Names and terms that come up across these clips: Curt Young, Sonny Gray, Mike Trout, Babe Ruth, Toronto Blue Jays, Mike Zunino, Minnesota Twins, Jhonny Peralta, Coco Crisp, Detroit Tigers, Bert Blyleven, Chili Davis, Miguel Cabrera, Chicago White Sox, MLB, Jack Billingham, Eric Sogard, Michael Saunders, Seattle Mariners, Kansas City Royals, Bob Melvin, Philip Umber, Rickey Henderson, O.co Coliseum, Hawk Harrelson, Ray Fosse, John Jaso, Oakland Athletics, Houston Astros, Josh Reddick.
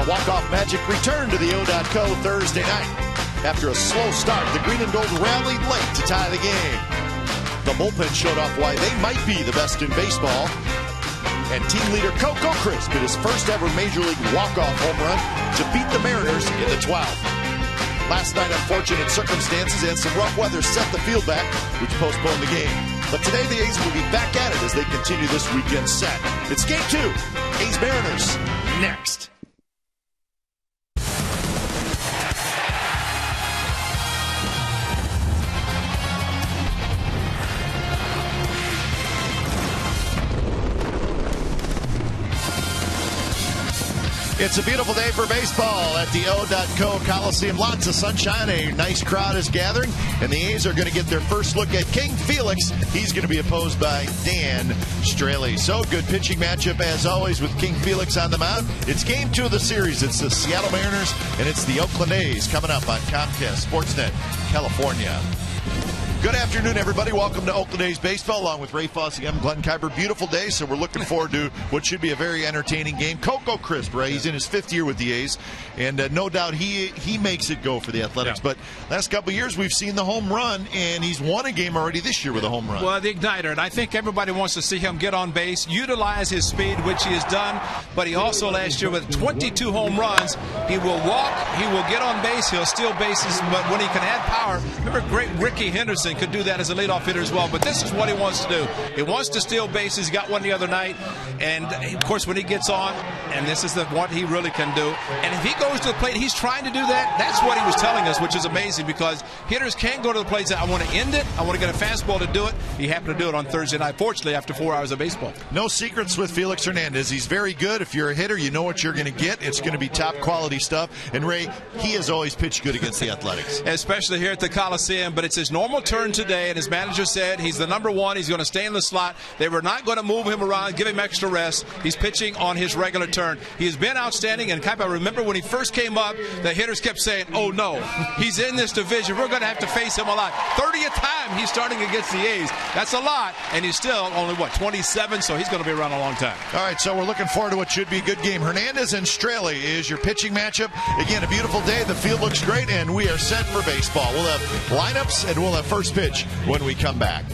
The walk-off magic returned to the O.co Thursday night. After a slow start, the Green and Gold rallied late to tie the game. The bullpen showed off why they might be the best in baseball. And team leader Coco Crisp hit his first ever Major League walk-off home run to beat the Mariners in the 12th. Last night, unfortunate circumstances and some rough weather set the field back, which postponed the game. But today, the A's will be back at it as they continue this weekend's set. It's Game 2, A's Mariners, next. It's a beautiful day for baseball at the O.co Coliseum. Lots of sunshine, a nice crowd is gathering, and the A's are going to get their first look at King Felix. He's going to be opposed by Dan Straily. So, good pitching matchup as always with King Felix on the mound. It's game 2 of the series. It's the Seattle Mariners, and it's the Oakland A's coming up on Comcast Sportsnet, California. Good afternoon, everybody. Welcome to Oakland A's Baseball, along with Ray Fosse. I'm Glenn Kuiper. Beautiful day, so we're looking forward to what should be a very entertaining game. Coco Crisp, right? He's in his 5th year with the A's, and no doubt he makes it go for the Athletics. Yeah. But last couple of years, we've seen the home run, and he's won a game already this year with a home run. Well, the igniter, and I think everybody wants to see him get on base, utilize his speed, which he has done, but he also last year with 22 home runs. He will walk, he will get on base, he'll steal bases, but when he can add power, remember great Rickey Henderson could do that as a leadoff hitter as well, but this is what he wants to do. He wants to steal bases. He got one the other night, and of course when he gets on, and this is what he really can do. And if he goes to the plate, he's trying to do that. That's what he was telling us, which is amazing, because hitters can go to the plate and say, I want to end it, I want to get a fastball to do it. He happened to do it on Thursday night, fortunately, after 4 hours of baseball. No secrets with Felix Hernandez. He's very good. If you're a hitter, you know what you're going to get. It's going to be top quality stuff. And Ray, he has always pitched good against the Athletics, especially here at the Coliseum, but it's his normal turn today, and his manager said he's the number one. He's going to stay in the slot. They were not going to move him around, give him extra rest. He's pitching on his regular turn. He has been outstanding, and I remember when he first came up, the hitters kept saying, oh no, he's in this division, we're going to have to face him a lot. 30th time he's starting against the A's. That's a lot, and he's still only, what, 27, so he's going to be around a long time. All right, so we're looking forward to what should be a good game. Hernandez and Straily is your pitching matchup. Again, a beautiful day. The field looks great, and we are set for baseball. We'll have lineups, and we'll have first pitch when we come back.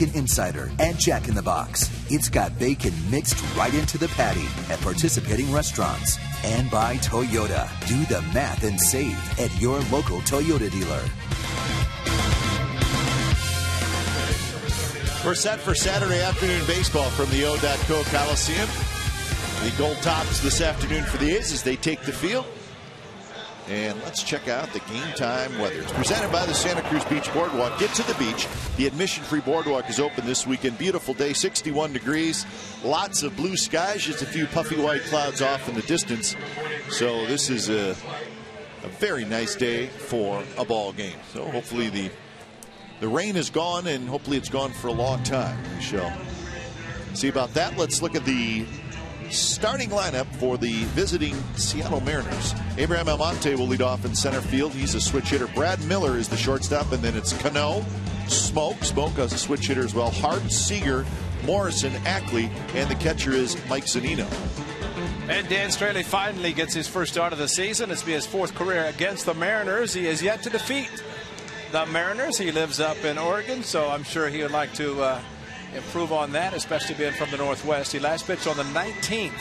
Insider and Jack in the Box. It's got bacon mixed right into the patty at participating restaurants. And by Toyota. Do the math and save at your local Toyota dealer. We're set for Saturday afternoon baseball from the O.co Coliseum. The Gold Tops this afternoon for the A's as they take the field. And let's check out the game time weather. It's presented by the Santa Cruz Beach Boardwalk. Get to the beach. The admission-free boardwalk is open this weekend. Beautiful day, 61 degrees. Lots of blue skies, just a few puffy white clouds off in the distance. So this is a very nice day for a ball game. So hopefully the rain is gone, and hopefully it's gone for a long time. We shall see about that. Let's look at the starting lineup for the visiting Seattle Mariners. Abraham Almonte will lead off in center field. He's a switch hitter. Brad Miller is the shortstop, and then it's Cano, Smoak. Smoak has a switch hitter as well. Hart, Seager, Morrison, Ackley, and the catcher is Mike Zunino. And Dan Straily finally gets his first start of the season. It's his fourth career against the Mariners. He is yet to defeat the Mariners. He lives up in Oregon, so I'm sure he would like to improve on that, especially being from the Northwest. He last pitched on the 19th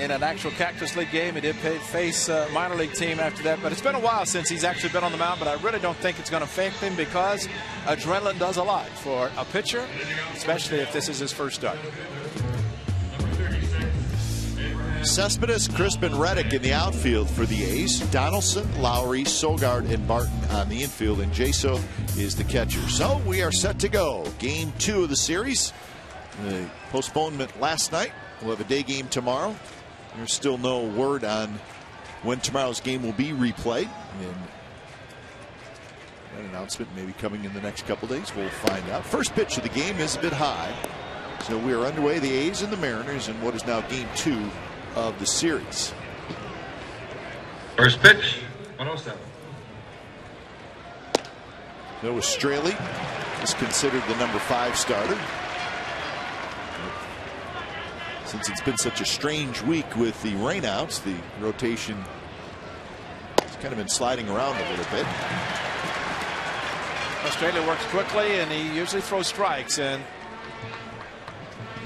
in an actual Cactus League game. He did face a minor league team after that, but it's been a while since he's actually been on the mound. But I really don't think it's going to affect him, because adrenaline does a lot for a pitcher, especially if this is his first start. Cespedes, Crisp, and Reddick in the outfield for the A's. Donaldson, Lowrie, Sogard, and Barton on the infield, and Jaso is the catcher. So we are set to go. Game two of the series. The postponement last night. We'll have a day game tomorrow. There's still no word on when tomorrow's game will be replayed. And an announcement maybe coming in the next couple days. We'll find out. First pitch of the game is a bit high. So we are underway. The A's and the Mariners in what is now game two of the series. First pitch, 107. That was Straily. Is considered the number 5 starter. Since it's been such a strange week with the rainouts, the rotation has kind of been sliding around a little bit. Straily works quickly, and he usually throws strikes, and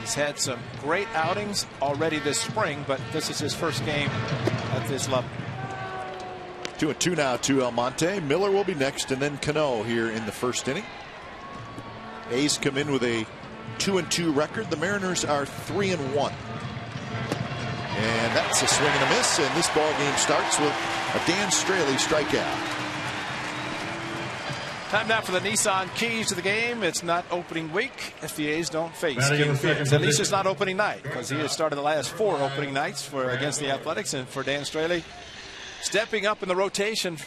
he's had some great outings already this spring, but this is his first game at this level. 2-2 now to Almonte. Miller will be next, and then Cano here in the first inning. A's come in with a 2-2 record. The Mariners are 3-1. And that's a swing and a miss, and this ball game starts with a Dan Straily strikeout. Time now for the Nissan keys to the game. It's not opening week if the A's don't face Jim Johnson. At least it's not opening night, because he has started the last 4 opening nights for against the Athletics. And for Dan Straily, stepping up in the rotation,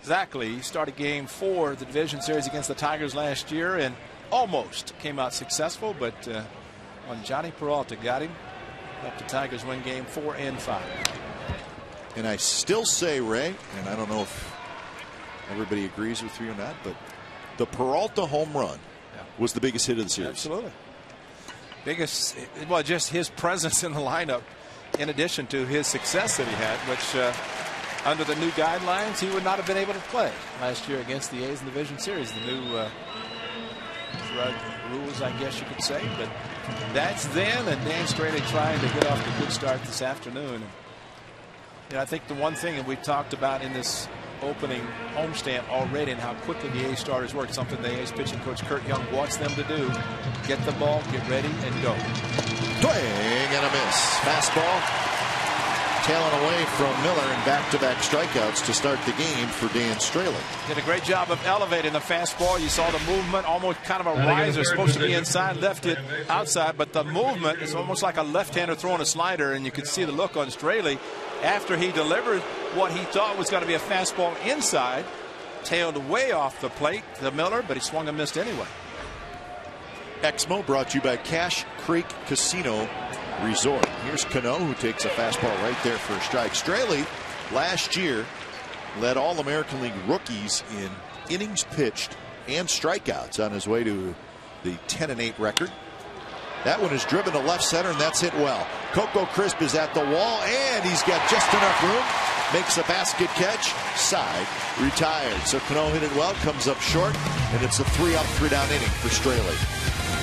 exactly. He started game 4 of the division series against the Tigers last year and almost came out successful, but on Johnny Peralta got him. Helped the Tigers win game 4 and 5. And I still say, Ray, and I don't know if everybody agrees with you or not, but the Peralta home run was the biggest hit of the series. Absolutely. Biggest, well, just his presence in the lineup, in addition to his success that he had, which under the new guidelines, he would not have been able to play last year against the A's in the division series. The new drug rules, I guess you could say. But that's them, and Dan Straily trying to get off to a good start this afternoon. You know, I think the one thing that we've talked about in this opening homestand already and how quickly the A's starters work, something the A's pitching coach Curt Young wants them to do. Get the ball, get ready, and go. Swing and a miss. Fastball tailing away from Miller, and back-to-back strikeouts to start the game for Dan Straily. Did a great job of elevating the fastball. You saw the movement, almost kind of a riser, supposed to be inside, left it outside, but the movement is almost like a left-hander throwing a slider, and you could see the look on Straily after he delivered what he thought was going to be a fastball inside, tailed way off the plate to Miller, but he swung and missed anyway. Exmo brought to you by Cache Creek Casino Resort. Here's Cano, who takes a fastball right there for a strike. Straily last year led all American League rookies in innings pitched and strikeouts on his way to the 10-8 record. That one is driven to left center, and that's hit well. Coco Crisp is at the wall, and he's got just enough room. Makes a basket catch. Side retired. So Cano hit it well, comes up short, and it's a 3-up, 3-down inning for Straily.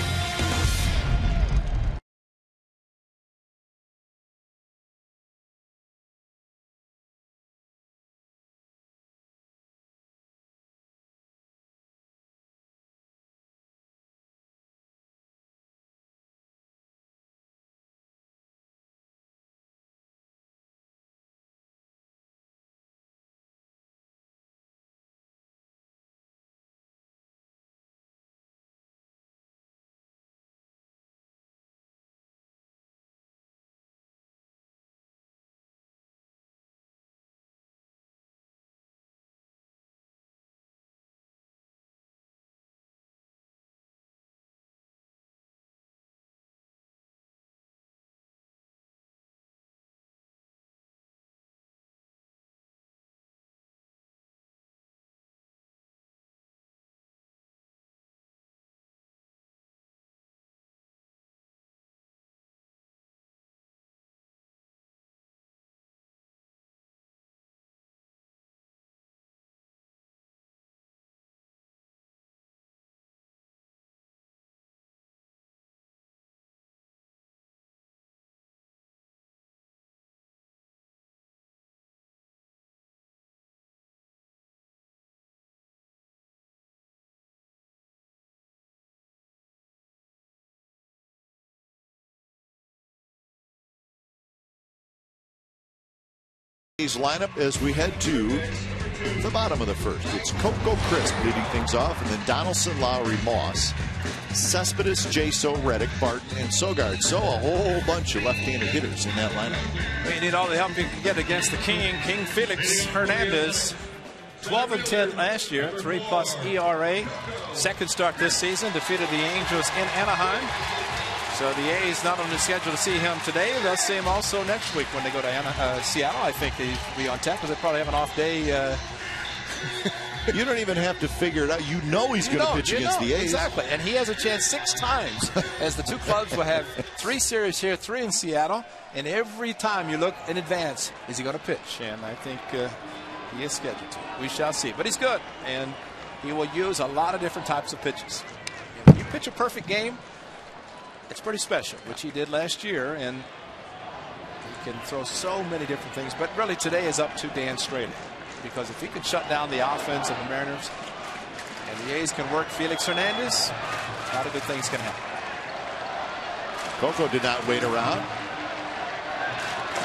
Lineup as we head to the bottom of the first. It's Coco Crisp leading things off, and then Donaldson, Lowrie, Moss, Cespedes, Jaso, Reddick, Barton, and Sogard. So a whole bunch of left-handed hitters in that lineup. We need all the help you can get against the King Felix Hernandez. 12-10 last year, 3+ ERA. Second start this season, defeated the Angels in Anaheim. So the A's not only scheduled to see him today, they'll see him also next week when they go to Seattle. I think he'll be on tap because they probably have an off day. You don't even have to figure it out. You know he's going to pitch against the A's. Exactly, and he has a chance 6 times, as the 2 clubs will have 3 series here, 3 in Seattle, and every time you look in advance, is he going to pitch? And I think he is scheduled to. We shall see. But he's good, and he will use a lot of different types of pitches. If you pitch a perfect game, it's pretty special, which he did last year, and he can throw so many different things. But really, today is up to Dan Straily, because if he can shut down the offense of the Mariners and the A's can work Felix Hernandez, a lot of good things can happen. Coco did not wait around.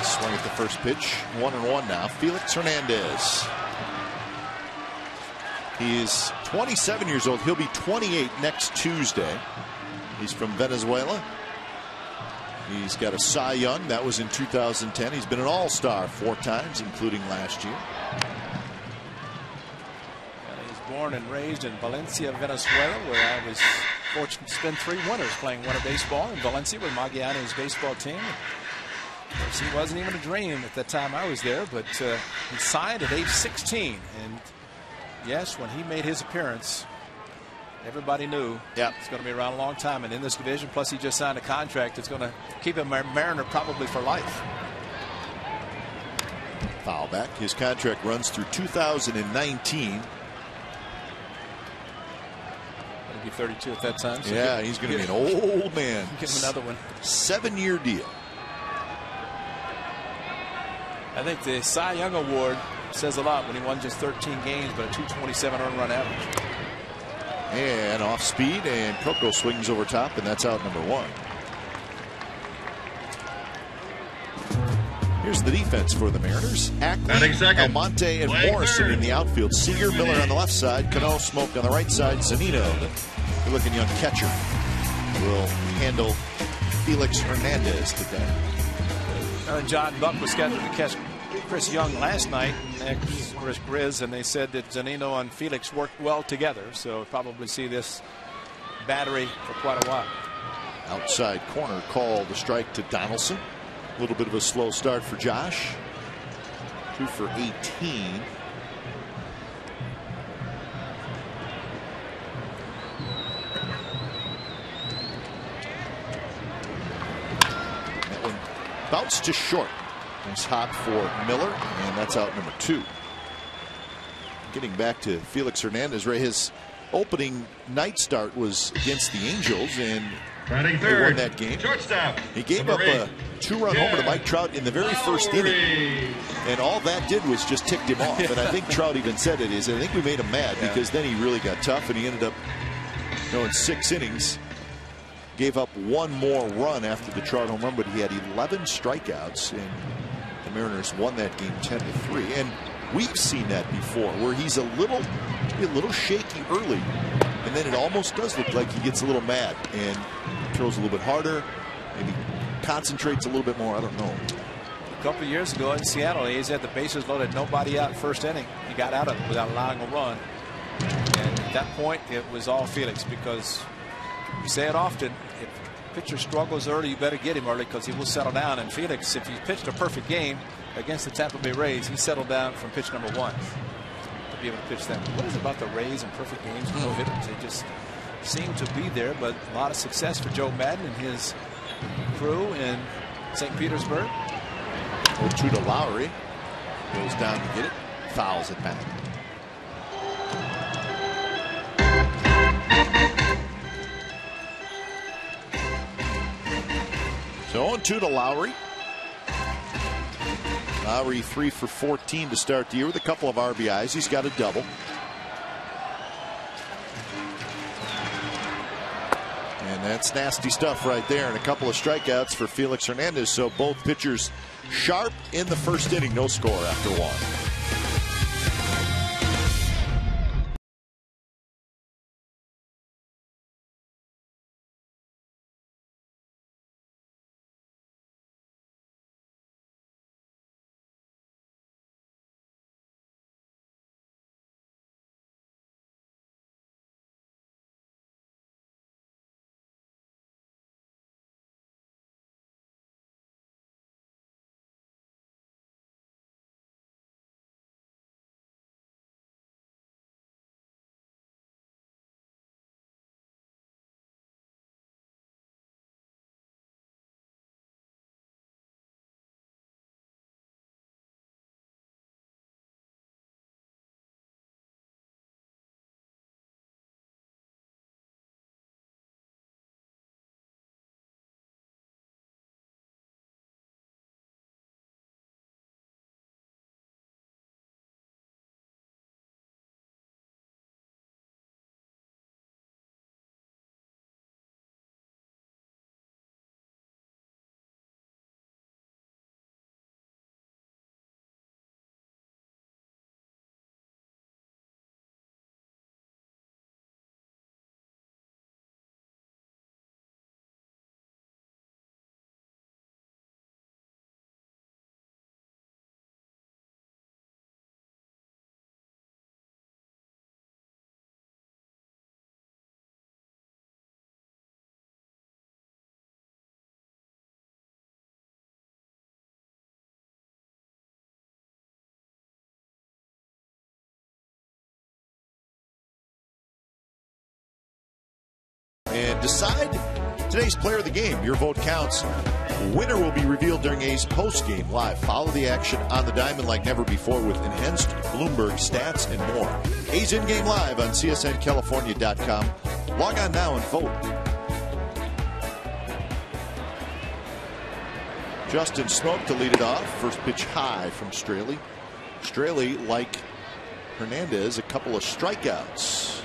Swing at the first pitch. 1-1 now. Felix Hernandez. He's 27 years old. He'll be 28 next Tuesday. He's from Venezuela. He's got a Cy Young. That was in 2010. He's been an all-star 4 times, including last year. And he's born and raised in Valencia, Venezuela, where I was fortunate to spend 3 winters playing winter baseball in Valencia with Magallanes' baseball team. Of course, he wasn't even a dream at the time I was there, but he signed at age 16. And yes, when he made his appearance, everybody knew it's going to be around a long time, and in this division, plus he just signed a contract that's going to keep him a Mariner probably for life. Foul back. His contract runs through 2019. He'll be 32 at that time. So yeah, he's going to be an old man. Give him another one. 7-year deal. I think the Cy Young Award says a lot when he won just 13 games, but a 227 earned run average. And off speed, and Coco swings over top, and that's out number 1. Here's the defense for the Mariners. Ackley, Almonte, and Morrison in the outfield. Seager, Miller on the left side. Cano, Smoak on the right side. Zunino, the good-looking young catcher, will handle Felix Hernandez today. John Buck was scheduled to catch Chris Young last night, ex-Chris Grizz, and they said that Zunino and Felix worked well together, so we'll probably see this battery for quite a while. Outside corner called the strike to Donaldson. A little bit of a slow start for Josh. 2 for 18. That one bounced to short. Nice hop for Miller, and that's out number 2. Getting back to Felix Hernandez, Ray, his opening night start was against the Angels, and they won that game. Shortstop. He gave up a 2-run homer to Mike Trout in the very first inning, and all that did was just ticked him off. And I think Trout even said it is. I think we made him mad because then he really got tough, and he ended up in 6 innings. Gave up 1 more run after the Trout home run, but he had 11 strikeouts, and the Mariners won that game 10-3. And we've seen that before, where he's a little shaky early, and then it almost does look like he gets a little mad and throws a little bit harder, maybe concentrates a little bit more. I don't know. A couple years ago in Seattle, he's had the bases loaded, nobody out first inning. He got out of it without allowing a run, and at that point, it was all Felix, because we say it often, if the pitcher struggles early, you better get him early, because he will settle down. And Felix, if he pitched a perfect game against the Tampa Bay Rays, he settled down from pitch number 1 to be able to pitch them. What is it about the Rays and perfect games and no hitters? They just seem to be there, but a lot of success for Joe Madden and his crew in St. Petersburg. 0-2 to Lowrie. Goes down to get it. Fouls it back. So 0-2 to Lowrie. Lowrie 3 for 14 to start the year with a couple of RBIs. He's got a double. And that's nasty stuff right there, and a couple of strikeouts for Felix Hernandez. So both pitchers Sharp in the first inning, no score after one. And decide today's player of the game. Your vote counts. Winner will be revealed during A's postgame live. Follow the action on the diamond like never before with enhanced Bloomberg stats and more. A's in game live on csncalifornia.com. Log on now and vote. Justin Smoak to lead it off. First pitch high from Straily. Straily, like Hernandez, a couple of strikeouts.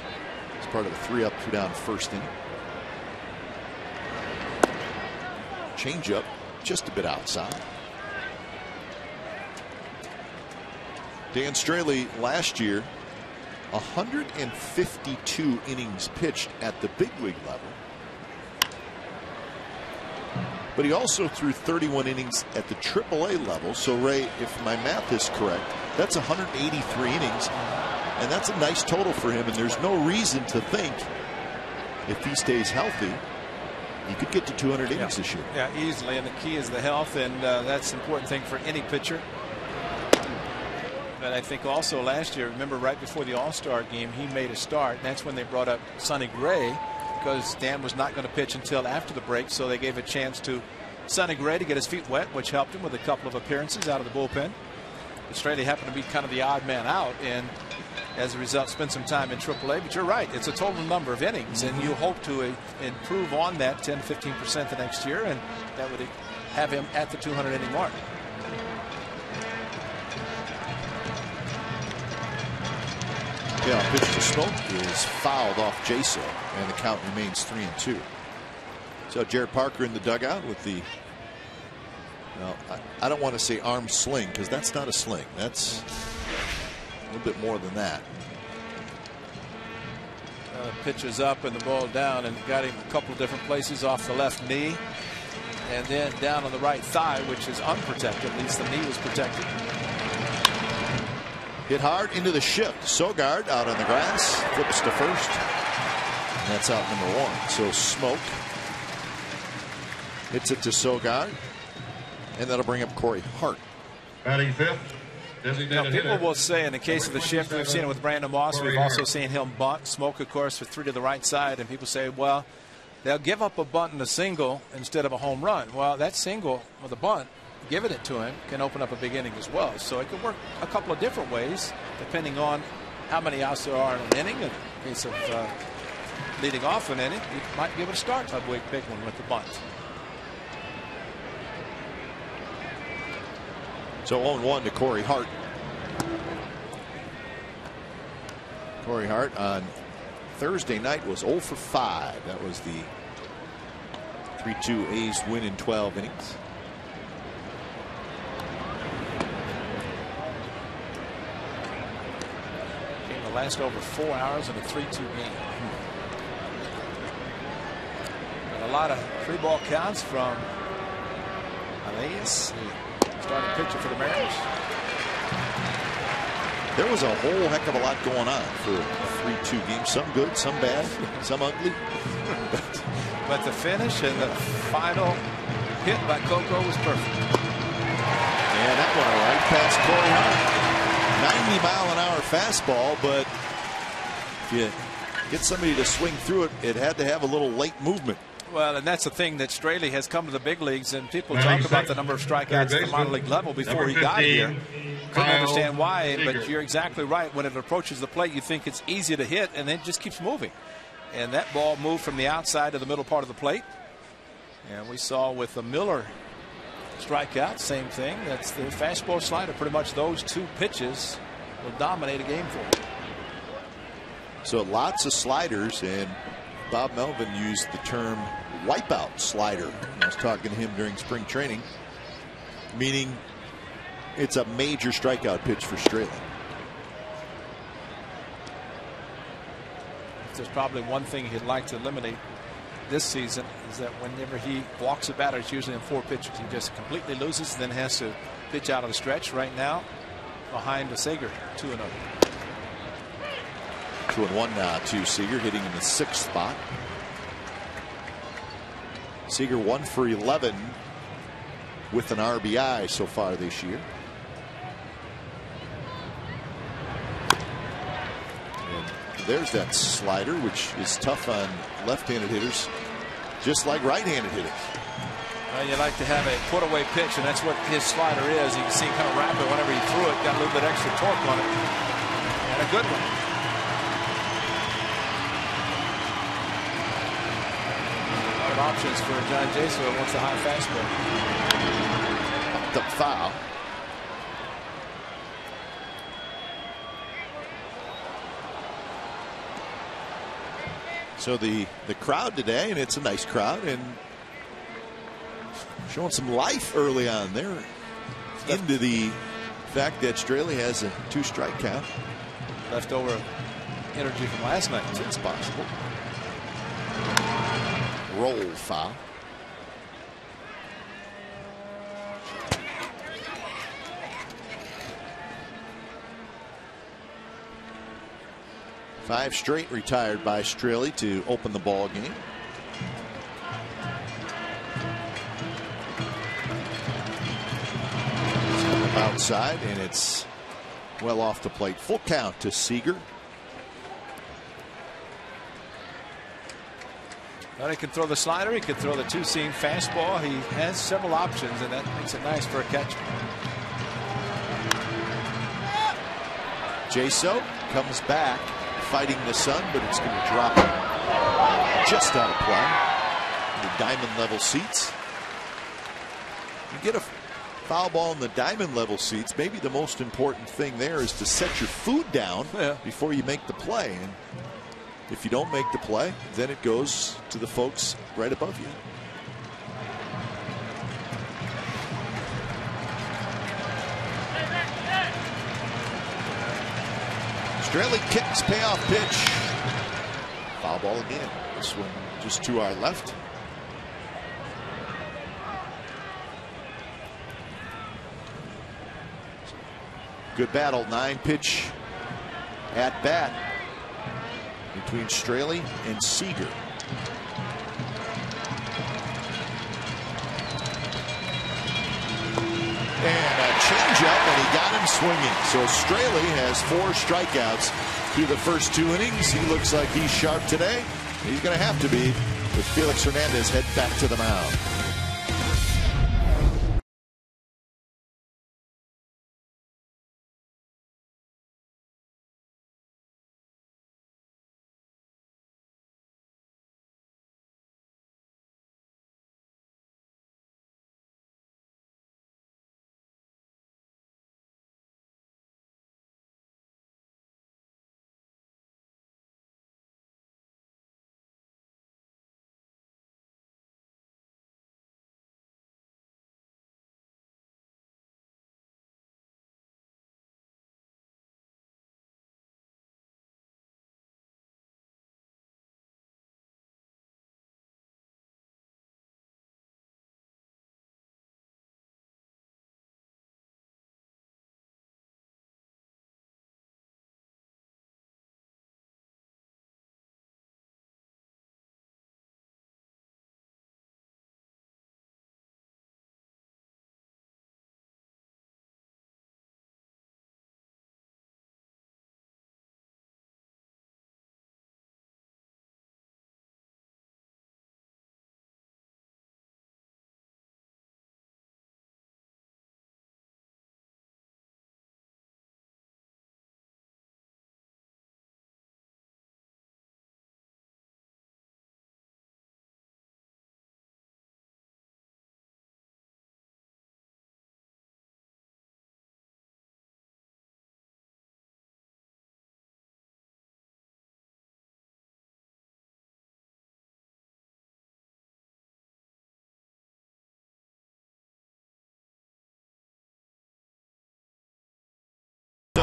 It's part of a 3-up, 2-down first inning. Changeup just a bit outside. Dan Straily last year, 152 innings pitched at the big league level. But he also threw 31 innings at the AAA level. So, Ray, if my math is correct, that's 183 innings. And that's a nice total for him. And there's no reason to think if he stays healthy, you could get to 200 innings this year. Yeah, easily. And the key is the health, and that's an important thing for any pitcher. But I think also last year, remember right before the All-Star game, he made a start. And that's when they brought up Sonny Gray because Dan was not going to pitch until after the break. So they gave a chance to Sonny Gray to get his feet wet, which helped him with a couple of appearances out of the bullpen. But Straily happened to be kind of the odd man out, and as a result spent some time in AAA. But you're right, it's a total number of innings, and you hope to improve on that 10-15% the next year, and that would have him at the 200 inning mark. Yeah, pitch to Smoak is fouled off Jaso, and the count remains 3-2. So Jared Parker in the dugout with the, no, I don't want to say arm sling because that's not a sling. That's a little bit more than that. Pitches up and the ball down, and got him a couple of different places off the left knee and then down on the right thigh, which is unprotected. At least the knee was protected. Hit hard into the shift. Sogard out on the grass, flips to first. And that's out number one. So Smoak hits it to Sogard, and that'll bring up Corey Hart. Batting fifth. Now, people will say in the case of the shift, we've seen it with Brandon Moss. We've also seen him bunt. Smoak, of course, for three to the right side. And people say, well, they'll give up a bunt and a single instead of a home run. Well, that single with a bunt, giving it to him, can open up a big inning as well. So it could work a couple of different ways depending on how many outs there are in an inning. In the case of leading off an inning, you might be able to start a big one with the bunt. So 0-1 to Corey Hart. Corey Hart on Thursday night was 0 for 5. That was the 3-2 A's win in 12 innings. last over 4 hours in a 3-2 game. And a lot of free ball counts from Elias, the starting pitcher for the Mariners. There was a whole heck of a lot going on for a 3-2 game. Some good, some bad, some ugly. But the finish and the final hit by Coco was perfect. Yeah, that one right past Corey Hart. 90-mile-an-hour fastball, but if you get somebody to swing through it, it had to have a little late movement. Well, and that's the thing that Straily has come to the big leagues, and people talk about the number of strikeouts at the minor league level before he got here. Couldn't understand why, but you're exactly right. When it approaches the plate, you think it's easy to hit, and then it just keeps moving. And that ball moved from the outside to the middle part of the plate. And we saw with the Miller strikeout, same thing. That's the fastball slider. Pretty much those two pitches will dominate a game for him. So lots of sliders, and Bob Melvin used the term wipeout slider. I was talking to him during spring training, meaning it's a major strikeout pitch for Straily. There's probably one thing he'd like to eliminate this season is that whenever he walks a batter, it's usually in four pitches. He just completely loses, then has to pitch out on the stretch. Right now, behind the Seager, 2-0. 2-1 now to Seager, hitting in the sixth spot. Seager 1 for 11 with an RBI so far this year. There's that slider, which is tough on left-handed hitters, just like right-handed hitters. You like to have a put-away pitch, and that's what his slider is. You can see him kind of rapid whenever he threw it, got a little bit extra torque on it, and a good one. A lot of options for John Jaso wants the high fastball. Up the foul. So the crowd today, and it's a nice crowd, and showing some life early on there. Into the fact that Straily has a 2-strike count. Leftover energy from last night. It's possible. Roll foul. Five straight retired by Straily to open the ball game. Outside, and it's well off the plate. Full count to Seager. Now he can throw the slider. He can throw the two-seam fastball. He has several options, and that makes it nice for a catcher. Jaso comes back, fighting the sun, but it's going to drop it just out of play. The diamond level seats. You get a foul ball in the diamond level seats. Maybe the most important thing there is to set your food down before you make the play. And if you don't make the play, then it goes to the folks right above you. Straily kicks, payoff pitch. Foul ball again. This one just to our left. Good battle. 9-pitch at bat between Straily and Seager. And a changeup, and he got him swinging. So Straily has 4 strikeouts through the first 2 innings. He looks like he's sharp today. He's going to have to be with Felix Hernandez head back to the mound.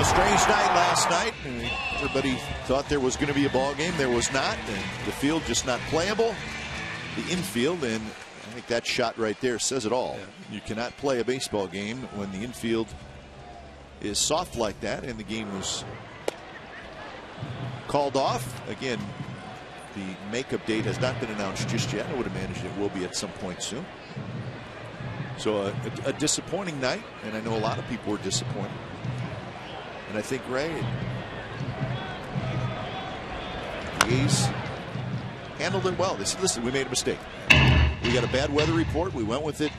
a strange night last night. Everybody thought there was going to be a ball game. There was not. And the field just not playable. The infield, and I think that shot right there says it all. Yeah. You cannot play a baseball game when the infield is soft like that, and the game was called off. Again, the makeup date has not been announced just yet. I would have managed it will be at some point soon. So a disappointing night, and I know a lot of people were disappointed. And I think Ray, the A's handled it well. They said, listen, we made a mistake. We got a bad weather report. We went with it.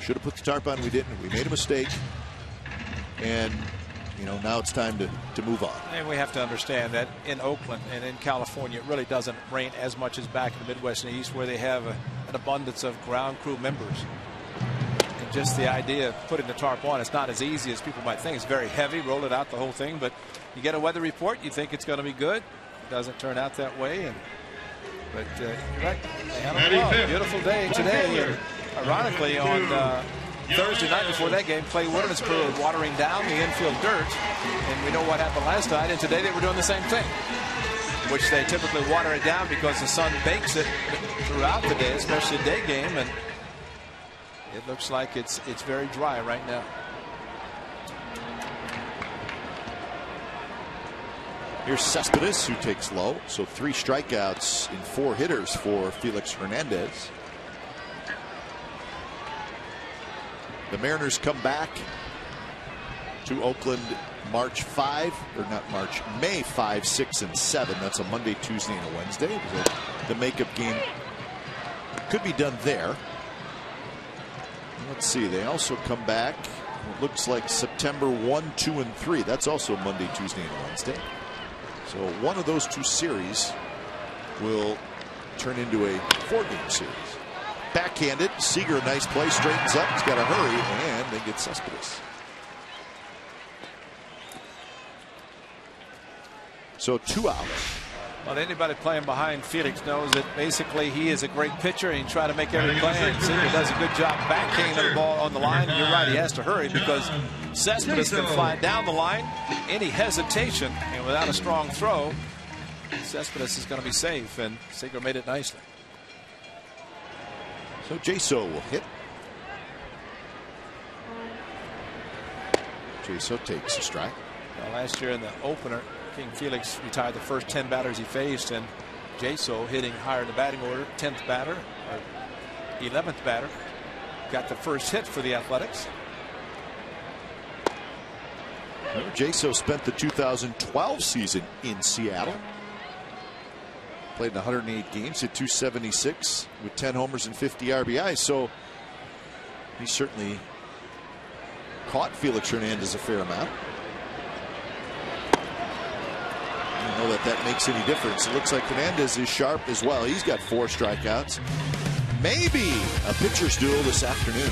Should have put the tarp on. We didn't. We made a mistake. And, you know, now it's time to move on. And we have to understand that in Oakland and in California, it really doesn't rain as much as back in the Midwest and the East, where they have an abundance of ground crew members. And just the idea of putting the tarp on, it's not as easy as people might think. It's very heavy, roll it out, the whole thing. But you get a weather report, you think it's going to be good. It doesn't turn out that way. And but you're right. They had a well, beautiful day today. And ironically, on Thursday night before that game, Clay Woodman's crew was watering down the infield dirt, and we know what happened last night, and today they were doing the same thing, which they typically water it down because the sun bakes it throughout the day, especially a day game, and it looks like it's very dry right now. Here's Cespedes, who takes low, so 3 strikeouts in 4 hitters for Felix Hernandez. The Mariners come back to Oakland May 5, 6, and 7. That's a Monday, Tuesday, and a Wednesday. The makeup game could be done there. Let's see. They also come back. It looks like September 1, 2, and 3. That's also Monday, Tuesday, and a Wednesday. So one of those two series will turn into a 4-game series. Backhanded. Seager, a nice play, straightens up. He's got to hurry, and they get Cespedes. So 2 out. Well, anybody playing behind Felix knows that basically he is a great pitcher, and he tries to make every play. And Seager does a good job backhanding the ball on the line. And you're right, he has to hurry because Cespedes can fly down the line. Any hesitation, and without a strong throw, Cespedes is going to be safe, and Seager made it nicely. So Jaso will hit. Jaso takes a strike. Now, last year in the opener, King Felix retired the first 10 batters he faced, and Jaso, hitting higher in the batting order, 10th batter, or 11th batter, got the first hit for the Athletics. Remember, Jaso spent the 2012 season in Seattle. Played in 108 games, hit .276 with 10 homers and 50 RBIs. So he certainly caught Felix Hernandez a fair amount. I don't know that that makes any difference. It looks like Hernandez is sharp as well. He's got 4 strikeouts. Maybe a pitcher's duel this afternoon.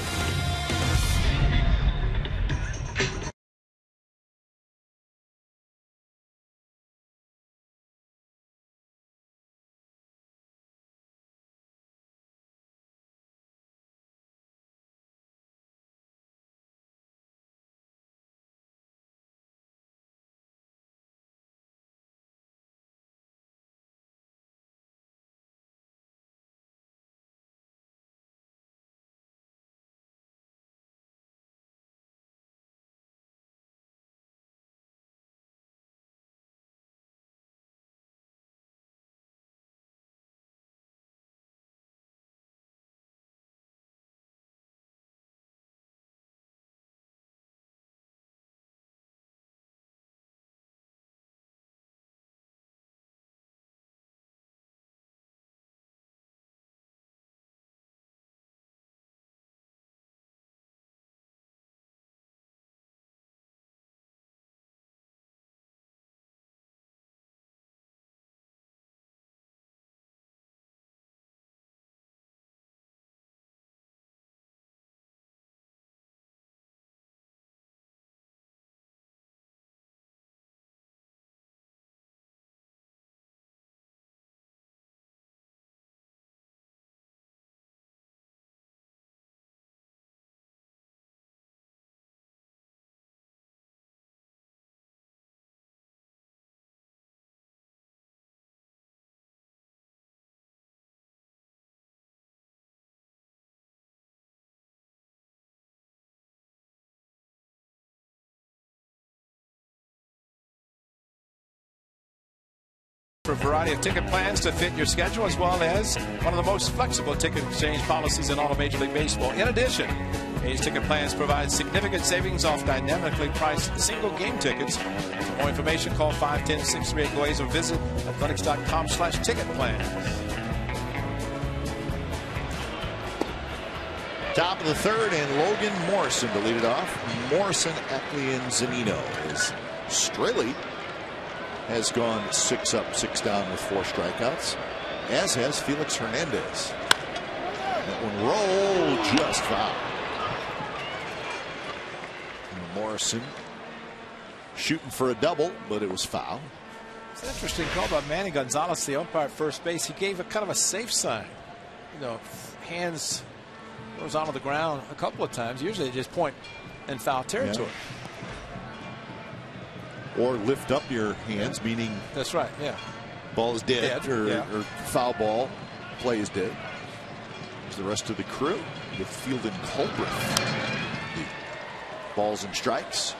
For a variety of ticket plans to fit your schedule, as well as one of the most flexible ticket exchange policies in all of Major League Baseball. In addition, A's ticket plans provide significant savings off dynamically priced single game tickets. For more information, call 510-638-GO-AS or visit athletics.com/ticketplans. Top of the third, and Logan Morrison to lead it off. Morrison, Ackley, and Zunino. As Straily has gone 6 up, 6 down with 4 strikeouts, as has Felix Hernandez. That one roll just foul. And Morrison shooting for a double, but it was foul. It's an interesting call by Manny Gonzalez, the umpire at first base. He gave a kind of a safe sign, you know, hands horizontal to the ground a couple of times. Usually they just point in foul territory. Yeah. Or lift up your hands, meaning that's right. Yeah, ball is dead. Or foul ball, play is dead. Here's the rest of the crew with Field and Colbert. Balls and strikes.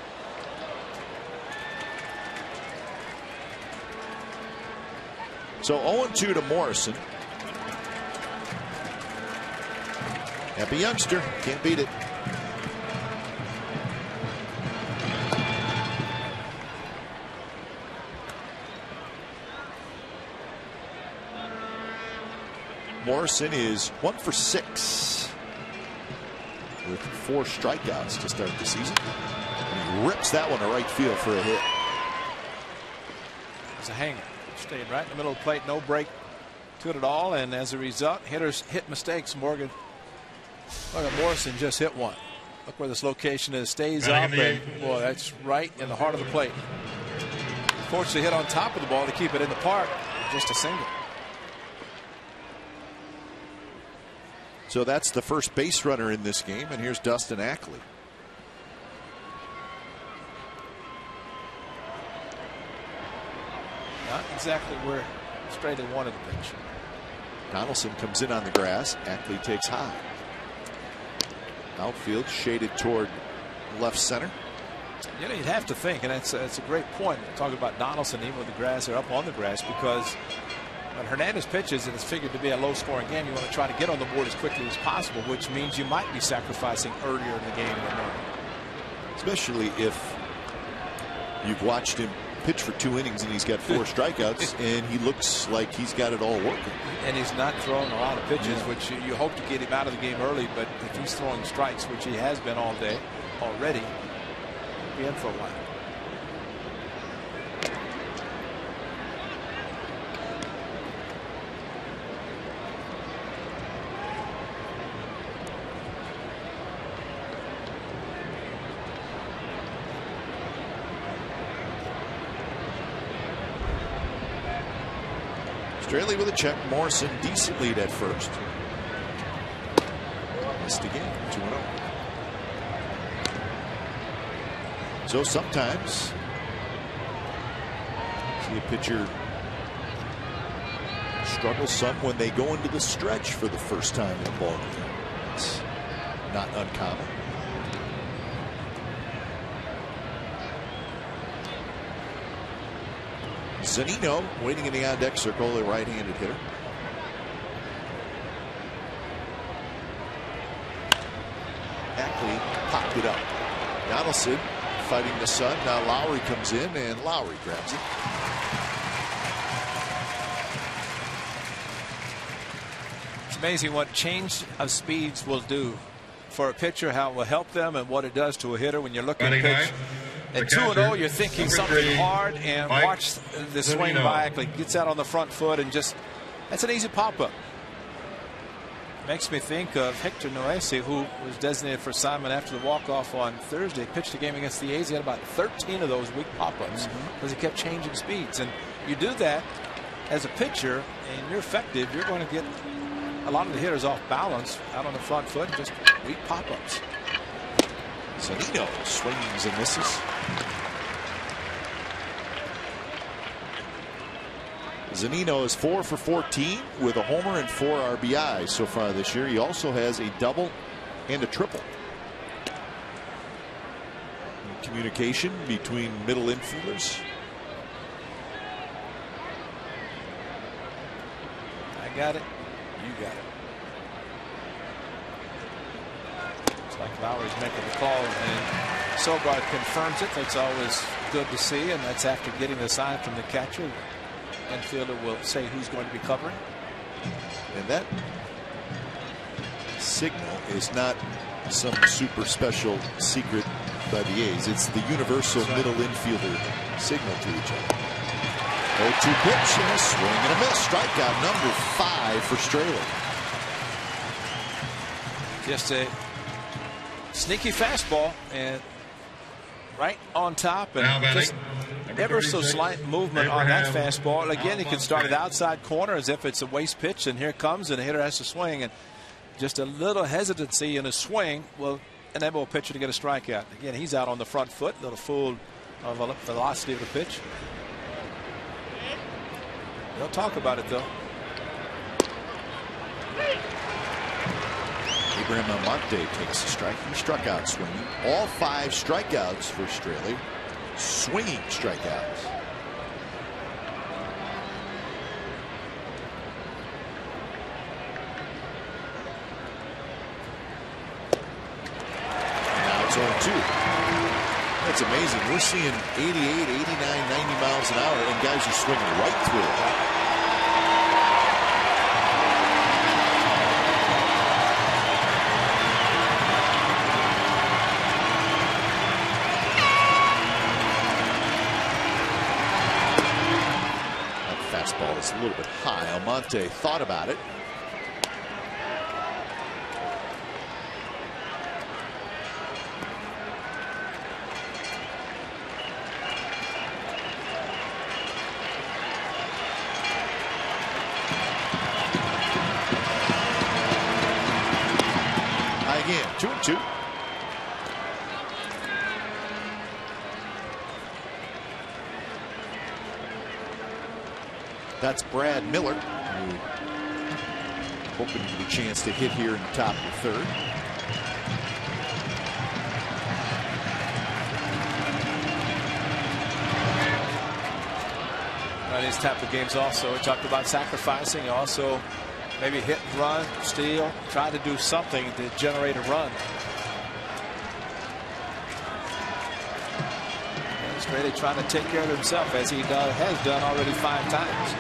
So 0-2 to Morrison. Happy youngster, can't beat it. Morrison is 1 for 6 with 4 strikeouts to start the season. And he rips that one to right field for a hit. It's a hanger. Stayed right in the middle of the plate, no break to it at all. And as a result, hitters hit mistakes. Morrison just hit one. Look where this location is. Stays up, and boy, that's right in the heart of the plate. Fortunately, hit on top of the ball to keep it in the park. Just a single. So that's the first base runner in this game, and here's Dustin Ackley. Not exactly where Straily wanted the pitch. Donaldson comes in on the grass. Ackley takes high. Outfield shaded toward left center. You know, you'd have to think, and that's a great point, talking about Donaldson, even with the grass or up on the grass, because when Hernandez pitches and it's figured to be a low-scoring game, you want to try to get on the board as quickly as possible, which means you might be sacrificing earlier in the game than normal. Especially if you've watched him pitch for 2 innings and he's got 4 strikeouts and he looks like he's got it all working. And he's not throwing a lot of pitches, which you hope to get him out of the game early, but if he's throwing strikes, which he has been all day already, he'll be in for a while. Straily with a check. Morrison decent lead at first. Missed again. 2-0. So sometimes see a pitcher struggle some when they go into the stretch for the first time in the ball game. It's not uncommon. Zunino waiting in the on-deck circle, the right-handed hitter. Ackley popped it up. Donaldson fighting the sun. Now Lowrie comes in, and Lowrie grabs it. It's amazing what change of speeds will do for a pitcher, how it will help them, and what it does to a hitter when you're looking at pitch. At 2-0, you're thinking something hard, and watch the swing by Ackley. Gets out on the front foot, and just that's an easy pop-up. Makes me think of Hector Noese, who was designated for assignment after the walk-off on Thursday. Pitched a game against the A's. He had about 13 of those weak pop-ups because he kept changing speeds. And you do that as a pitcher, and you're effective. You're going to get a lot of the hitters off balance, out on the front foot, just weak pop-ups. Zunino swings and misses. Zunino is 4 for 14 with a homer and 4 RBIs so far this year. He also has a double and a triple. Communication between middle infielders. got it. You got it. Looks like Lowrie's making the call, and Sogard confirms it. That's always good to see, and that's after getting the sign from the catcher. Infielder will say who's going to be covering. And that signal is not some super special secret by the A's. It's the universal middle infielder signal to each other. 0-2 pitch and a swing and a miss. Strikeout number 5 for Straily. Just a sneaky fastball and right on top, and now just ever so slight movement on that fastball. And again, he can start at outside corner as if it's a waste pitch, and here it comes, and the hitter has to swing, and just a little hesitancy in a swing will enable a pitcher to get a strikeout. Again, he's out on the front foot, a little fooled of the velocity of the pitch. They'll talk about it, though. Abraham Almonte takes a strike. He struck out swinging. All 5 strikeouts for Straily. Swinging strikeouts. Now it's 0-2. That's amazing. We're seeing 88, 89, 90 miles an hour, and guys are swinging right through it. That fastball is a little bit high. Almonte thought about it. Again, 2-2. That's Brad Miller, who hoping to get a chance to hit here in the top of the third. These type of games also, we talked about sacrificing, also maybe hit and run, steal, try to do something to generate a run. And he's really trying to take care of himself, as he has done already 5 times.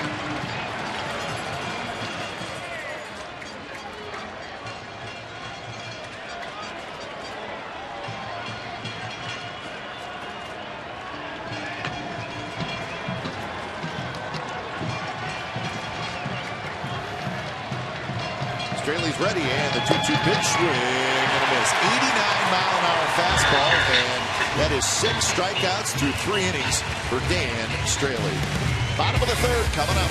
Straley's ready, and the 2-2 pitch, swing and a miss. 89-mile-an-hour fastball, and that is 6 strikeouts through 3 innings for Dan Straily. Bottom of the third coming up.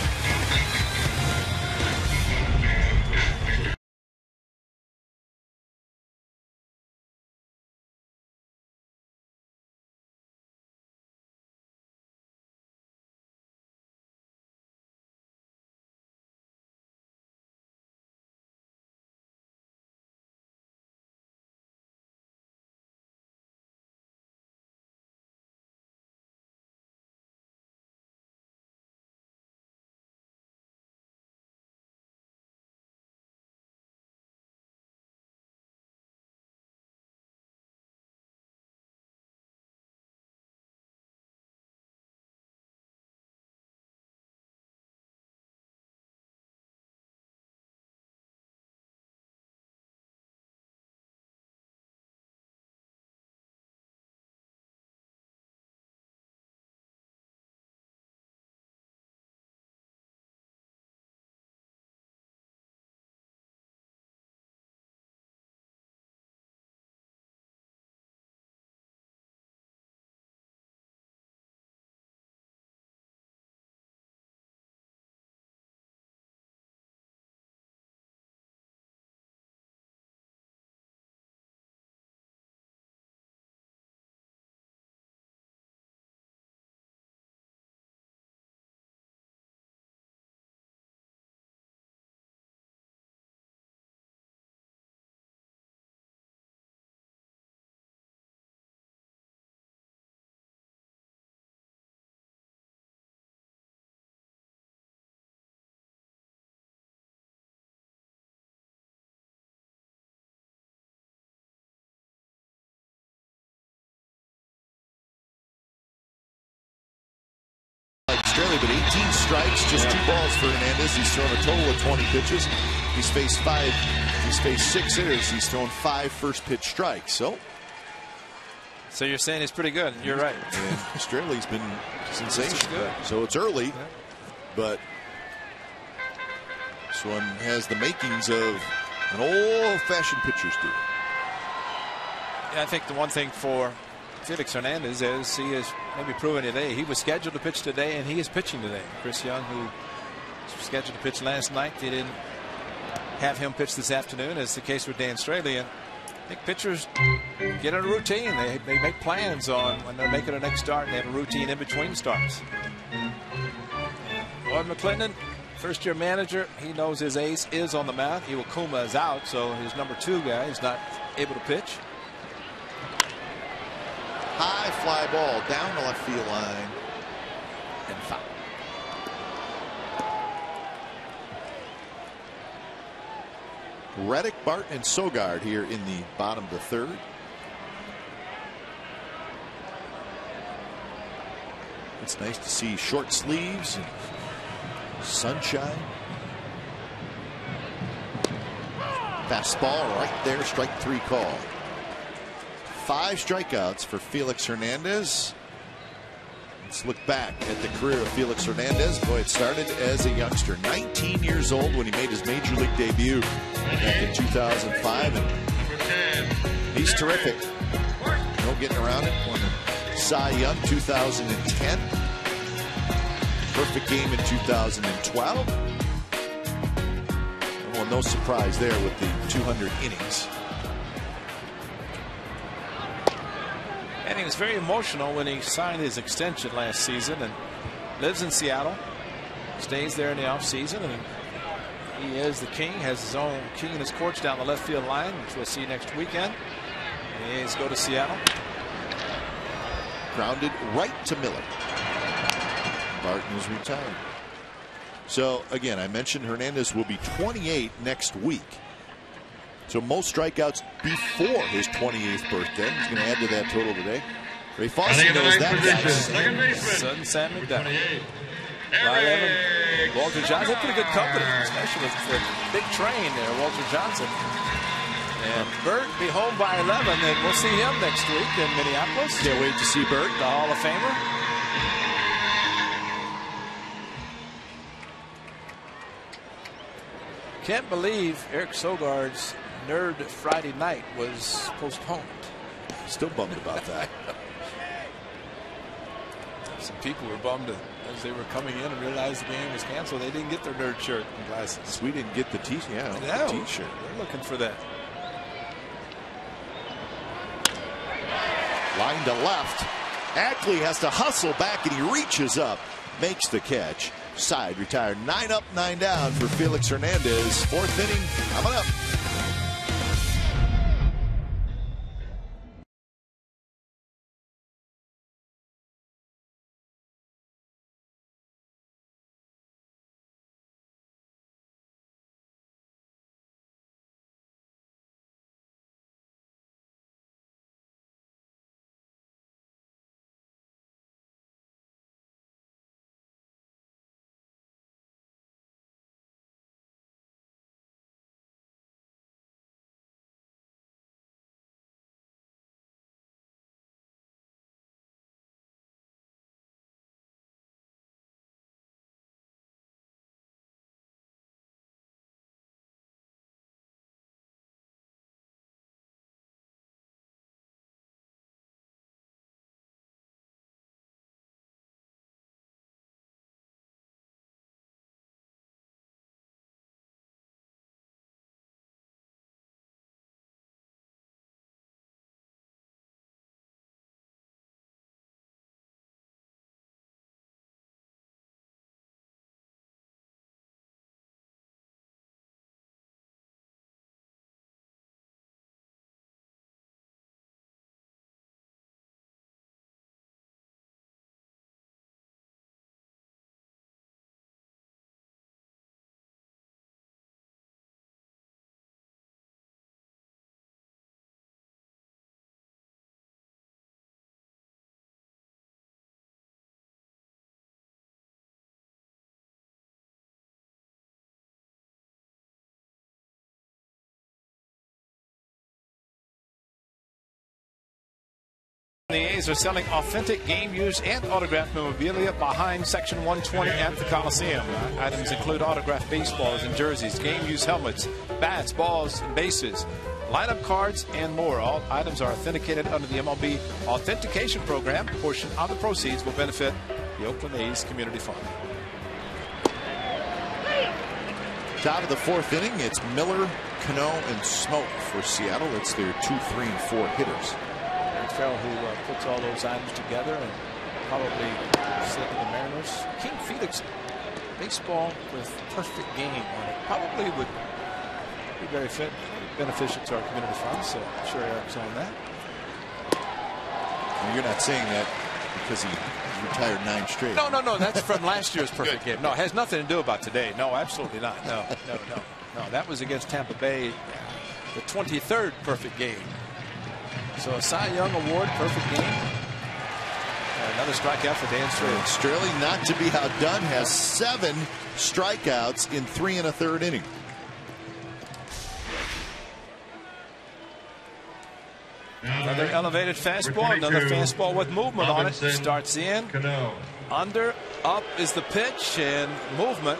Lowrie, but 18 strikes, just 2 balls for Hernandez. He's thrown a total of 20 pitches. He's faced six hitters. He's thrown 5 first pitch strikes. So you're saying he's pretty good. You're right. Yeah. Straley's been sensational. So it's early, but this one has the makings of an old-fashioned pitcher's duel. Yeah, I think the one thing for Felix Hernandez is he is maybe proven today. He was scheduled to pitch today, and he is pitching today. Chris Young, who was scheduled to pitch last night, they didn't have him pitch this afternoon, as the case with Dan Straily. I think pitchers get in a routine. They make plans on when they're making their next start, and they have a routine in between starts. Lloyd McClendon, first-year manager, he knows his ace is on the mound. Iwakuma is out, so his number 2 guy is not able to pitch. High fly ball down the left field line and foul. Reddick, Barton, and Sogard here in the bottom of the third. It's nice to see short sleeves and sunshine. Fastball right there, strike 3 call. 5 strikeouts for Felix Hernandez. Let's look back at the career of Felix Hernandez. Boy, it started as a youngster, 19 years old when he made his major league debut back in 2005, and he's terrific. No getting around it. Won the Cy Young 2010. Perfect game in 2012. Well, no surprise there with the 200 innings. And he was very emotional when he signed his extension last season, and lives in Seattle, stays there in the offseason, and he is the king, has his own king in his courts down the left field line, which we'll see next weekend. And the A's go to Seattle. Grounded right to Miller. Barton is retired. So again, I mentioned Hernandez will be 28 next week. So most strikeouts before his 28th birthday. He's going to add to that total today. Ray Fosse knows that guy. Sam McDonough. Walter Johnson, pretty good company. Especially with the big train there, Walter Johnson. And Bert be home by 11, and we'll see him next week in Minneapolis. Can't wait to see Bert, the Hall of Famer. Can't believe Eric Sogard's Nerd Friday night was postponed. Still bummed about that. Some people were bummed as they were coming in and realized the game was canceled. They didn't get their nerd shirt and glasses. We didn't get the t-shirt. Yeah, the t-shirt. They're looking for that. Line to left. Ackley has to hustle back, and he reaches up, makes the catch. Side retired. 9 up, 9 down for Felix Hernandez. 4th inning coming up. The A's are selling authentic game use and autographed memorabilia behind Section 120 at the Coliseum. Items include autographed baseballs and jerseys, game use helmets, bats, balls, and bases, lineup cards, and more. All items are authenticated under the MLB authentication program. A portion of the proceeds will benefit the Oakland A's Community Fund. Top of the fourth inning, it's Miller, Cano, and Smoak for Seattle. It's their 2, 3, and 4 hitters. Eric Farrell, who puts all those items together and probably said to the Mariners, King Felix, baseball with perfect game on it, probably would be very fit, beneficial to our community fund. So I'm sure Eric's on that. Well, you're not saying that because he retired 9 straight. No. That's from last year's perfect game. No, it has nothing to do about today. No, absolutely not. No. That was against Tampa Bay, the 23rd perfect game. So a Cy Young Award perfect game. And another strikeout for Dan Straily. Straily, not to be outdone, has 7 strikeouts in 3 1/3 inning. Another elevated fastball, another fastball with movement on it. Starts in. Under, up is the pitch, and movement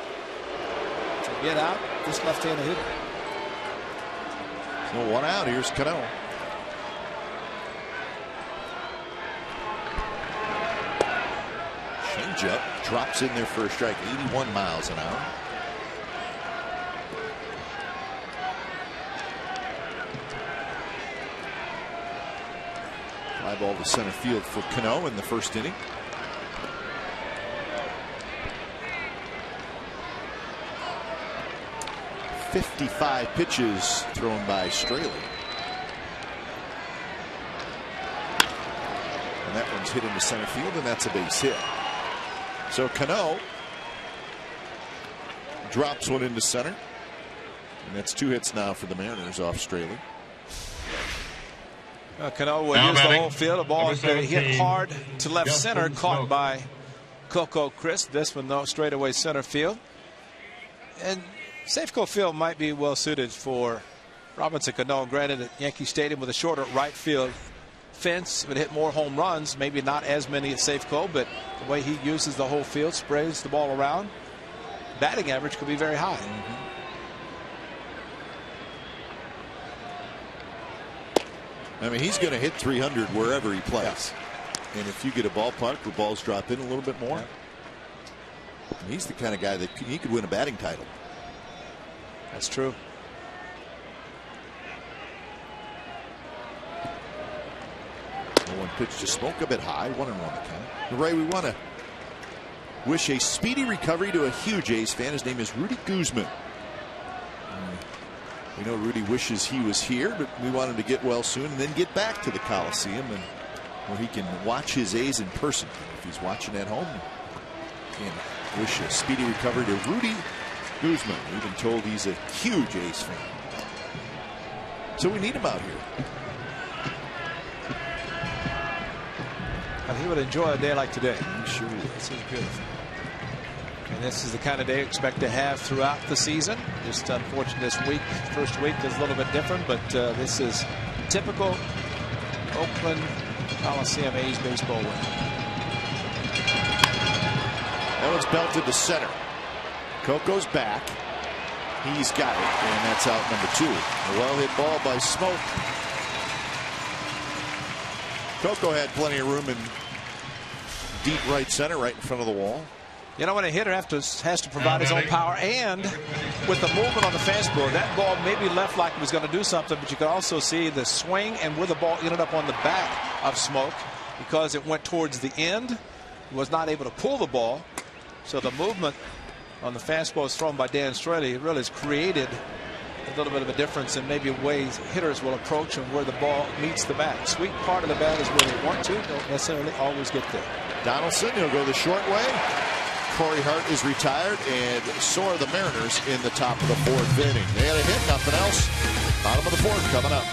to get out this left-handed hitter. So 1 out. Here's Cano. Changeup drops in there for a strike. 81 miles an hour. Fly ball to center field for Cano in the first inning. "55 pitches thrown by Straily, and that one's hit into center field, and that's a base hit. So Cano drops one into center, and that's 2 hits now for the Mariners off Straily. Cano will use the whole field. A ball hit hard to left center, caught by Coco Crisp. This one, though, straight away center field. And Safeco Field might be well suited for Robinson Cano. Granted, at Yankee Stadium with a shorter right field fence, would hit more home runs. Maybe not as many at Safeco, but the way he uses the whole field, sprays the ball around, batting average could be very high. I mean, he's going to hit 300 wherever he plays. Yeah. And if you get a ball punt where balls drop in a little bit more, yeah, he's the kind of guy that he could win a batting title. That's true. The one pitch to Smoak, a bit high. 1-1 the count. Ray, we want to wish a speedy recovery to a huge A's fan. His name is Rudy Guzman. We know Rudy wishes he was here, but we want him to get well soon and then get back to the Coliseum, and where he can watch his A's in person. If he's watching at home, and wish a speedy recovery to Rudy Guzman. We've been told he's a huge A's fan, so we need him out here. And he would enjoy a day like today. I'm sure he would. This is beautiful. And this is the kind of day you expect to have throughout the season. Just unfortunate this week. First week is a little bit different, but this is typical Oakland Coliseum A's baseball win. That one's belted to center. Coco's back. He's got it, and that's out number 2. A well hit ball by Smoak. Coco had plenty of room in deep right center, right in front of the wall. You know, when a hitter has to provide his own power, and with the movement on the fastball, that ball maybe left like it was going to do something, but you could also see the swing and where the ball ended up on the back of Smoak, because it went towards the end. He was not able to pull the ball, so the movement on the fastball is thrown by Dan Straily. It really has created a little bit of a difference in maybe ways hitters will approach and where the ball meets the bat. Sweet part of the bat is where they want to. Don't necessarily always get there. Donaldson, he'll go the short way. Corey Hart is retired, and so are the Mariners in the top of the 4th inning. They had a hit, nothing else. Bottom of the 4th coming up.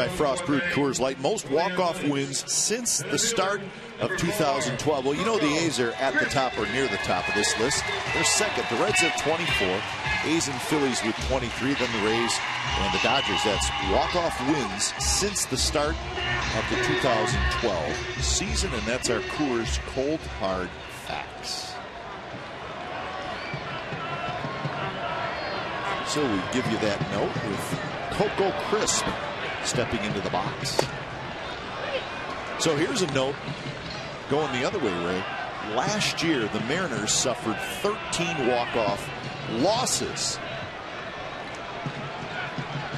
by Frost Brewed Coors Light. Most walk-off wins since the start of 2012. Well, you know the A's are at the top or near the top of this list. They're second. The Reds have 24. A's and Phillies with 23. Then the Rays and the Dodgers. That's walk-off wins since the start of the 2012 season. And that's our Coors Cold Hard Facts. So we give you that note with Coco Crisp stepping into the box. So here's a note going the other way, Ray. Last year, the Mariners suffered 13 walk-off losses.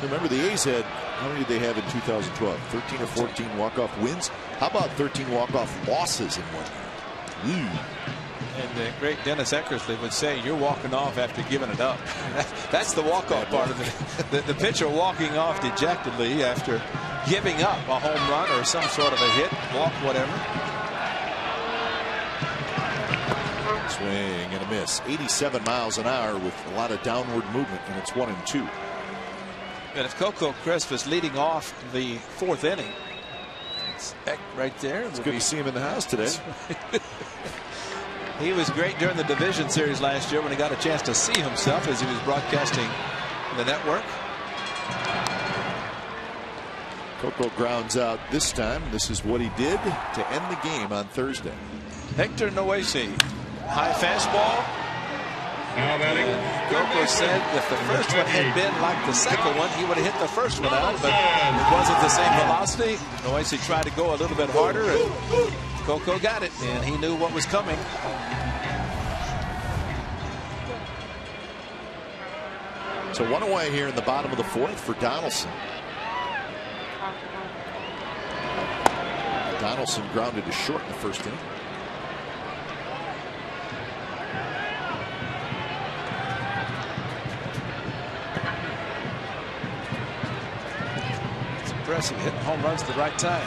Remember, the A's had, how many did they have in 2012? 13 or 14 walk-off wins? How about 13 walk-off losses in 1 year? And the great Dennis Eckersley would say, you're walking off after giving it up. That's the walk-off part of it. The pitcher walking off dejectedly after giving up a home run or some sort of a hit, walk, whatever. Swing and a miss. 87 miles an hour with a lot of downward movement, and it's 1-2. And if Coco Crisp is leading off the fourth inning, it's Eck right there. It's good to see him in the house today. He was great during the division series last year when he got a chance to see himself as he was broadcasting the network. Coco grounds out this time. This is what he did to end the game on Thursday. Hector Noesi, high fastball. Coco said if the first one had been like the second one, he would have hit the first one out, but it wasn't the same velocity. Noesi tried to go a little bit harder, and Coco got it, and he knew what was coming. So one away here in the bottom of the fourth for Donaldson. Donaldson grounded to short in the first inning. It's impressive hitting home runs at the right time.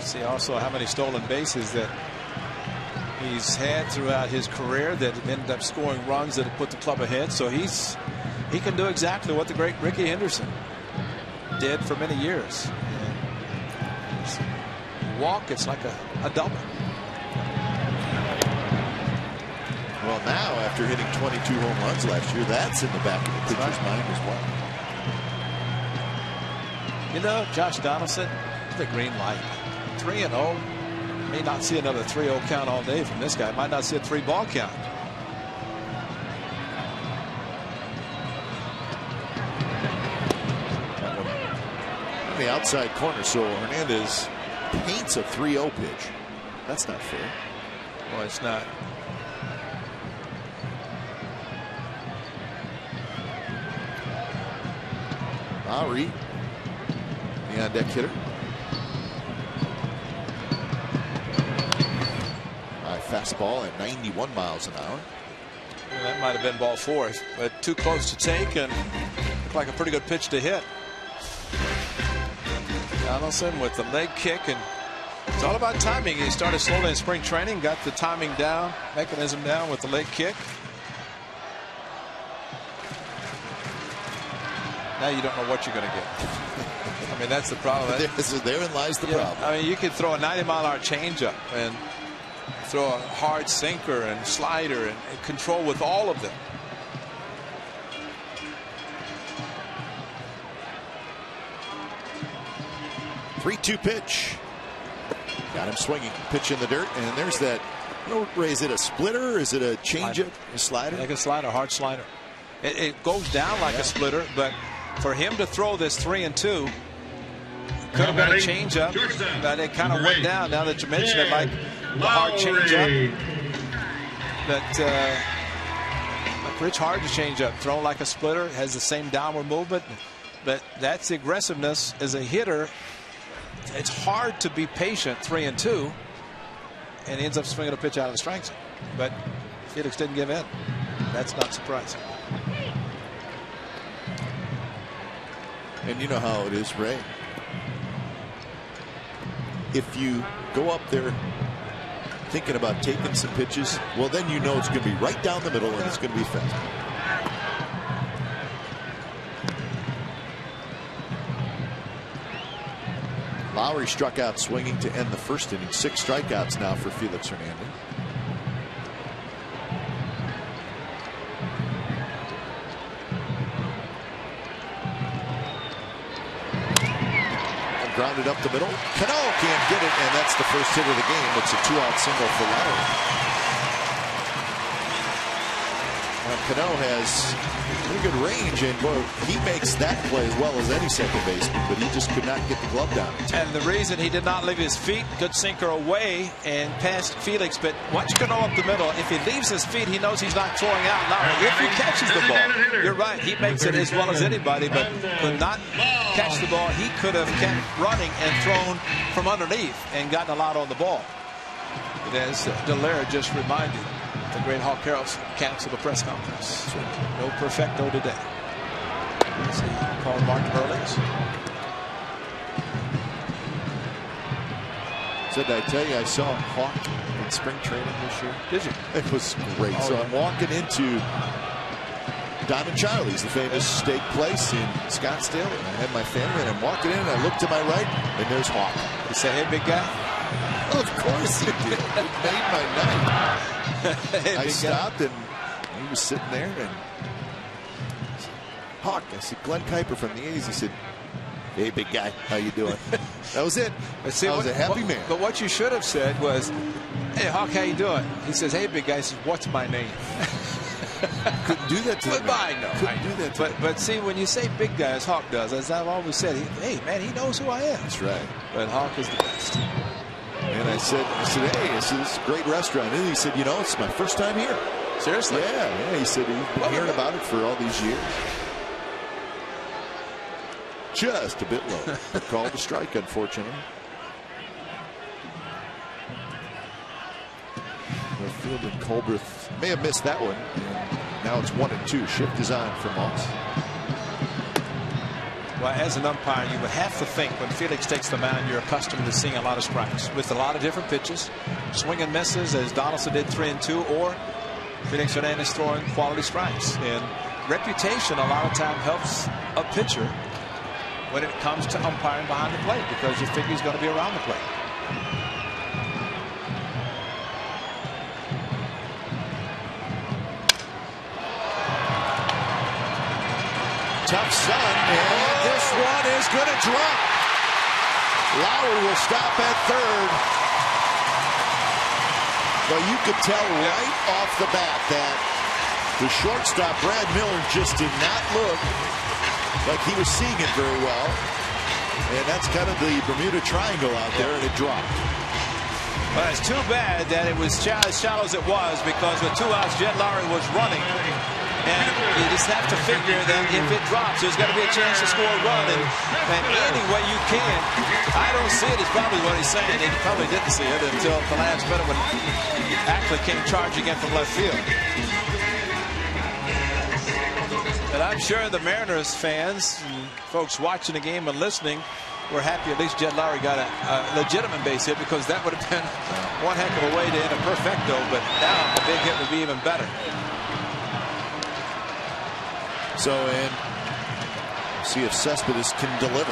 See also how many stolen bases that he's had throughout his career that ended up scoring runs that have put the club ahead. So he can do exactly what the great Rickey Henderson did for many years. Walk, it's like a double. Well, now after hitting 22 home runs last year, that's in the back of the pitcher's mind as well. You know, Josh Donaldson, the green light. 3-0. May not see another 3-0 count all day from this guy. Might not see a 3-ball count. On the outside corner, so Hernandez paints a 3-0 pitch. That's not fair. Well, it's not. Lowrie, the on-deck hitter. Fastball at 91 miles an hour. Well, that might have been ball four, but too close to take and looked like a pretty good pitch to hit. Donaldson with the leg kick, and it's all about timing. He started slowly in spring training, got the timing down, mechanism down with the leg kick. Now you don't know what you're going to get. I mean, that's the problem. Therein lies the problem. I mean, you could throw a 90-mile-hour changeup and throw a hard sinker and slider and control with all of them. Three-two pitch. Got him swinging. Pitch in the dirt, and there's that. Ray, is it a splitter? Is it a changeup? A slider? Like a slider, hard slider. It goes down like a splitter, but for him to throw this 3-2. Could have been a changeup, but it kind of went down. Now that you mentioned it, Mike, the hard changeup. But Rich hard to change up, thrown like a splitter, has the same downward movement, but that's the aggressiveness as a hitter. It's hard to be patient. 3-2, and ends up swinging a pitch out of the strike zone. But Felix didn't give in. That's not surprising. And you know how it is, Ray. If you go up there thinking about taking some pitches, well, then you know it's going to be right down the middle and it's going to be fast. Lowrie struck out swinging to end the first inning. 6 strikeouts now for Felix Hernandez. And grounded up the middle. Cano can't get it, and that's the first hit of the game. It's a two-out single for Lowrie. Cano has pretty good range, and boy, he makes that play as well as any second baseman, but he just could not get the glove down. And the reason he did not leave his feet, good sinker away and past Felix, but watch Cano up the middle. If he leaves his feet, he knows he's not throwing out Lowrie. If he catches the ball, you're right, he makes it as well as anybody, but could not catch the ball. He could have kept running and thrown from underneath and gotten a lot on the ball. But as Dallaire just reminded, the great Hawk Harrelson canceled the press conference. No perfecto today. Let's see, call Mark Burlings. Said I tell you, I saw Hawk in spring training this year. Did you? It was great. Oh, so yeah. I'm walking into Don and Charlie's, the famous steak place in Scottsdale. And I had my family, and I'm walking in, and I look to my right, and there's Hawk. He said, "Hey, big guy." Well, of course he did. It made my night. I stopped and he was sitting there, and Hawk, I see Glenn Kuiper from the 80s. He said, "Hey, big guy, how you doing?" That was it. See, I was a happy man. But what you should have said was, "Hey, Hawk, how you doing?" He says, "Hey, big guy." He says, "What's my name?" Couldn't do that to him. But see, when you say big guy, as Hawk does, as I've always said, hey, man, he knows who I am. That's right. But Hawk is the best. And I said, "Hey, this is a great restaurant." And he said, "You know, it's my first time here." Seriously? Yeah. He said, "You've been hearing about it for all these years." Just a bit low. Called the strike, unfortunately. Northfield and Colbreth may have missed that one. Now it's 1-2. Shift is on for Moss. Well, as an umpire, you would have to think when Felix takes the mound, you're accustomed to seeing a lot of strikes with a lot of different pitches, swing and misses, as Donaldson did 3-2, or Felix Hernandez throwing quality strikes. And reputation a lot of time helps a pitcher when it comes to umpiring behind the plate, because you figure he's going to be around the plate. Tough sun, and this one is going to drop. Lowrie will stop at third. But you could tell right off the bat that the shortstop, Brad Miller, just did not look like he was seeing it very well. And that's kind of the Bermuda Triangle out there, and it dropped. Well, it's too bad that it was as shallow as it was, because with 2 outs, Jed Lowrie was running. And you just have to figure that if it drops, there's going to be a chance to score a run. And any way you can. I don't see it is probably what he's saying. He probably didn't see it until the last minute when Ackley came charging in from left field. And I'm sure the Mariners fans, folks watching the game and listening, were happy at least Jed Lowrie got a legitimate base hit, because that would have been one heck of a way to end a perfecto. But now a big hit would be even better. So, and see if Cespedes can deliver.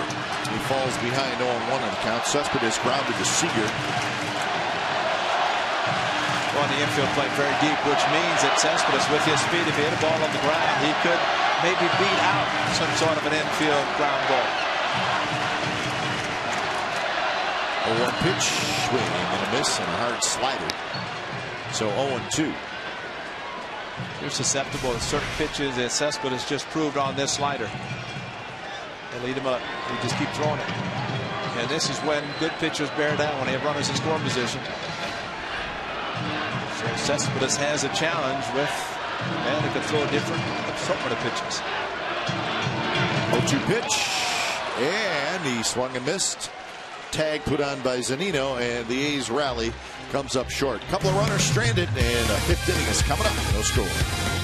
He falls behind 0-1 on the count. Cespedes grounded to Seager. Well, the infield played very deep, which means that Cespedes, with his speed, if he hit a ball on the ground, he could maybe beat out some sort of an infield ground ball. A one pitch swing and a miss, and a hard slider. So 0-2. You're susceptible to certain pitches, as Cespedes just proved on this slider. They lead him up. They just keep throwing it. And this is when good pitchers bear down, when they have runners in scoring position. So Cespedes has a challenge with a man that can throw a different assortment of pitches. 0-2 pitch. And he swung and missed. Tag put on by Zunino, and the A's rally comes up short. Couple of runners stranded, and a 5th inning is coming up. No score.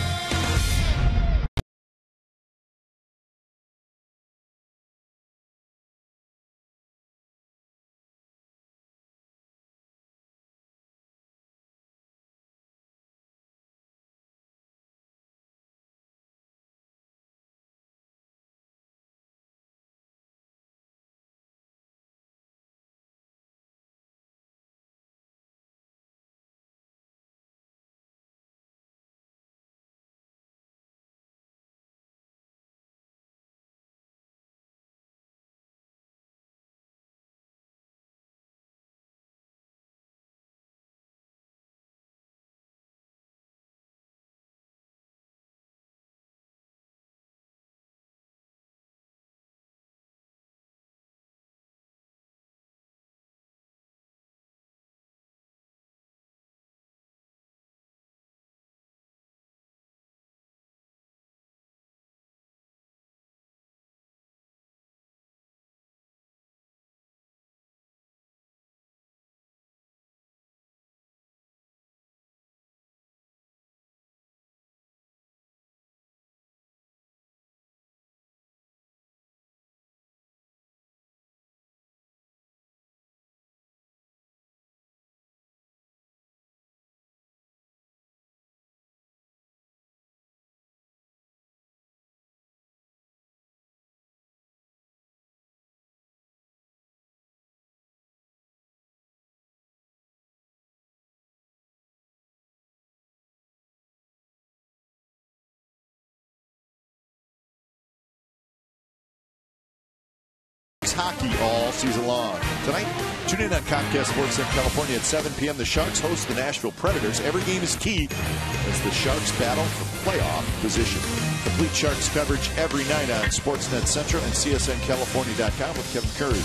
hockey all season long. Tonight, tune in on Comcast Sports in California at 7 p.m. The Sharks host the Nashville Predators. Every game is key as the Sharks battle for playoff position. Complete Sharks coverage every night on Sportsnet Central and CSNCalifornia.com with Kevin Curry.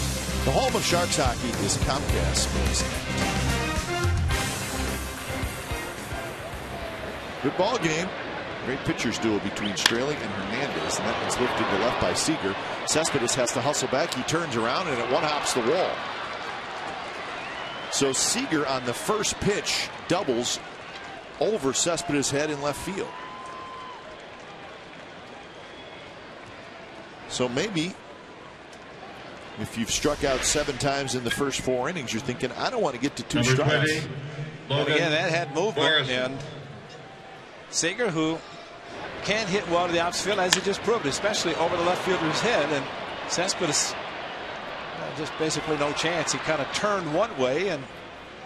The home of Sharks hockey is Comcast Sports. Good ball game. Great pitchers duel between Straily and Hernandez, and that one's lifted to left by Seager. Cespedes has to hustle back. He turns around and it one hops the wall. So Seager on the first pitch doubles over Cespedes' head in left field. So maybe if you've struck out 7 times in the first 4 innings, you're thinking, I don't want to get to 2 strikes. And again, that had movement. Morrison. And Seager, who can hit well to the opposite field, as he just proved, especially over the left fielder's head. And Cespedes, just basically no chance. He kind of turned one way, and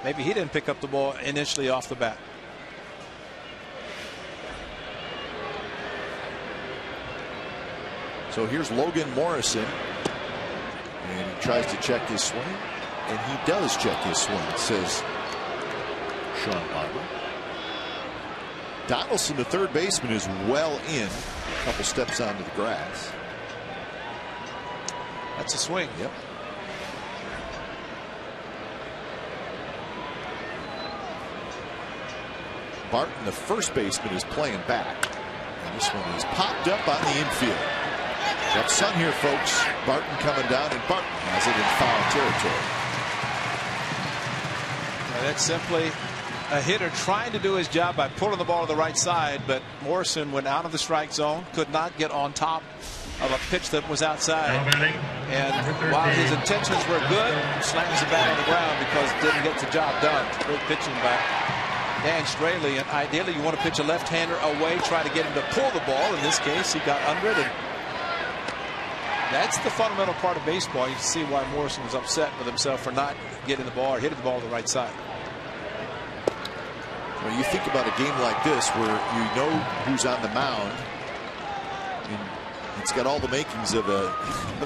maybe he didn't pick up the ball initially off the bat. So here's Logan Morrison, and he tries to check his swing, and he does check his swing, says Sean Bobber. Donaldson, the third baseman, is well in. A couple steps onto the grass. That's a swing. Yep. Barton, the first baseman, is playing back. And this one is popped up on the infield. Got sun here, folks. Barton coming down, and Barton has it in foul territory. Now that's simply a hitter trying to do his job by pulling the ball to the right side, but Morrison went out of the strike zone, could not get on top of a pitch that was outside. And while his intentions were good, slams the bat on the ground because didn't get the job done. Great pitching by Dan Straily, and ideally you want to pitch a left-hander away, try to get him to pull the ball. In this case, he got under it. That's the fundamental part of baseball. You can see why Morrison was upset with himself for not getting the ball or hitting the ball to the right side. When you think about a game like this where you know who's on the mound, and it's got all the makings of a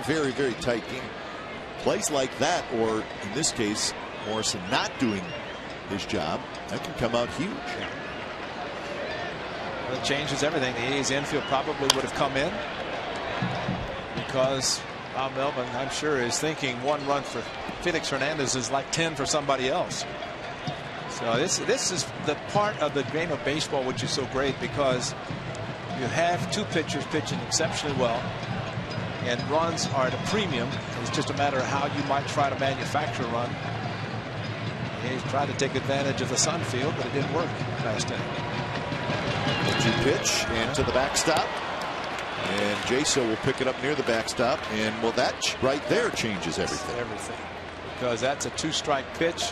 very, very tight game. Plays like that, or in this case, Morrison not doing his job, that can come out huge. Well, it changes everything. The A's infield probably would have come in because Bob Melvin, I'm sure, is thinking 1 run for Felix Hernandez is like 10 for somebody else. So this is the part of the game of baseball which is so great, because you have 2 pitchers pitching exceptionally well, and runs are at a premium. It's just a matter of how you might try to manufacture a run. He's tried to take advantage of the sun field, but it didn't work last time. Pitch and to the backstop, and Jaso will pick it up near the backstop, and well, that right there changes everything. Because that's a 2-strike pitch.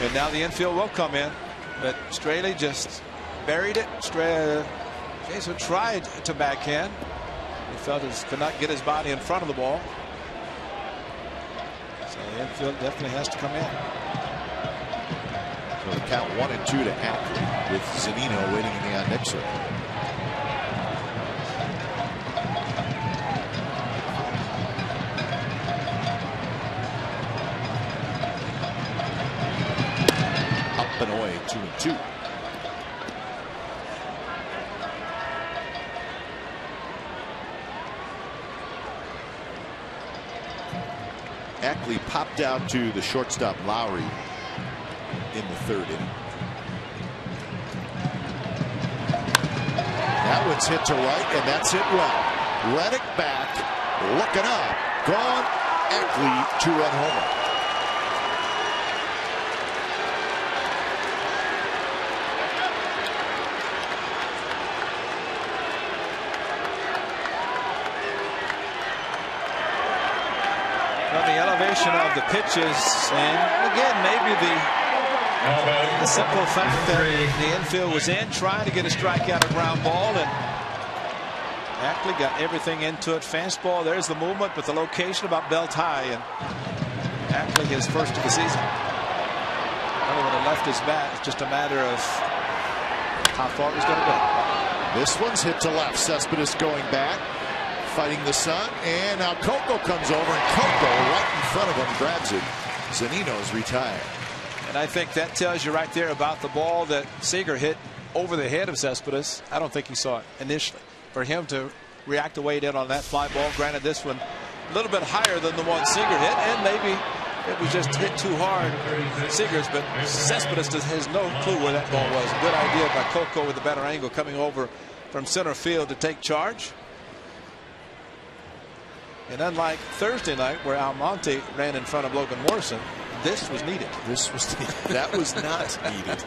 And now the infield will come in, but Straily just buried it. Jaso tried to backhand. He felt he could not get his body in front of the ball. So the infield definitely has to come in. So the count 1-2 to Ackley, with Zunino waiting in the on deck circle. And away, 2-2. Ackley popped out to the shortstop Lowrie in the 3rd inning. That one's hit to right, and that's hit well. Reddick back, looking up, gone. Ackley 2-run homer. Of the pitches, and again, maybe the simple fact that the infield was in trying to get a strikeout, a ground ball, and Ackley got everything into it. Fastball, there's the movement, but the location about belt high, and Ackley his first of the season. Only when he left his bat, it's just a matter of how far he's going to go. This one's hit to left. Cespedes going back. fighting the sun, and now Coco comes over, and Coco right in front of him grabs it. Zunino's retired. And I think that tells you right there about the ball that Seager hit over the head of Cespedes. I don't think he saw it initially. For him to react the way he did on that fly ball, granted this one a little bit higher than the one Seager hit, and maybe it was just hit too hard, Seager's, but Cespedes has no clue where that ball was. Good idea by Coco with a better angle coming over from center field to take charge. And unlike Thursday night where Almonte ran in front of Logan Morrison, this was needed. This was needed. That was not needed.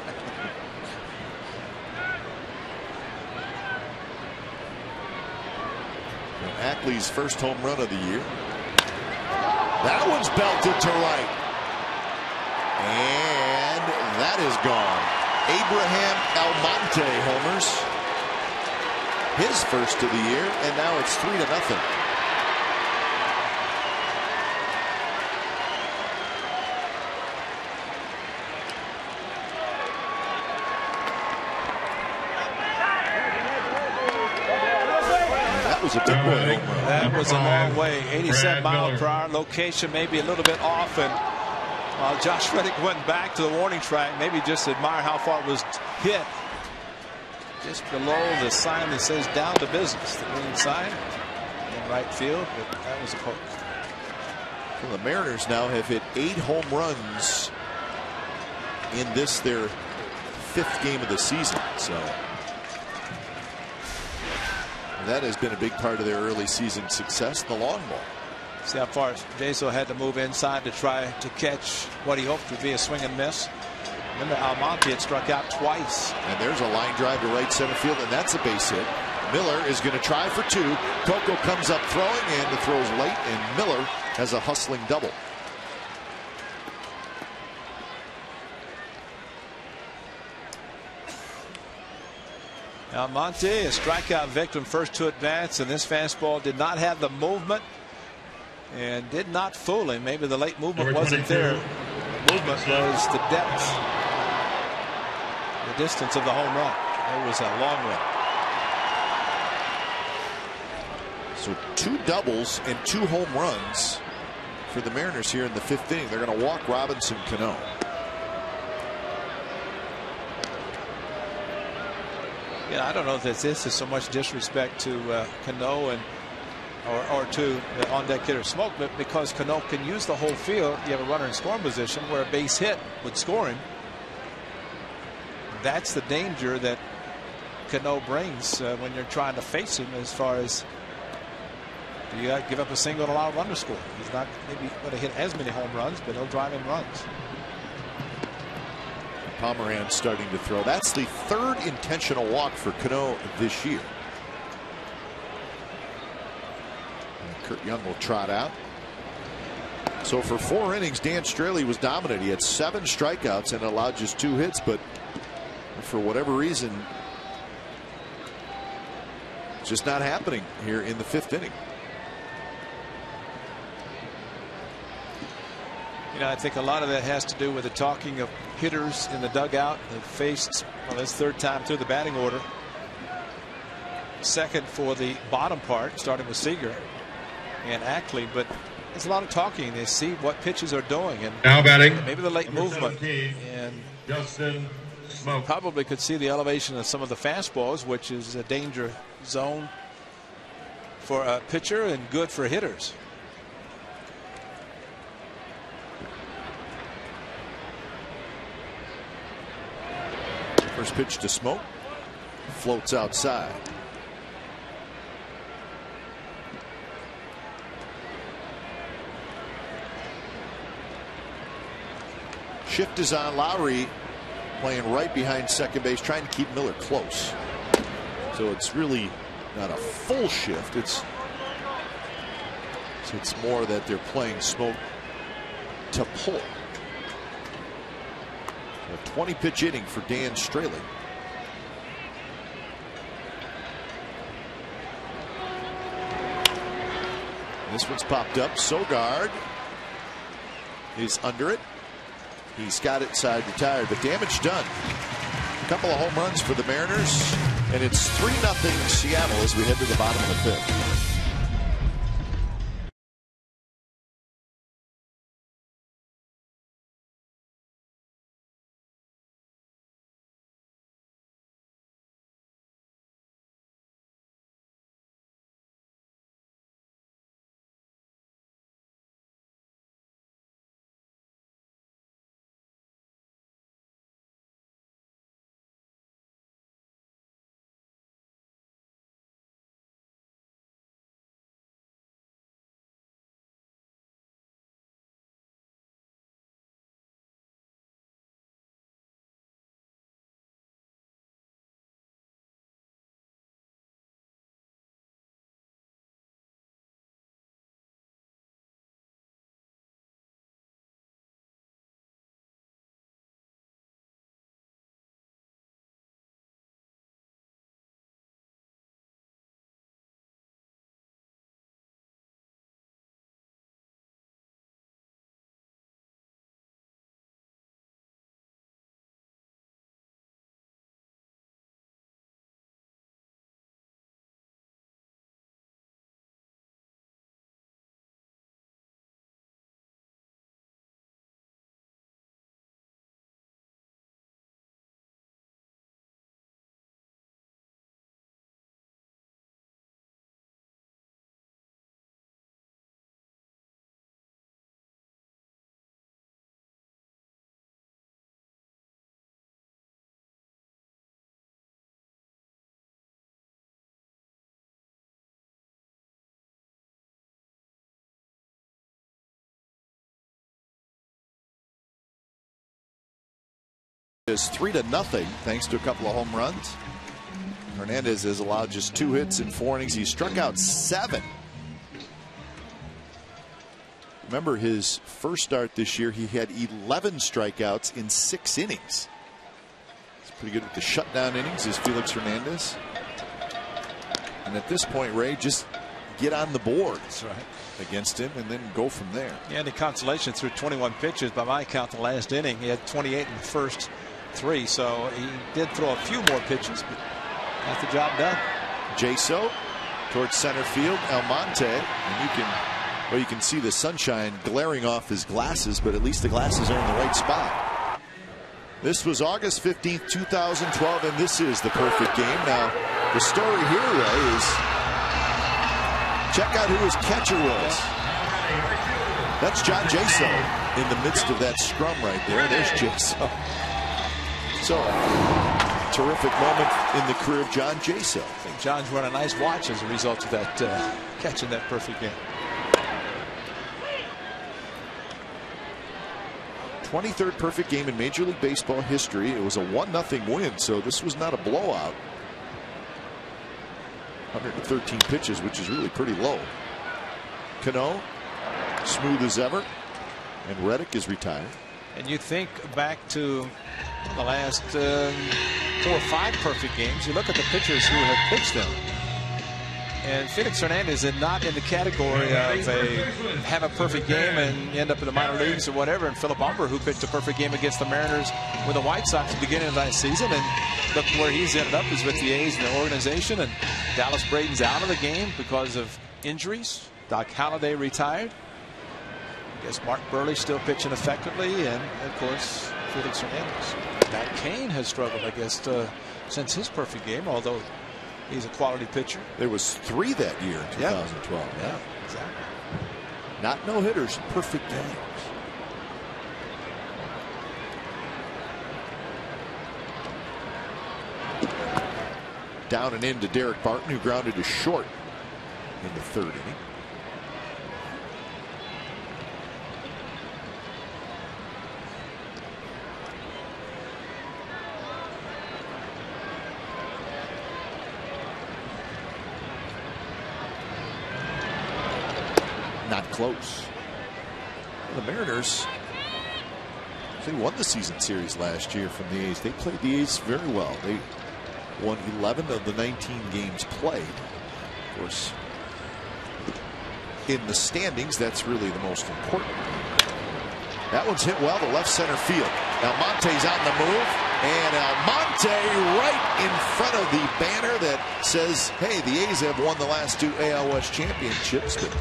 Ackley's first home run of the year. That one's belted to right. And that is gone. Abraham Almonte homers. His first of the year, and now it's 3-0. A big way. That was a long way. 87 mile per hour. Location maybe a little bit off, and Josh Reddick went back to the warning track. Maybe just admire how far it was hit. Just below the sign that says down to business. The green sign in right field, but that was a poke. Well, the Mariners now have hit 8 home runs in this their 5th game of the season. So that has been a big part of their early season success, the long ball. See how far Jaso had to move inside to try to catch what he hoped would be a swing and miss. Remember, Almonte had struck out twice. And there's a line drive to right center field, and that's a base hit. Miller is going to try for 2. Coco comes up throwing, and the throw's late, and Miller has a hustling double. Almonte, a strikeout victim, first 2 at-bats, and this fastball did not have the movement and did not fool him. Maybe the late movement wasn't there. The movement was the depth, the distance of the home run. It was a long run. So 2 doubles and 2 home runs for the Mariners here in the 5th inning. They're going to walk Robinson Cano. Yeah, I don't know if this is so much disrespect to Cano and or to the on-deck hitter Smoak, but because Cano can use the whole field, you have a runner in scoring position where a base hit would score him. That's the danger that Cano brings when you're trying to face him. As far as you give up a single and allow a run to score, he's not maybe going to hit as many home runs, but he'll drive in runs. Pomeranz starting to throw. That's the 3rd intentional walk for Cano this year. And Kurt Young will trot out. So for 4 innings, Dan Straily was dominant. He had 7 strikeouts and allowed just 2 hits, but for whatever reason, it's just not happening here in the 5th inning. You know, I think a lot of that has to do with the talking of hitters in the dugout. They've faced, well, his 3rd time through the batting order. 2nd for the bottom part, starting with Seager and Ackley. But there's a lot of talking. They see what pitches are doing, and now batting, maybe the late movement. And Dustin Smoak probably could see the elevation of some of the fastballs, which is a danger zone for a pitcher and good for hitters. First pitch to Smoak, floats outside. Shift is on. Lowrie playing right behind second base, trying to keep Miller close. So it's really not a full shift. It's more that they're playing Smoak to pull. A 20-pitch inning for Dan Straily. This one's popped up. Sogard is under it. He's got it side retired, but damage done. A couple of home runs for the Mariners, and it's 3-0 Seattle as we head to the bottom of the 5th. Is 3-0 thanks to a couple of home runs. Hernandez has allowed just 2 hits in 4 innings. He struck out 7. Remember his first start this year, he had 11 strikeouts in 6 innings. He's pretty good with the shutdown innings, is Felix Hernandez. And at this point, Ray, just get on the boards against him and then go from there. Yeah, the consolation through 21 pitches by my count the last inning. He had 28 in the first 3, so he did throw a few more pitches, but got the job done. Jaso towards center field, Almonte, and you can see the sunshine glaring off his glasses, but at least the glasses are in the right spot. This was August 15th, 2012, and this is The Perfect Game. Now, the story here, Ray, is check out who his catcher was. That's John Jaso in the midst of that scrum right there. There's Jaso. So, terrific moment in the career of John Jaso. I think John's run a nice watch as a result of that catching that perfect game. 23rd perfect game in Major League Baseball history. It was a 1-0 win, so this was not a blowout. 113 pitches, which is really pretty low. Cano, smooth as ever, and Reddick is retired. And you think back to the last 4 or 5 perfect games, you look at the pitchers who have pitched them, and Felix Hernandez is not in the category of a have a perfect game and end up in the minor leagues or whatever. And Philip Umber, who pitched a perfect game against the Mariners with the White Sox at the beginning of last season, and look where he's ended up, is with the A's and the organization. And Dallas Braden's out of the game because of injuries. Doc Holliday retired. I guess Mark Burley still pitching effectively, and of course Felix Hernandez. Matt Cain has struggled, I guess, since his perfect game, although he's a quality pitcher. There was 3 that year in 2012. Yeah, yeah, exactly. Not no hitters, perfect games. Down and in to Daric Barton, who grounded to short in the 3rd inning. Not close. The Mariners, they won the season series last year from the A's. They played the A's very well. They won 11 of the 19 games played. Of course, in the standings, that's really the most important. That one's hit well to left center field. Almonte's on the move, and Almonte right in front of the banner that says, hey, the A's have won the last 2 AL West championships. But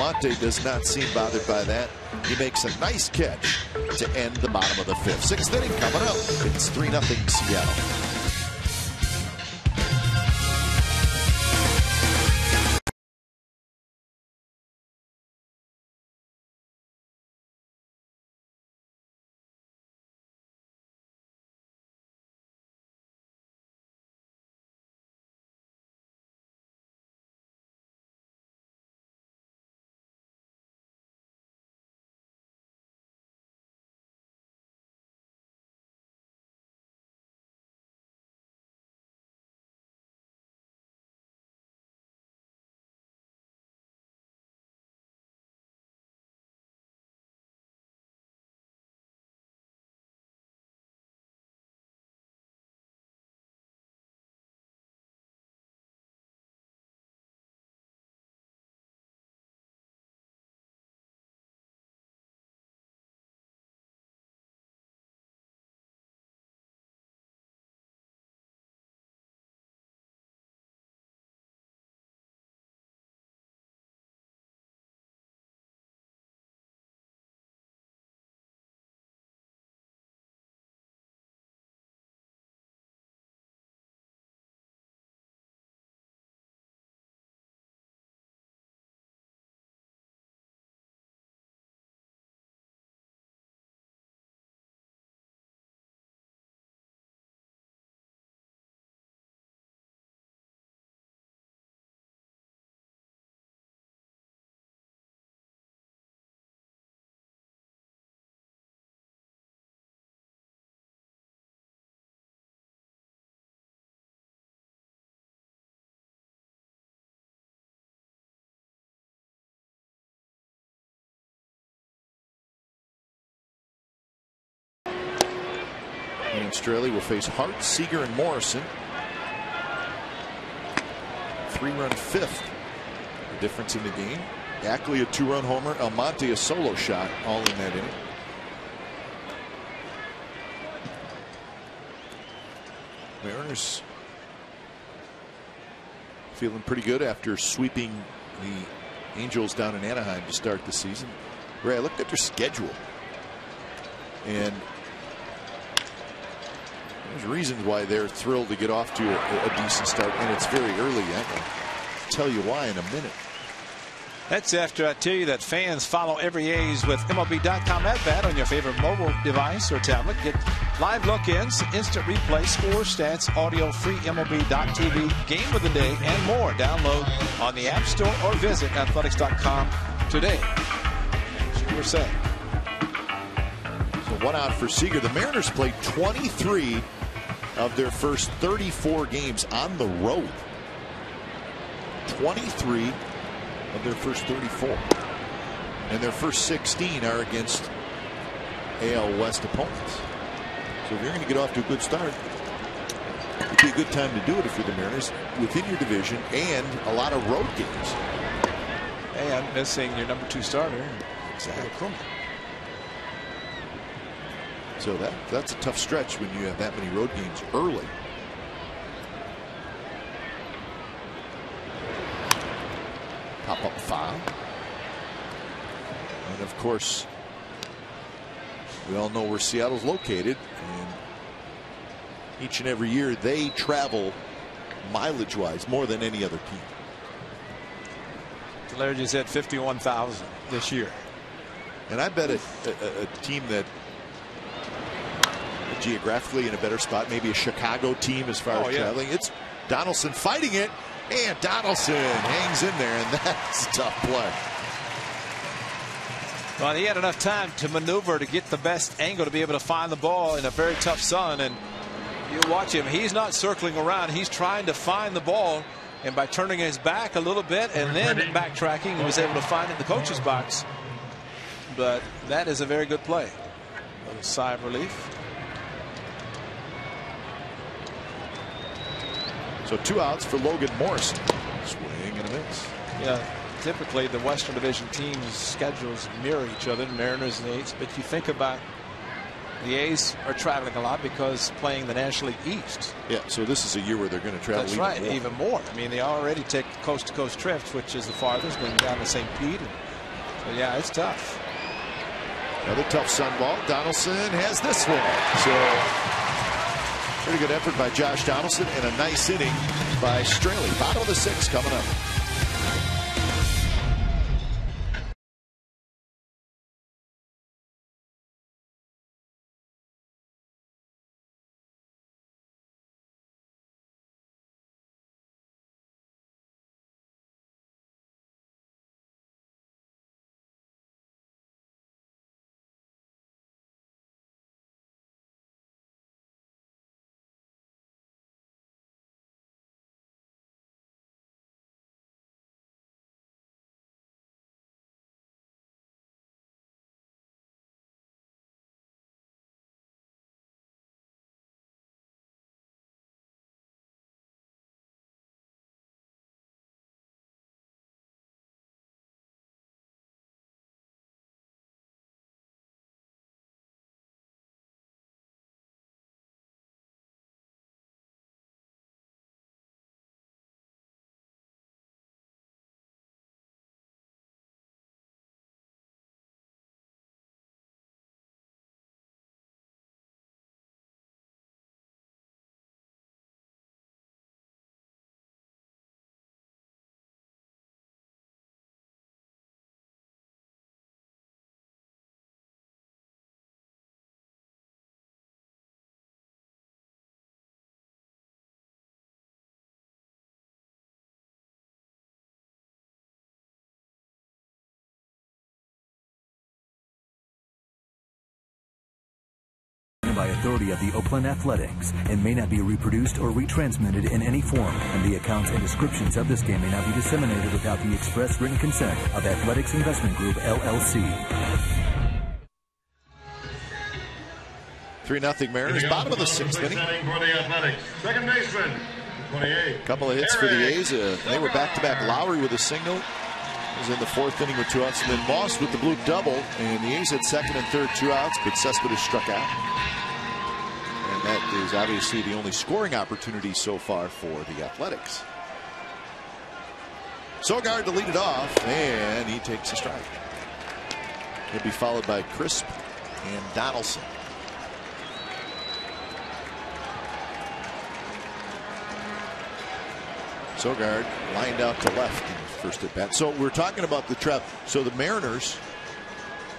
Almonte does not seem bothered by that. He makes a nice catch to end the bottom of the 5th. 6th inning coming up. It's 3-0 Seattle. And Straily will face Hart, Seager, and Morrison. Three-run fifth. The difference in the game. Ackley a two-run homer. Almonte a solo shot. All in that inning. Mariners feeling pretty good after sweeping the Angels down in Anaheim to start the season. Ray, I looked at their schedule, and there's reasons why they're thrilled to get off to a decent start, and it's very early. I'll tell you why in a minute. That's after I tell you that fans follow every A's with MLB.com at-bat on your favorite mobile device or tablet. Get live look-ins, instant replay, score stats, audio, free MLB.tv, game of the day, and more. Download on the App Store or visit athletics.com today. Sure set. So one out for Seager. The Mariners played 23 of their first 34 games on the road. 23 of their first 34, and their first 16 are against AL West opponents. So if you're going to get off to a good start, it'd be a good time to do it if you're the Mariners, within your division and a lot of road games. And missing your number 2 starter. Exactly. So that's a tough stretch when you have that many road games early. Pop up foul. And of course, we all know where Seattle's located, and each and every year they travel mileage wise more than any other team. Larry just had 51,000 this year. And I bet a team that geographically in a better spot, maybe a Chicago team as far as traveling. It's Donaldson fighting it. And Donaldson hangs in there, and that's a tough play. Well, he had enough time to maneuver to get the best angle to be able to find the ball in a very tough sun. And you watch him, he's not circling around. He's trying to find the ball, and by turning his back a little bit and then backtracking, he was able to find it in the coach's box. But that is a very good play. A little sigh of relief. So two outs for Logan Morrison. Swing and a miss. Yeah, typically the Western Division teams' schedules mirror each other, the Mariners and the A's, but you think about the A's are traveling a lot because playing the National League East. Yeah, so this is a year where they're going to travel. That's right, even more. I mean, they already take coast-to-coast trips, which is the farthest, going down to St. Pete. So, yeah, it's tough. Another tough sun ball. Donaldson has this one. So... pretty good effort by Josh Donaldson and a nice inning by Straily. Bottom of the 6th coming up. By authority of the Oakland Athletics and may not be reproduced or retransmitted in any form, and the accounts and descriptions of this game may not be disseminated without the express written consent of Athletics Investment Group, LLC. 3-0 Mariners. Bottom of the sixth inning. Second baseman, 28. A couple of hits for the A's. They were back-to-back. Lowrie with a single. It was in the fourth inning with 2 outs. And then Moss with the blue double. And the A's had second and third, 2 outs. But Cespedes struck out. And that is obviously the only scoring opportunity so far for the Athletics. Sogard to lead it off. And he takes a strike. He'll be followed by Crisp and Donaldson. Sogard lined out to left in the first at bat. So we're talking about the trap. So the Mariners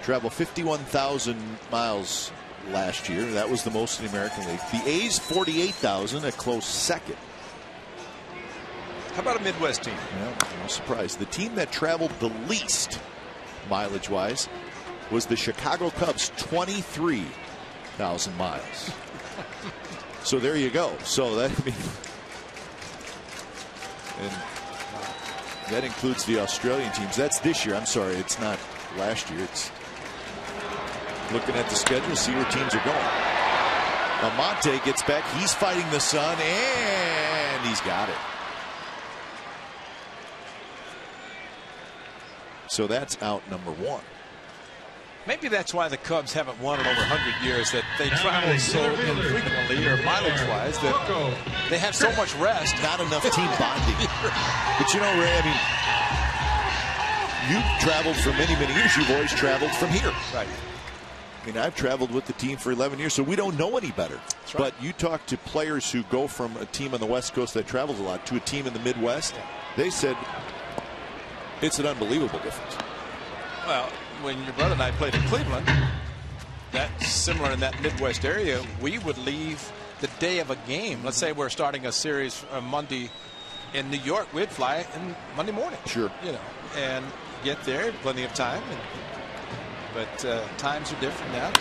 travel 51,000 miles last year. That was the most in the American League. The A's 48,000, a close second. How about a Midwest team? Yeah, no surprise. The team that traveled the least mileage wise was the Chicago Cubs, 23,000 miles. So there you go. So that, I mean, and that includes the Australian teams. That's this year. I'm sorry, it's not last year. It's looking at the schedule, see where teams are going. Almonte gets back. He's fighting the sun, and he's got it. So that's out number 1. Maybe that's why the Cubs haven't won in over 100 years, that they travel so infrequently or mileage-wise that they have so much rest. Not enough team bonding. But you know, Ray, I mean, you've traveled for many, many years. You've always traveled from here. Right. I mean, I've traveled with the team for 11 years, so we don't know any better. Right. But you talk to players who go from a team on the West Coast that travels a lot to a team in the Midwest. They said it's an unbelievable difference. Well, when your brother and I played in Cleveland, that's similar in that Midwest area. We would leave the day of a game. Let's say we're starting a series Monday in New York. We'd fly in Monday morning. Sure. You know, and get there plenty of time. But times are different now.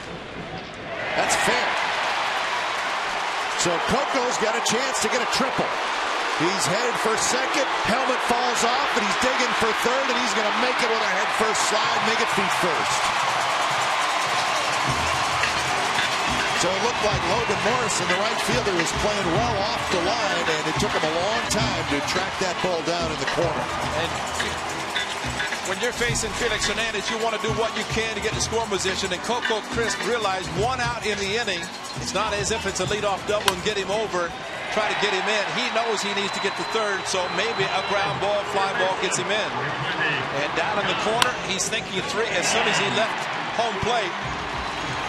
That's fair. So Coco's got a chance to get a triple. He's headed for second. Helmet falls off, and he's digging for third, and he's going to make it with a head first slide, make it feet first. So it looked like Logan Morrison, the right fielder, was playing well off the line, and it took him a long time to track that ball down in the corner. And when you're facing Felix Hernandez, you want to do what you can to get the scoring position, and Coco Crisp realized 1 out in the inning. It's not as if it's a leadoff double and get him over. Try to get him in. He knows he needs to get to third, so maybe a ground ball, fly ball gets him in. And down in the corner, he's thinking three as soon as he left home plate.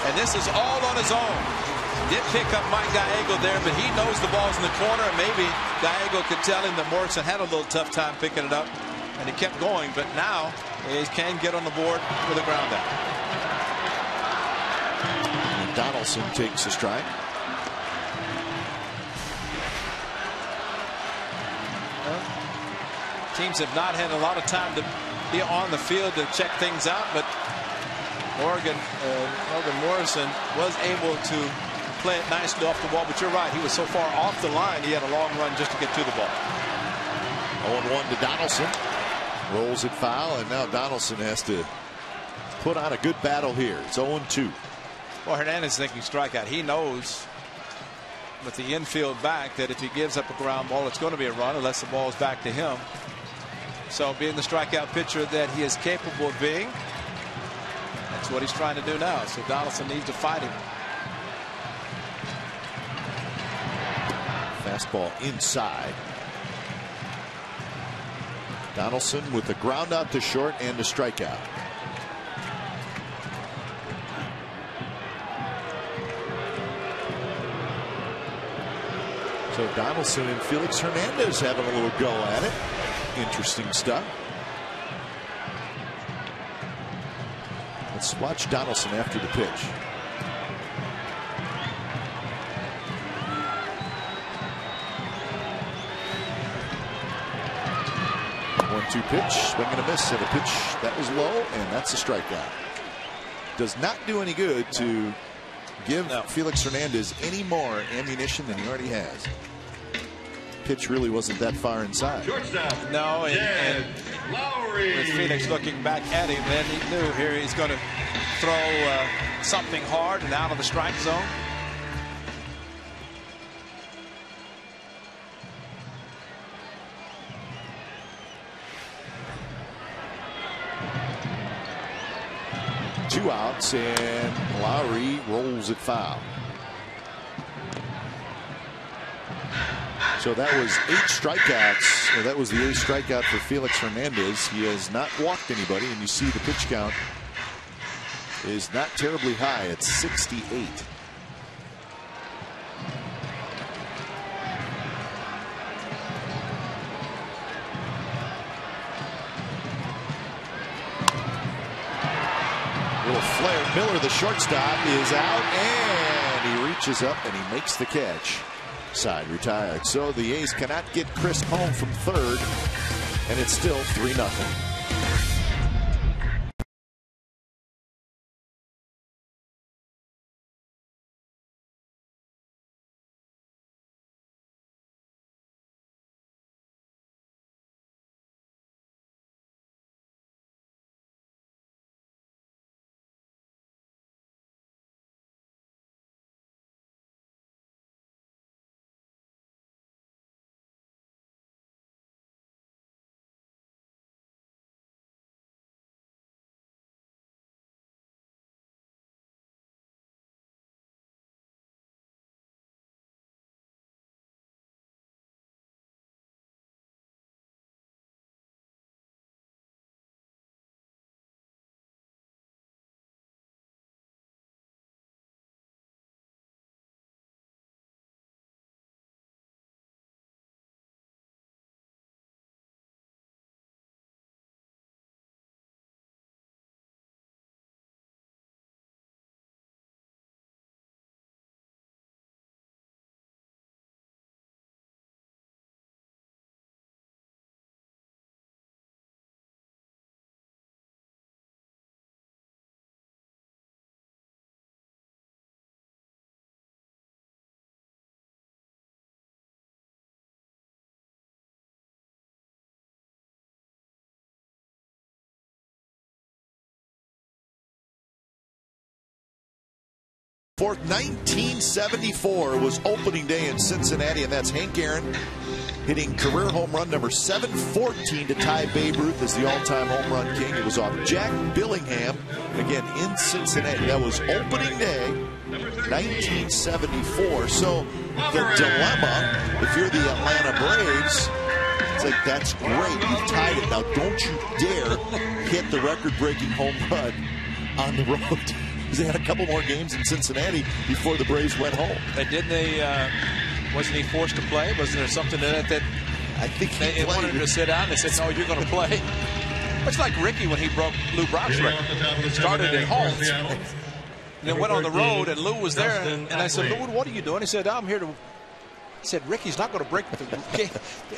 And this is all on his own. Did pick up Mike Gallego there, but he knows the ball's in the corner, and maybe Gallego could tell him that Morrison had a little tough time picking it up, and he kept going. But now he can get on the board with a ground out. And Donaldson takes a strike. Teams have not had a lot of time to be on the field to check things out, but Logan Morrison was able to play it nicely off the wall. But you're right, he was so far off the line, he had a long run just to get to the ball. 0-1 to Donaldson. Rolls it foul, and now Donaldson has to put on a good battle here. It's 0-2. Well, Hernandez thinking strikeout. He knows with the infield back that if he gives up a ground ball, it's going to be a run unless the ball's back to him. So being the strikeout pitcher that he is capable of being, that's what he's trying to do now. So Donaldson needs to fight him. Fastball inside. Donaldson with the ground out to short and the strikeout. So Donaldson and Felix Hernandez having a little go at it. Interesting stuff. Let's watch Donaldson after the pitch. One-two pitch, swing and a miss at a pitch that was low, and that's a strikeout. Does not do any good to give Felix Hernandez any more ammunition than he already has. Pitch really wasn't that far inside. No, and Lowrie. With Felix looking back at him, then he knew here he's going to throw something hard and out of the strike zone. two outs, and Lowrie rolls it foul. So that was 8 strikeouts. That was the 8th strikeout for Felix Hernandez. He has not walked anybody, and you see the pitch count is not terribly high at 68. Miller, the shortstop, is out, and he reaches up and he makes the catch. Side retired. So the A's cannot get Crisp home from third, and it's still 3-0. Fourth, 1974 was opening day in Cincinnati, and that's Hank Aaron hitting career home run number 714 to tie Babe Ruth as the all-time home run king. It was off Jack Billingham, again in Cincinnati. That was opening day, 1974. So the dilemma, if you're the Atlanta Braves, it's like, that's great, you've tied it. Now don't you dare hit the record-breaking home run on the road. They had a couple more games in Cincinnati before the Braves went home. And didn't they, wasn't he forced to play? Wasn't there something in it that I think they wanted him to sit down? They said, no, you're going to play. It's like Rickey when he broke Lou Brock's record. It started at home, and then went on the road, and Lou was there. And I said, Lou, what are you doing? He said, I'm here to... He said, Ricky's not going to break the game.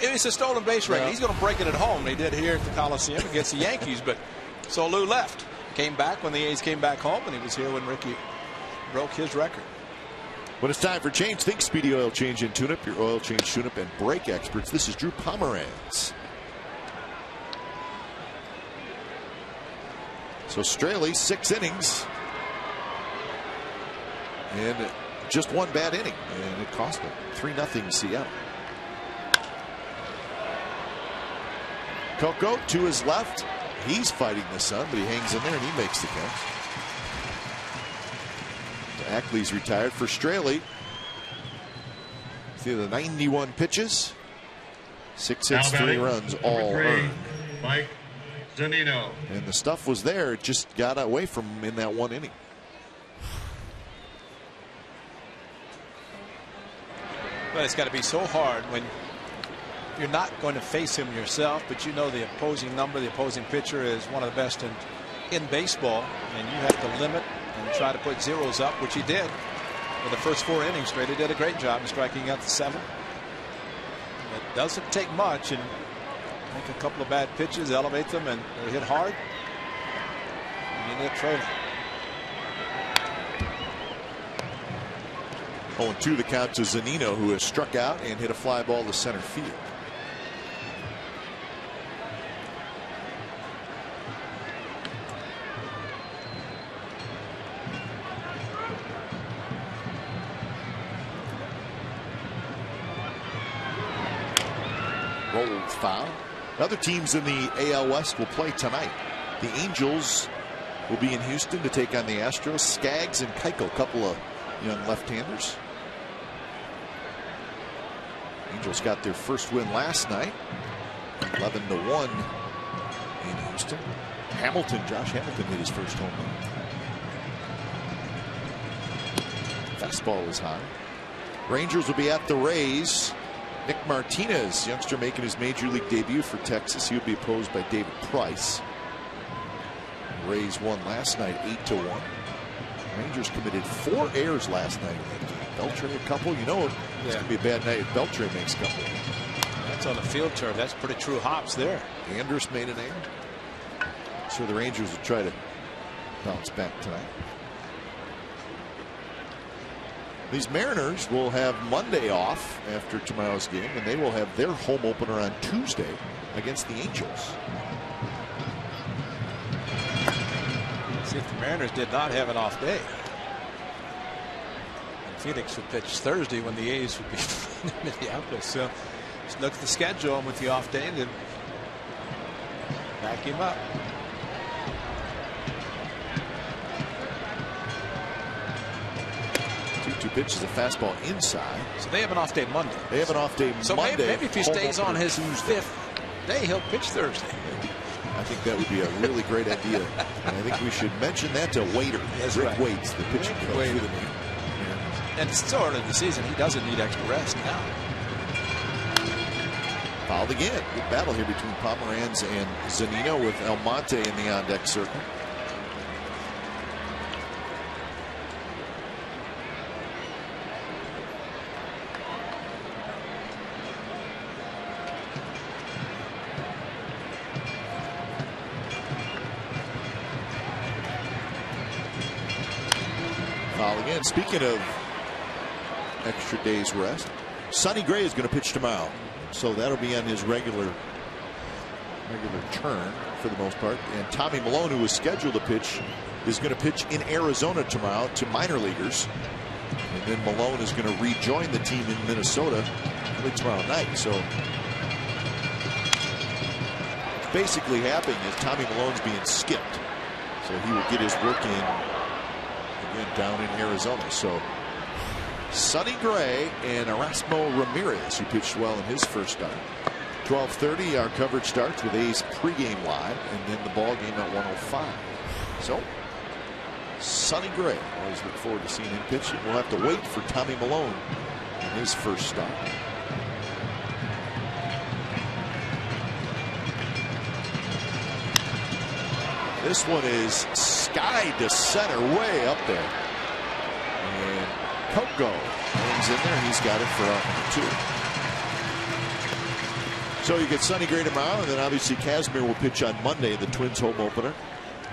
It's a stolen base record. Yeah. He's going to break it at home. They did here at the Coliseum against the Yankees, but so Lou left. Came back when the A's came back home, and he was here when Rickey broke his record. When it's time for change, think Speedy Oil Change and Tune-Up, your oil change, tune-up, and brake experts. This is Drew Pomeranz. So Straily, 6 innings. And just one bad inning, and it cost him. 3-0 Seattle. Coco to his left. He's fighting the sun, but he hangs in there and he makes the catch. So Ackley's retired for Straily. See the 91 pitches, 6 hits, 3 runs, all earned. Mike Zunino. And the stuff was there; it just got away from him in that one inning. But it's got to be so hard when you're not going to face him yourself, but you know the opposing number, the opposing pitcher is one of the best in baseball, and you have to limit and try to put zeros up, which he did for the first 4 innings straight. He did a great job in striking out the 7th. It doesn't take much, and I think a couple of bad pitches elevate them, and they're hit hard, and you end up trailing. 0-2 the count to Zunino, who has struck out and hit a fly ball to center field. Foul. Other teams in the AL West will play tonight. The Angels will be in Houston to take on the Astros. Skaggs and Keiko, a couple of young left-handers. Angels got their first win last night, 11-1 in Houston. Hamilton, Josh Hamilton, hit his first home run. Fastball is high. Rangers will be at the Rays. Nick Martinez, youngster making his major league debut for Texas. He'll be opposed by David Price. Rays won last night 8-1. Rangers committed 4 errors last night. Beltran a couple. You know, it's going to be a bad night if Beltran makes a couple. That's on the field turf. That's pretty true hops there. Anders made an error. So the Rangers will try to bounce back tonight. These Mariners will have Monday off after tomorrow's game, and they will have their home opener on Tuesday against the Angels. Let's see if the Mariners did not have an off day. And Felix would pitch Thursday when the A's would be in Minneapolis. So just look at the schedule, and with the off day, and then back him up. Pitch is a fastball inside. So they have an off day Monday. They have an off day so Monday. So maybe if he stays on his Tuesday. 5th day, he'll pitch Thursday. I think that would be a really great idea. And I think we should mention that to Waiter. That's Rick Waits, the pitching coach. And it's so early in the season, he doesn't need extra rest now. Fouled again. Good battle here between Pomeranz and Zunino with Almonte in the on-deck circle. And speaking of extra days rest, Sonny Gray is going to pitch tomorrow, so that'll be on his regular turn for the most part. And Tommy Milone, who was scheduled to pitch, is going to pitch in Arizona tomorrow to minor leaguers, and then Milone is going to rejoin the team in Minnesota tomorrow night. So what's basically happening is Tommy Milone's being skipped, so he will get his work in down in Arizona. So Sonny Gray and Erasmo Ramirez, who pitched well in his first start. 12:30 our coverage starts with A's pregame live, and then the ball game at 1:05. So Sonny Gray, always look forward to seeing him pitch. We'll have to wait for Tommy Milone in his first start. This one is sky to center, way up there. And Coco hangs in there. He's got it for out number 2. So you get Sonny Gray tomorrow, and then obviously Casimir will pitch on Monday, the Twins' home opener.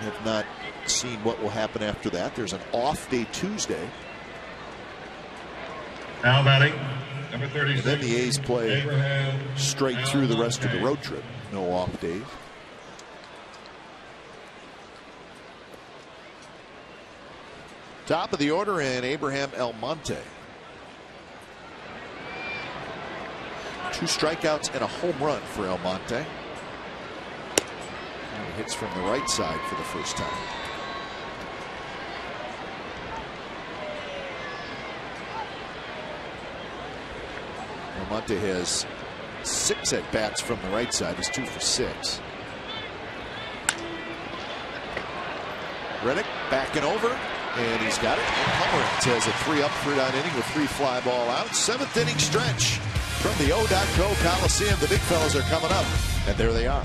We have not seen what will happen after that. There's an off day Tuesday. Now batting number 36. And then the A's play Abraham straight through the rest of the road trip. No off days. Top of the order in Abraham Almonte. 2 strikeouts and a home run for Almonte. And hits from the right side for the first time. Almonte has 6 at-bats from the right side. He's 2 for 6. Reddick backing over. And he's got it. And Pomeranz has a 3-up, 3-down inning with 3 fly ball out. 7th inning stretch from the O.co Coliseum. The big fellas are coming up, and there they are.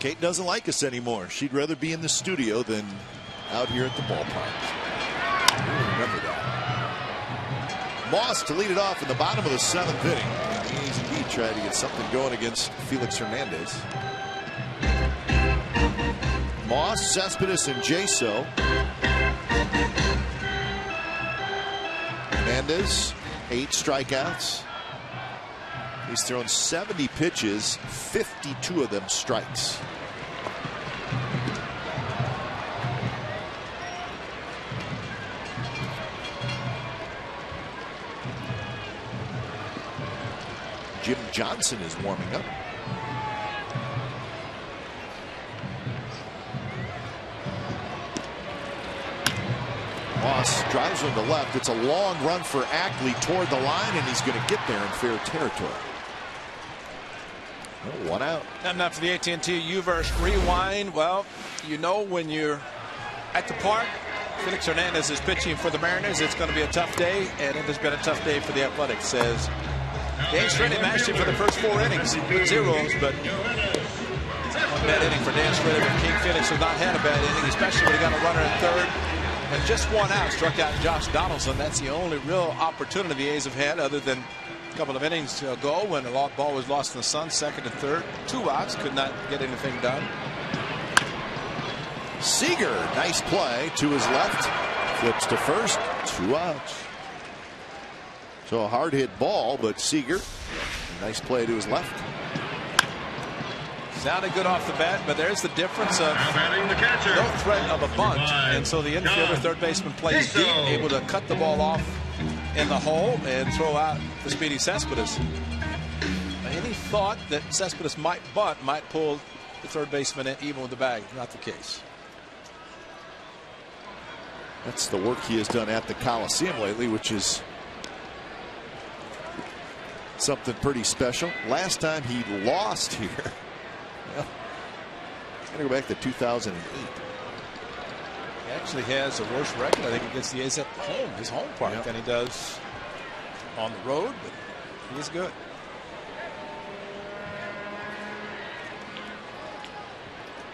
Kate doesn't like us anymore. She'd rather be in the studio than out here at the ballpark. Remember that. Moss to lead it off in the bottom of the seventh inning. He's indeed trying to get something going against Felix Hernandez. Moss, Cespedes, and Jaso. Hernandez, 8 strikeouts. He's thrown 70 pitches, 52 of them strikes. Jim Johnson is warming up. Moss drives him to left. It's a long run for Ackley toward the line, and he's going to get there in fair territory. Oh, one out. And now for the AT&T UVerse rewind. Well, you know, when you're at the park, Felix Hernandez is pitching for the Mariners. It's going to be a tough day, and it has been a tough day for the Athletics. Says Dan Straily matched him for the first 4 innings, zeros, but one bad inning for Dan Straily. But King Felix has not had a bad inning, especially when he got a runner at third. And just one out, struck out Josh Donaldson. That's the only real opportunity the A's have had, other than a couple of innings ago when a long ball was lost in the sun, second and third. 2 outs, could not get anything done. Seager, nice play to his left, flips to first, 2 outs. So a hard hit ball, but Seager, nice play to his left. Sounded good off the bat, but there's the difference of no threat of a bunt, and so the infielder, third baseman, plays deep, able to cut the ball off in the hole and throw out the speedy Cespedes. Any thought that Cespedes might bunt might pull the third baseman in even with the bag. Not the case. That's the work he has done at the Coliseum lately, which is something pretty special. Last time he lost here. Well, he's going to go back to 2008. He actually has a worse record, I think, against the A's at home, his home park, than he does on the road, but he is good.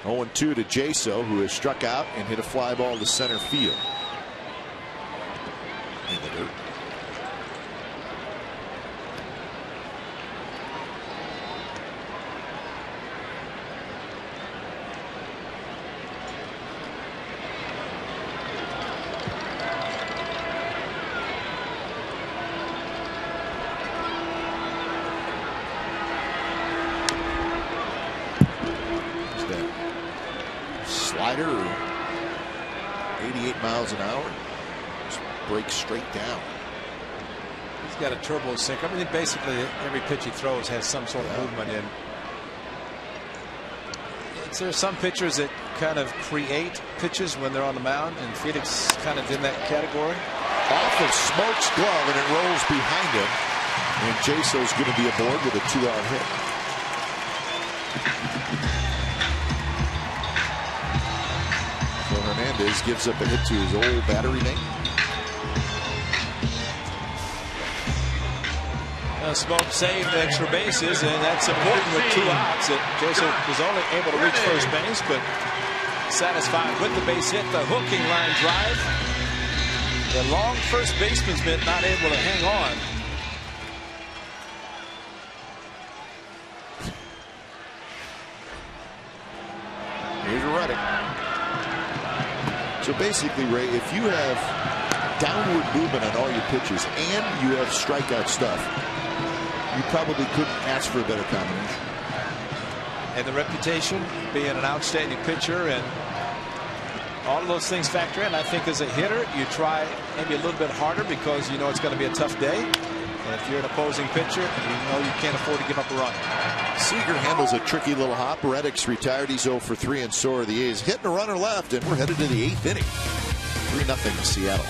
Oh, 2 to Jaso, who has struck out and hit a fly ball to center field. In the dirt. Straight down. He's got a turbo sink. I mean, basically every pitch he throws has some sort of movement in. There are some pitchers that kind of create pitches when they're on the mound, and Felix kind of in that category. Off of Smoak's glove, and it rolls behind him. And Jaso's going to be aboard with a 2-out hit. So Hernandez gives up a hit to his old battery name. Smoak saved the extra bases, and that's important with 2 outs. Jaso was only able to reach first base, but satisfied with the base hit, the hooking line drive. The long first baseman's been not able to hang on. Here's Reddick. So basically, Ray, if you have downward movement on all your pitches and you have strikeout stuff, you probably couldn't ask for a better combination. And the reputation, being an outstanding pitcher, and all of those things factor in. I think as a hitter, you try maybe a little bit harder because you know it's going to be a tough day. And if you're an opposing pitcher, you know you can't afford to give up a run. Seager handles a tricky little hop. Reddick's retired. He's 0 for 3, and so are the A's. Hitting a runner left, and we're headed to the 8th inning. 3-0 to Seattle.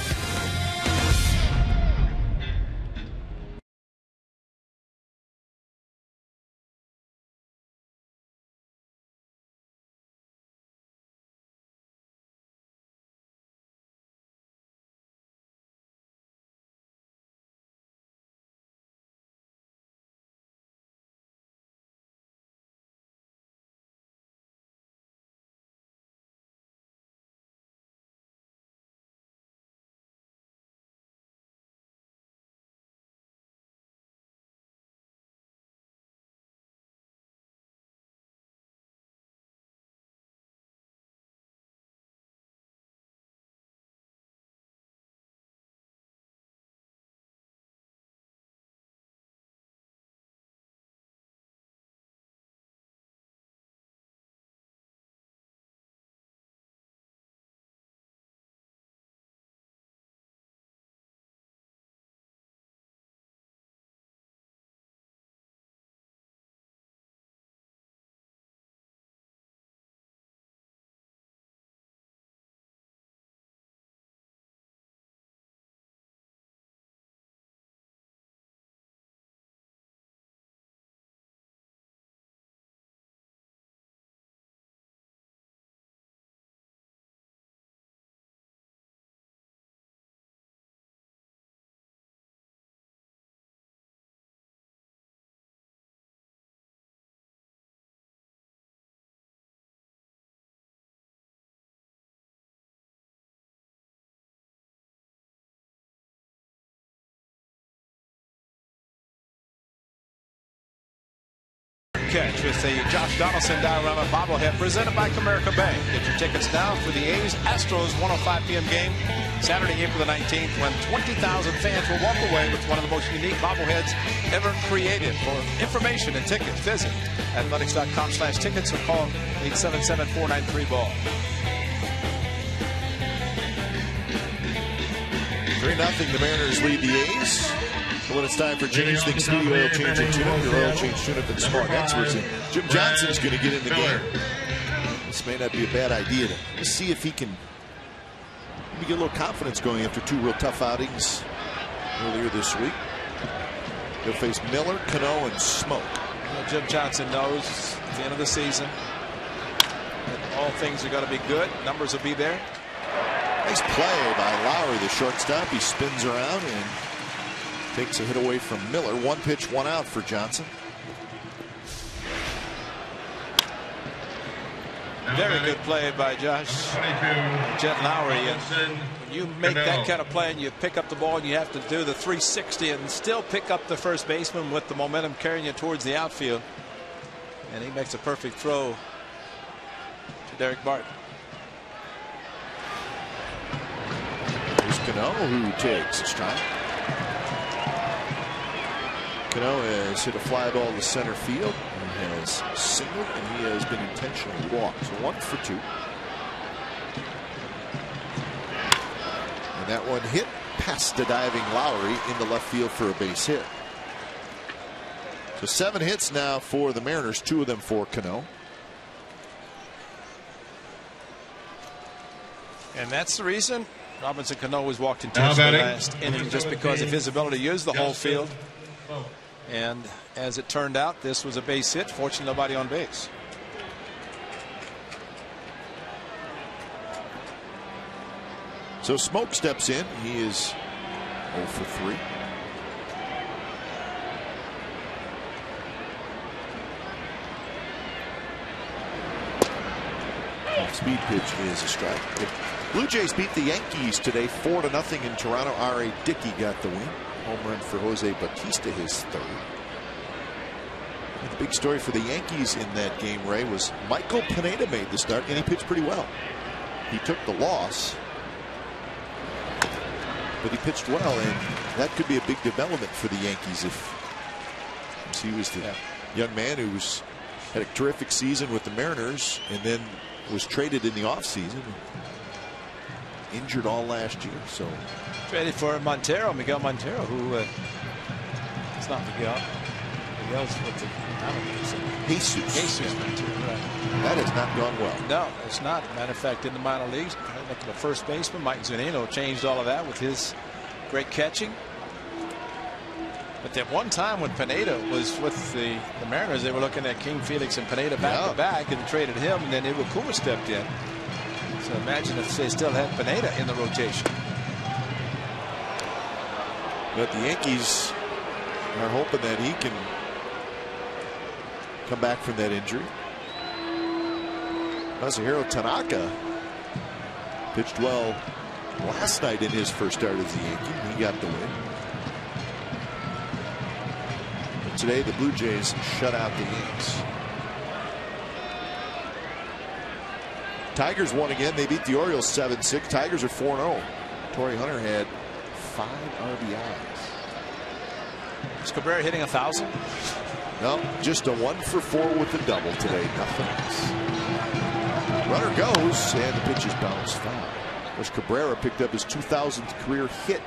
catch. It's a Josh Donaldson diorama bobblehead presented by Comerica Bank. Get your tickets now for the A's-Astros 1:05 p.m. game Saturday, April the 19th, when 20,000 fans will walk away with one of the most unique bobbleheads ever created. For information and tickets, visit athletics.com/tickets or call 877-493-BALL. 3-0, the Mariners lead the A's. Well, it's time for James thinks speedy oil change and tune-up. Your oil change tune-up and Smoak experts. And Jim Johnson is going to get in the game. This may not be a bad idea to see if he can get a little confidence going after two real tough outings earlier this week. He'll face Miller, Cano, and Smoak. Well, Jim Johnson knows at the end of the season that all things are going to be good. Numbers will be there. Nice play by Lowrie, the shortstop. He spins around and takes a hit away from Miller. One pitch, one out for Johnson. Very good play by Josh. Jed Lowrie. And when you make that kind of play and you pick up the ball and you have to do the 360 and still pick up the first baseman with the momentum carrying you towards the outfield. And he makes a perfect throw to Daric Barton. Cano, who takes a strike. Cano has hit a fly ball to center field and has singled, and he has been intentionally walked. So 1 for 2. And that one hit past the diving Lowrie into left field for a base hit. So 7 hits now for the Mariners, 2 of them for Cano. And that's the reason Robinson Cano was walked intentionally last inning, just because of his ability to use the whole field. And as it turned out, this was a base hit. Fortunately, nobody on base. So Smoak steps in. He is 0 for 3. Speed pitch is a strike. Blue Jays beat the Yankees today 4-0 in Toronto. R.A. Dickey got the win. Home run for Jose Bautista, his 3rd. And the big story for the Yankees in that game, Ray, was Michael Pineda made the start, and he pitched pretty well. He took the loss, but he pitched well, and that could be a big development for the Yankees if he was the young man who's had a terrific season with the Mariners and then was traded in the offseason. Injured all last year, so traded for Miguel Montero, who it's not Miguel. Miguel's with the Jesus Montero. Right. That has not gone well. No, it's not. Matter of fact, in the minor leagues, up to the first baseman, Mike Zunino changed all of that with his great catching. But that one time when Pineda was with the Mariners, they were looking at King Felix and Pineda back to back and traded him, and then Iwakuma stepped in. So imagine if they still had Pineda in the rotation. But the Yankees are hoping that he can come back from that injury. Masahiro Tanaka pitched well last night in his first start as a Yankee. He got the win. But today the Blue Jays shut out the Yanks. Tigers won again. They beat the Orioles 7-6. Tigers are 4-0. Torrey Hunter had 5 RBIs. Is Cabrera hitting 1,000? No, just a 1 for 4 with a double today. Nothing else. Runner goes, and the pitch is bounced foul. As Cabrera picked up his 2,000th career hit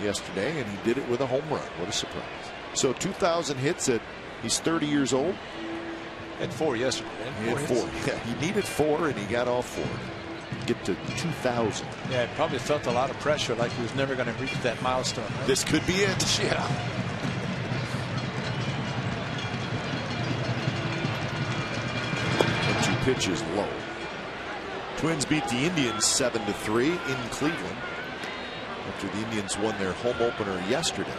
yesterday, and he did it with a home run. What a surprise! So 2,000 hits at he's 30 years old. Had 4 yesterday. He had four. Yeah, he needed 4, and he got all 4. Get to 2,000. Yeah, it probably felt a lot of pressure, like he was never going to reach that milestone. Right? This could be it. Yeah. And 2 pitches low. Twins beat the Indians 7-3 in Cleveland after the Indians won their home opener yesterday.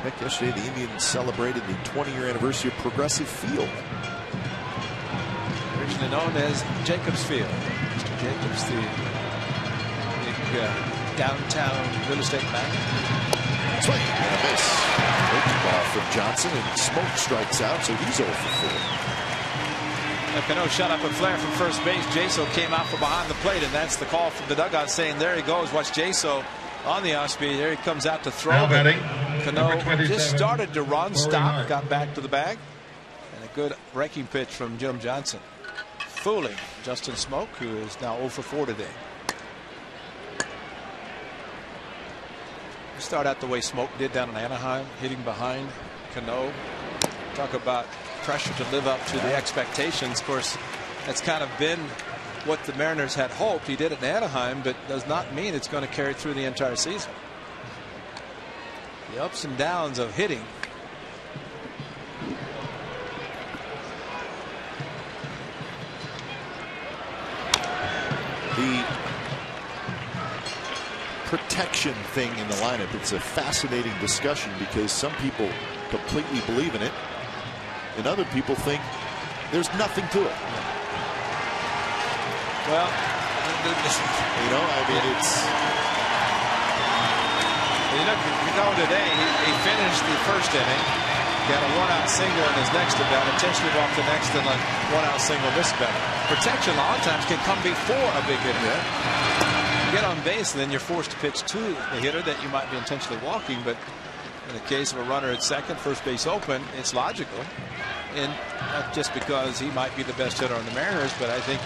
Heck, yesterday the Indians celebrated the 20-year anniversary of Progressive Field, originally known as Jacobs Field. Mr. Jacobs, the big downtown real estate bank. Swing and a miss. Open ball from Johnson, and Smoak strikes out, so he's 0 for 4. Cano shot up a flare from first base. Jaso came out from behind the plate, and that's the call from the dugout saying, there he goes. Watch Jaso on the off speed. There he comes out to throw. Cano just started to run, stopped, got back to the bag. And a good breaking pitch from Jim Johnson, fooling Justin Smoak, who is now 0 for 4 today. Start out the way Smoak did down in Anaheim, hitting behind Cano. Talk about pressure to live up to the expectations. Of course, that's kind of been what the Mariners had hoped. He did it in Anaheim, but does not mean it's going to carry through the entire season. The ups and downs of hitting. The protection thing in the lineup, it's a fascinating discussion because some people completely believe in it and other people think there's nothing to it. Well, you know, I mean, it's, you know, today he finished the first inning, got a one-out single in his next at-bat, intentionally walked the next and a one-out single this bat. Protection a lot of times can come before a big hit. Get on base, and then you're forced to pitch to the hitter that you might be intentionally walking. But in the case of a runner at second, first base open, it's logical, and not just because he might be the best hitter on the Mariners, but I think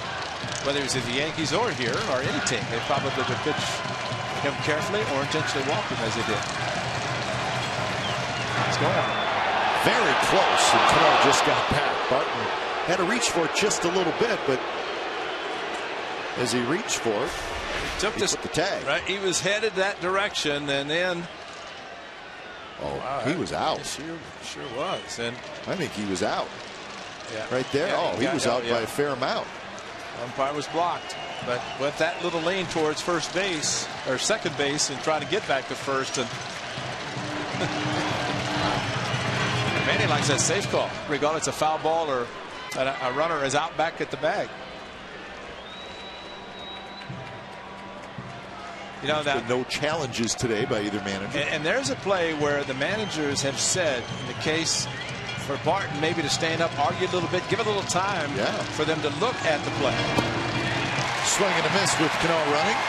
whether it's the Yankees or here or any team, they probably would pitch him carefully or intentionally walk him as they did. It's going very close, and Cano just got back. Barton had to reach for it just a little bit, but as he reached for it, took this, the tag. Right, he was headed that direction, and then he was out. Sure was, and I think he was out. Yeah, right there. Yeah, he was out by a fair amount. Umpire was blocked, but with that little lane towards first base or second base, and trying to get back to first, and Manny likes that safe call, regardless of foul ball or a runner is out back at the bag. You know, that no challenges today by either manager. And there's a play where the managers have said, in the case for Barton, maybe to stand up, argue a little bit, give a little time for them to look at the play. Swing and a miss with Cano running.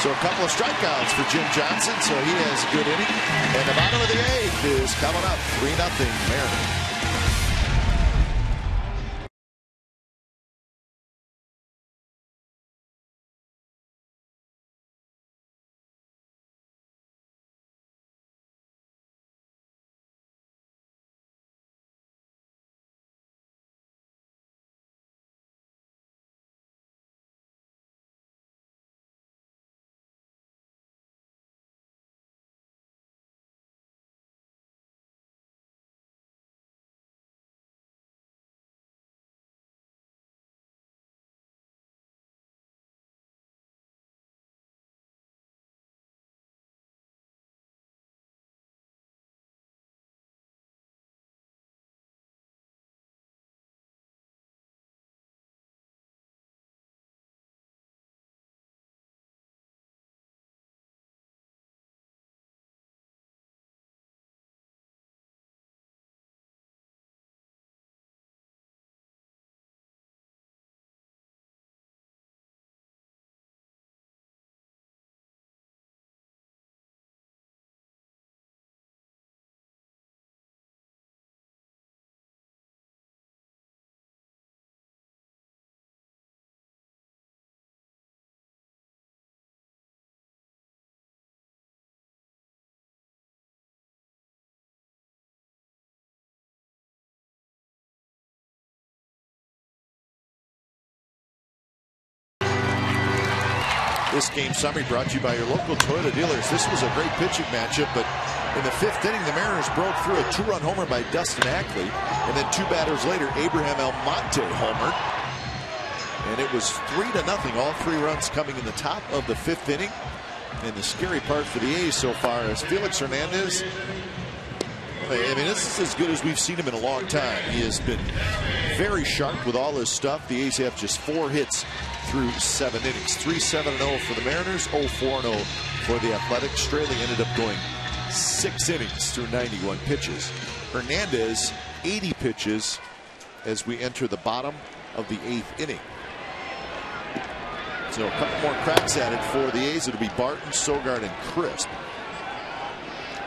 So a couple of strikeouts for Jim Johnson, so he has a good inning. And the bottom of the eighth is coming up, 3-0 Mariners. This game summary brought to you by your local Toyota dealers. This was a great pitching matchup, but in the fifth inning, the Mariners broke through a two-run homer by Dustin Ackley, and then two batters later, Abraham Almonte homered, and it was 3-0. All three runs coming in the top of the fifth inning, and the scary part for the A's so far is Felix Hernandez. I mean, this is as good as we've seen him in a long time. He has been very sharp with all his stuff. The A's have just 4 hits through 7 innings. 3-7-0 for the Mariners, 0-4-0 for the Athletics. Straily ended up going 6 innings through 91 pitches. Hernandez, 80 pitches as we enter the bottom of the 8th inning. So a couple more cracks at it for the A's. It'll be Barton, Sogard, and Crisp.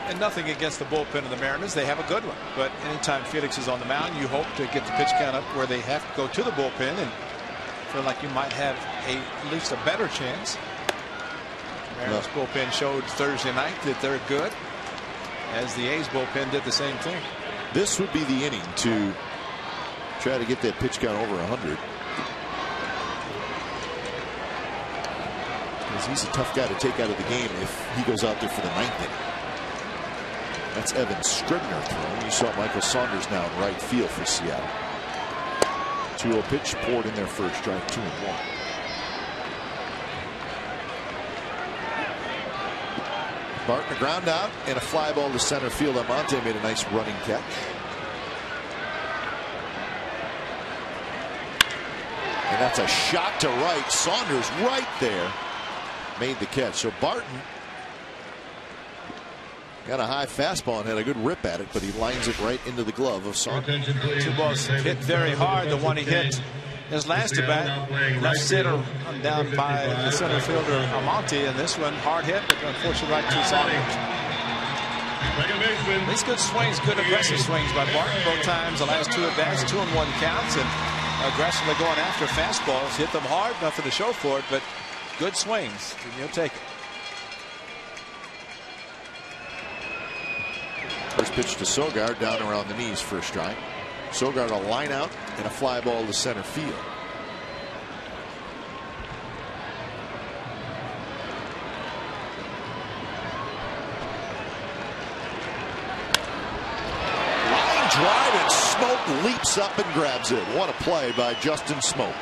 And nothing against the bullpen of the Mariners. They have a good one. But anytime Felix is on the mound, you hope to get the pitch count up where they have to go to the bullpen and feel like you might have at least a better chance. Mariners bullpen showed Thursday night that they're good, as the A's bullpen did the same thing. This would be the inning to try to get that pitch count over 100. Because he's a tough guy to take out of the game if he goes out there for the 9th inning. That's Evan Scribner throwing. You saw Michael Saunders now in right field for Seattle. 2-0 pitch poured in their first strike, 2-1. Barton a ground out and a fly ball to center field. Almonte made a nice running catch. And that's a shot to right. Saunders right there made the catch. So Barton got a high fastball and had a good rip at it, but he lines it right into the glove of Saunders. Two balls hit very hard. The one he hit his last at bat, left center down by the center fielder Almonte, and this one hard hit, but unfortunately right to Saunders. These good swings, good aggressive swings by Barton. Both times the last two at bats, 2-1 counts, and aggressively going after fastballs. Hit them hard, nothing to show for it, but good swings. And you'll take it. First pitch to Sogard, down around the knees, first strike. Sogard a line out and a fly ball to center field. Line drive, and Smoak leaps up and grabs it. What a play by Justin Smoak.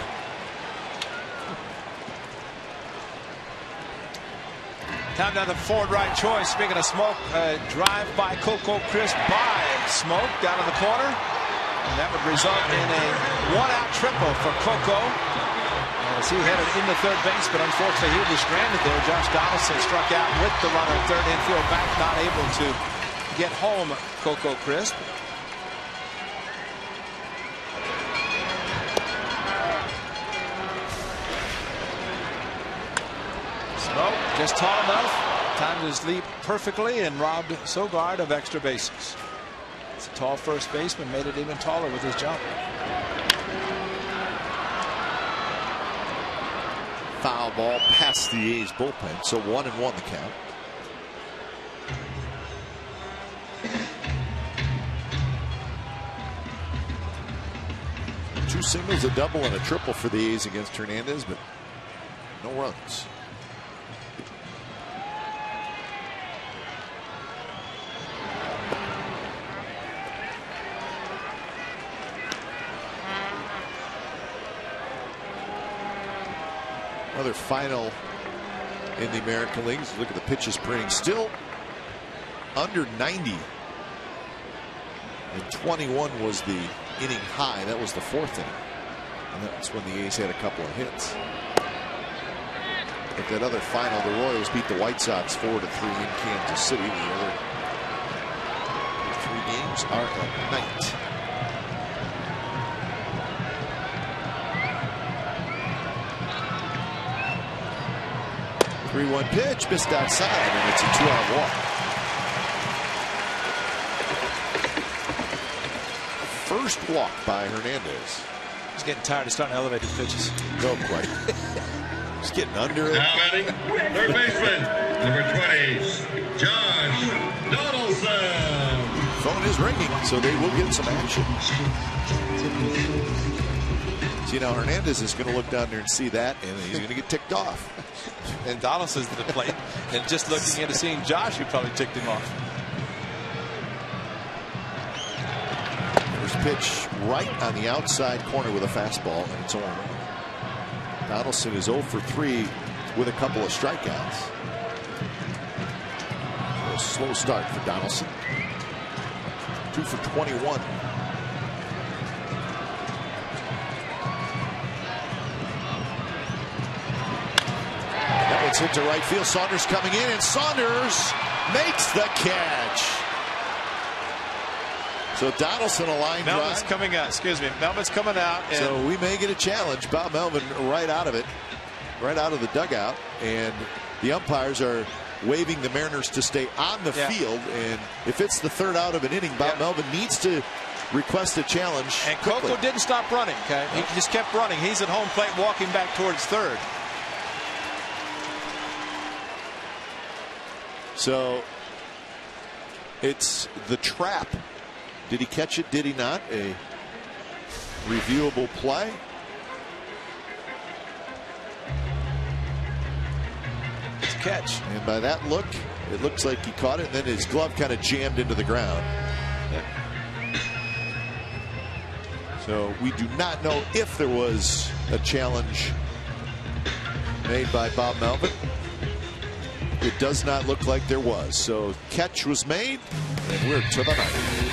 Time down the forward right choice. Speaking of Smoak, drive by Coco Crisp by Smoak down in the corner. And that would result in a one-out triple for Coco, as he headed into third base, but unfortunately he was stranded there. Josh Donaldson struck out with the runner at third, infield back, not able to get home Coco Crisp. Just tall enough, timed his leap perfectly, and robbed Sogard of extra bases. It's a tall first baseman, made it even taller with his jump. Foul ball past the A's bullpen, so 1-1 the count. Two singles, a double, and a triple for the A's against Hernandez, but no runs. Another final in the American League. Look at the pitches per inning. Still under 90. And 21 was the inning high. That was the 4th inning. And that's when the A's had a couple of hits. But that other final, the Royals beat the White Sox 4-3 in Kansas City. The other 3 games are at night. The 3-1 pitch missed outside, and it's a 2-out walk. First walk by Hernandez. He's getting tired of starting elevated pitches. No quite. He's getting under it. Now batting, third baseman, number 20, Josh Donaldson. Phone is ringing, so they will get some action. So, you know, Hernandez is going to look down there and see that, and he's going to get ticked off. And Donaldson's to the plate, and just looking into seeing Josh, who probably ticked him off. First pitch right on the outside corner with a fastball, and it's on. Donaldson is 0 for 3 with a couple of strikeouts. A slow start for Donaldson. 2 for 21. Hit to right field. Saunders coming in, and Saunders makes the catch. So Donaldson a line drive. Melvin's coming out. Excuse me. Melvin's coming out. And so we may get a challenge. Bob Melvin right out of it. Right out of the dugout. And the umpires are waving the Mariners to stay on the field. And if it's the third out of an inning, Bob Melvin needs to request a challenge. And quickly. Coco didn't stop running. Okay? He just kept running. He's at home plate walking back towards third. So it's the trap. Did he catch it? Did he not? A reviewable play. It's a catch. And by that look, it looks like he caught it, and then his glove kind of jammed into the ground. So we do not know if there was a challenge made by Bob Melvin. It does not look like there was. So catch was made, and we're to the ninth.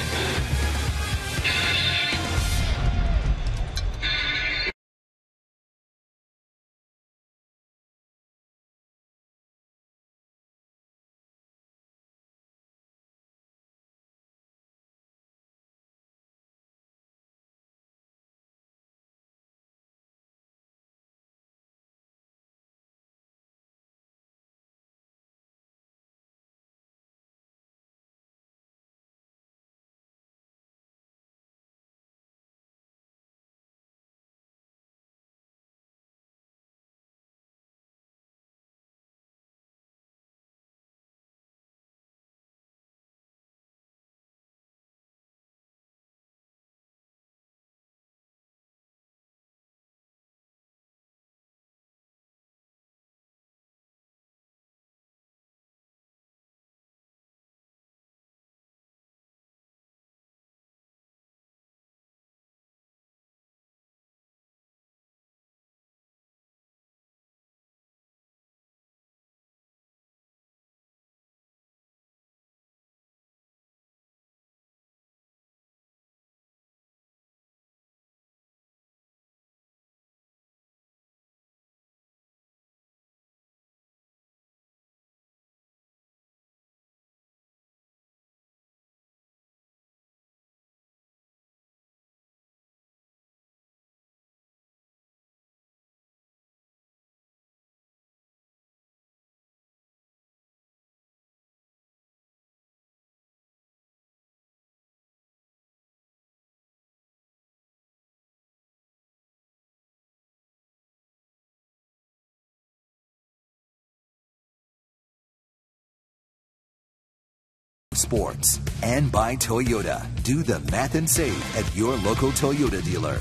Sports and by Toyota. Do the math and save at your local Toyota dealer.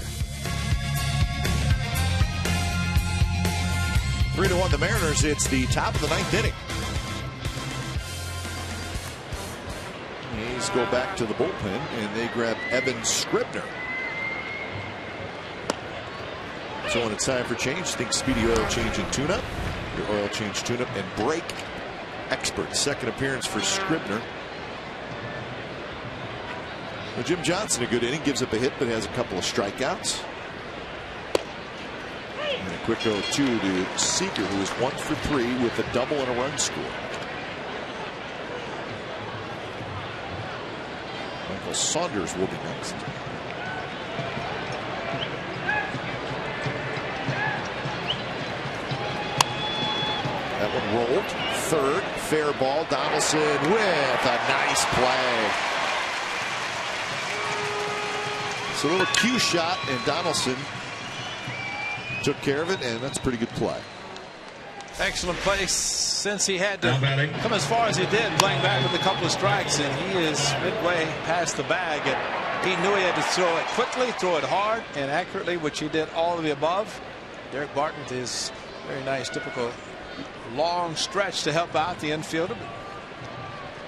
3-1 the Mariners. It's the top of the ninth inning. A's go back to the bullpen, and they grab Evan Scribner. So when it's time for change, think speedy oil change and tune-up. Your oil change, tune-up, and brake expert. Second appearance for Scribner. Well, Jim Johnson, a good inning, gives up a hit but has a couple of strikeouts. And a quick 0-2 to Seager, who is 1 for 3 with a double and a run score. Michael Saunders will be next. That one rolled. Third, fair ball. Donaldson with a nice play. It's a little cue shot, and Donaldson took care of it, and that's a pretty good play. Excellent play since he had to come as far as he did, playing back with a couple of strikes, and he is midway past the bag, and he knew he had to throw it quickly, throw it hard, and accurately, which he did all of the above. Daric Barton is very nice, typical long stretch to help out the infielder.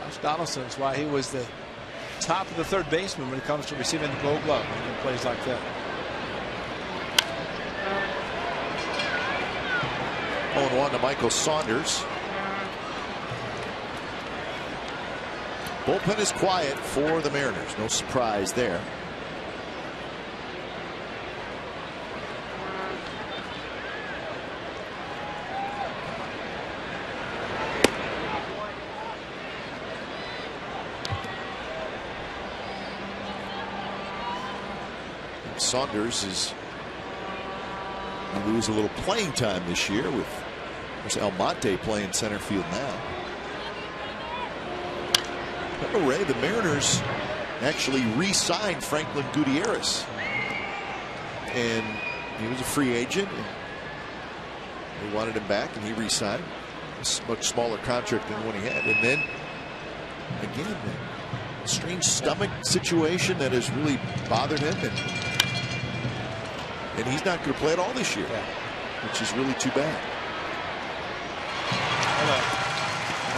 Josh Donaldson is why he was the top of the third baseman when it comes to receiving the Gold Glove and plays like that. 0-1 to Michael Saunders. Bullpen is quiet for the Mariners. No surprise there. Saunders is going to lose a little playing time this year with Almonte playing center field now. Remember, Ray, the Mariners actually re-signed Franklin Gutierrez, and he was a free agent. They wanted him back, and he re-signed. A much smaller contract than what he had. And then again, a strange stomach situation that has really bothered him, and he's not going to play at all this year, which is really too bad.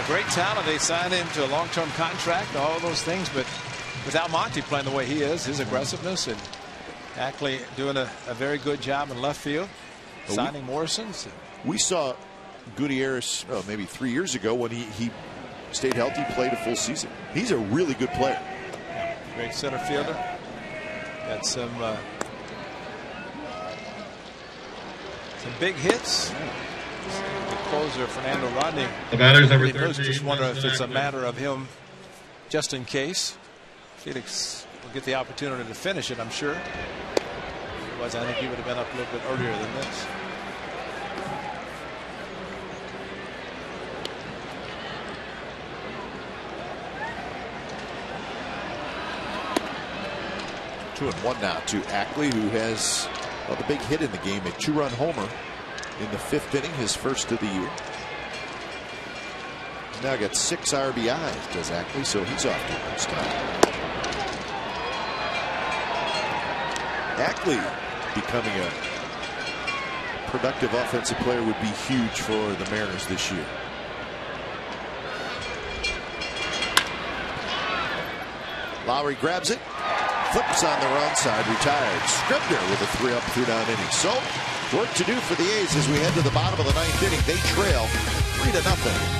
A great talent. They signed him to a long-term contract, all of those things, but with Almonte playing the way he is, his aggressiveness, and Ackley doing a very good job in left field, signing Morrison. We saw Gutierrez maybe 3 years ago when he stayed healthy, played a full season. He's a really good player. Great center fielder. Got some big hits. The closer, Fernando Rodney. The batter's over 13. Just wonder if it's a matter of him, just in case. Felix will get the opportunity to finish it, I'm sure. Otherwise, I think he would have been up a little bit earlier than this. And one now to Ackley, who has the big hit in the game, a two-run homer in the fifth inning, his first of the year. He's now got 6 RBIs, does Ackley, so he's off to a good start. Ackley becoming a productive offensive player would be huge for the Mariners this year. Lowrie grabs it. Flips on the wrong side, retired. Scribner with a 3-up, 3-down inning. So, work to do for the A's as we head to the bottom of the 9th inning. They trail 3-0.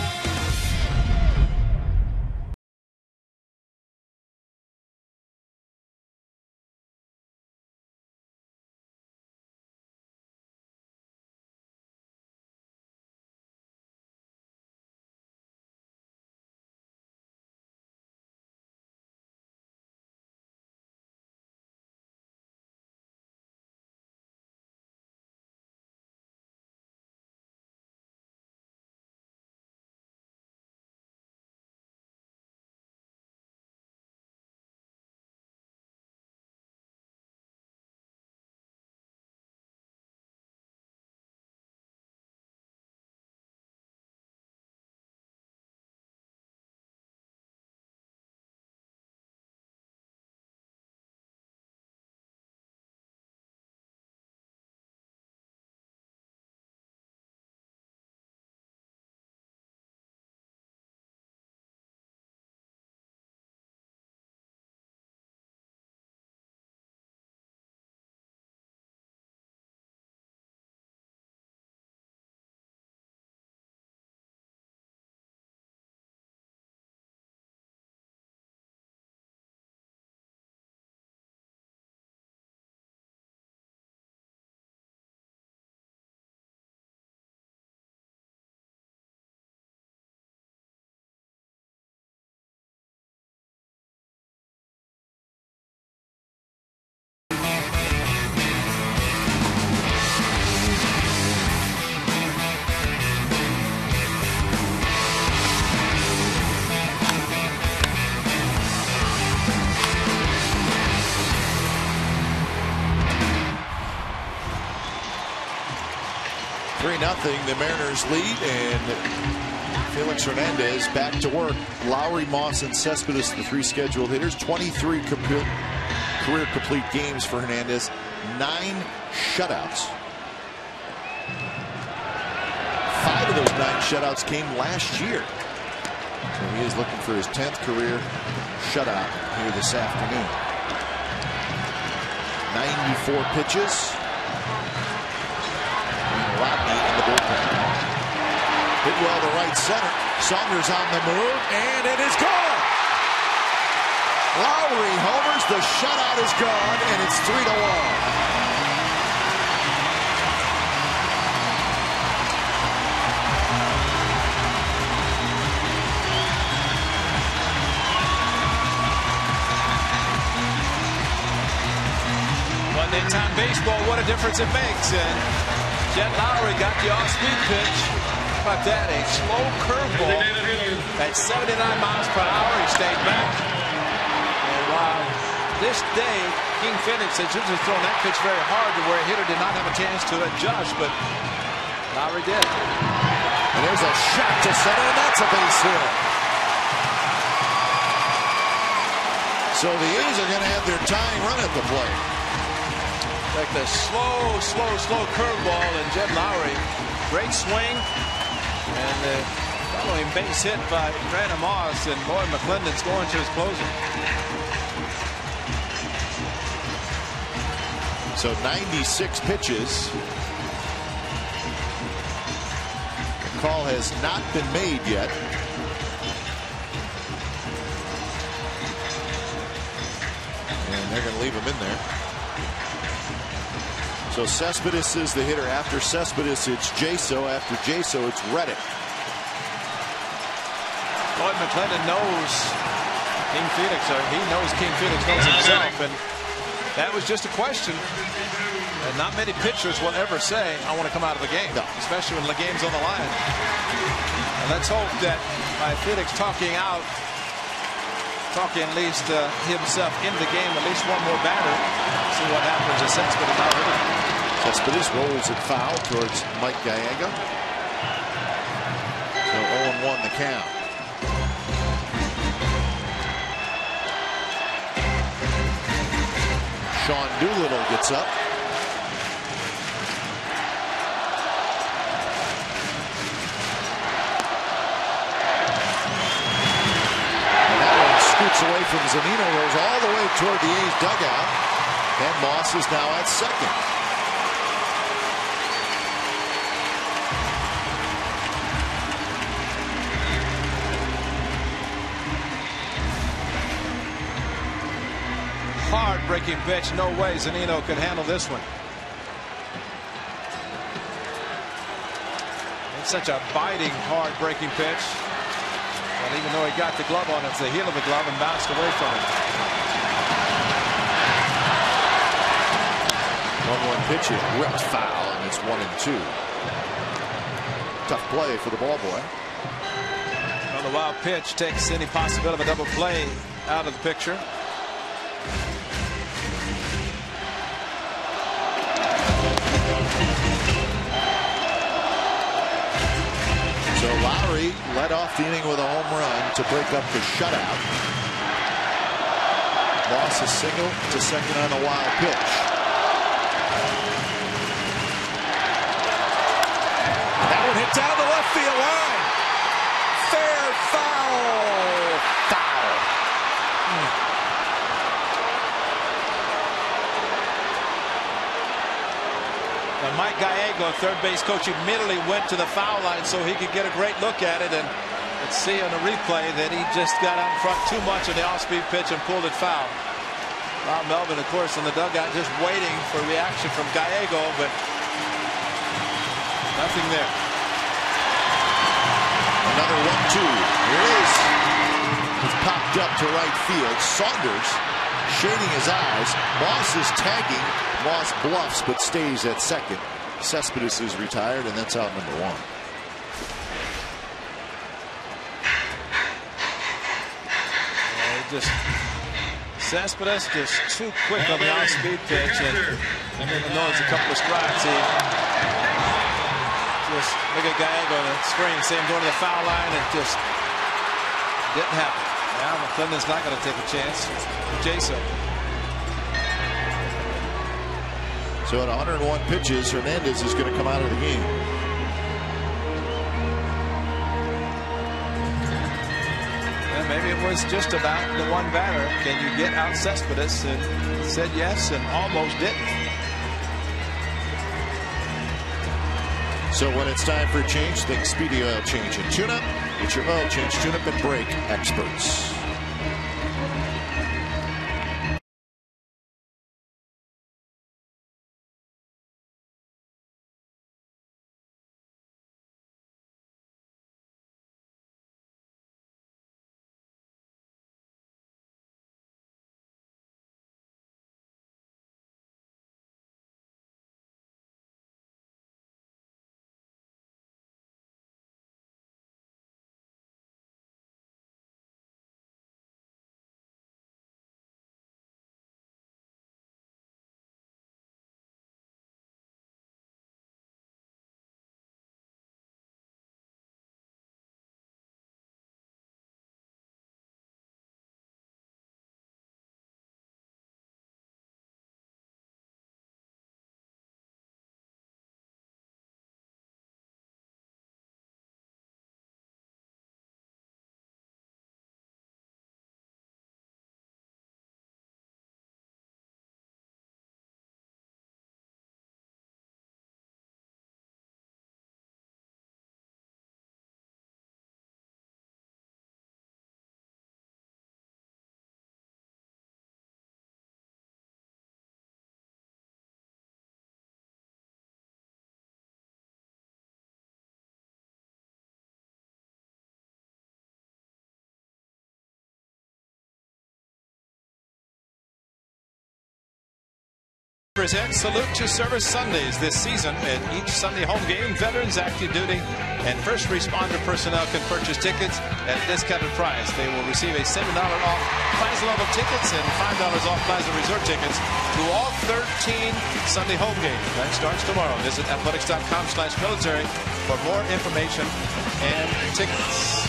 The Mariners lead, and Felix Hernandez back to work. Lowrie, Moss, and Cespedes, the 3 scheduled hitters. 23 career complete games for Hernandez. 9 shutouts. 5 of those 9 shutouts came last year. So he is looking for his 10th career shutout here this afternoon. 94 pitches. Rodney in the bullpen. Hit well to right center. Saunders on the move, and it is gone. Lowrie homers. The shutout is gone, and it's 3-1. baseball, what a difference it makes. And Jed Lowrie got the off-speed pitch. How about that? A slow curveball at 79 miles per hour. He stayed back. And this day, King Phoenix has usually thrown that pitch very hard to where a hitter did not have a chance to adjust, but Lowrie did. And there's a shot to center, and that's a base hit. So the A's are going to have their tying run at the plate. Like the slow curveball, and Jed Lowrie, great swing, and the following base hit by Brandon Moss, and Lloyd McClendon's going to his closing. So 96 pitches. The call has not been made yet. And they're going to leave him in there. So Cespedes is the hitter. After Cespedes, it's Jaso. After Jaso, it's Reddick. Lloyd McClendon knows King Felix, or he knows King Felix knows himself, and that was just a question. And not many pitchers will ever say, "I want to come out of the game," especially when the game's on the line. And let's hope that by Felix talking out, talking at least himself in the game, at least one more batter. See what happens to Cespedes out here. Cespedes rolls it foul towards Mike Gallego. So 0-1 the count. Sean Doolittle gets up. Away from Zunino, rolls all the way toward the A's dugout, and Moss is now at second. Hard breaking pitch, no way Zunino could handle this one. It's such a biting, hard breaking pitch. And even though he got the glove on, it's the heel of the glove and bounced away from it. 1-1 pitch is ripped foul, and it's 1-2. Tough play for the ball boy. Well, the wild pitch takes any possibility of a double play out of the picture. So Lowrie led off the inning with a home run to break up the shutout. Moss a single to second on a wild pitch. That one hit down the left field line. Fair foul. Foul. And Mike Gallego, third base coach, immediately went to the foul line so he could get a great look at it, and let's see on the replay that he just got out in front too much on the off-speed pitch and pulled it foul. Bob Melvin, of course, in the dugout just waiting for reaction from Gallego, but nothing there. Another 1-2. Here it is. It's popped up to right field. Saunders shading his eyes. Moss is tagging. Moss bluffs but stays at second. Cespedes is retired, and that's out number one. Yeah, Cespedes just too quick on the off-speed pitch, and even though it's a couple of strides, he just look at Gallego on the screen, see him going to the foul line, and just didn't happen. Now McClendon's not going to take a chance. Jaso. So at 101 pitches, Hernandez is going to come out of the game. Yeah, maybe it was just about the one batter. Can you get out Cespedes? And said yes, and almost didn't. So when it's time for a change, think Speedy Oil Change and Tune-Up. It's your oil change, tune-up, and brake experts. presents Salute to Service Sundays this season. At each Sunday home game, veterans, active duty, and first responder personnel can purchase tickets at a discounted price. They will receive a $7 off Plaza-level tickets and $5 off Plaza Resort tickets to all 13 Sunday home games. That starts tomorrow. Visit athletics.com/military for more information and tickets.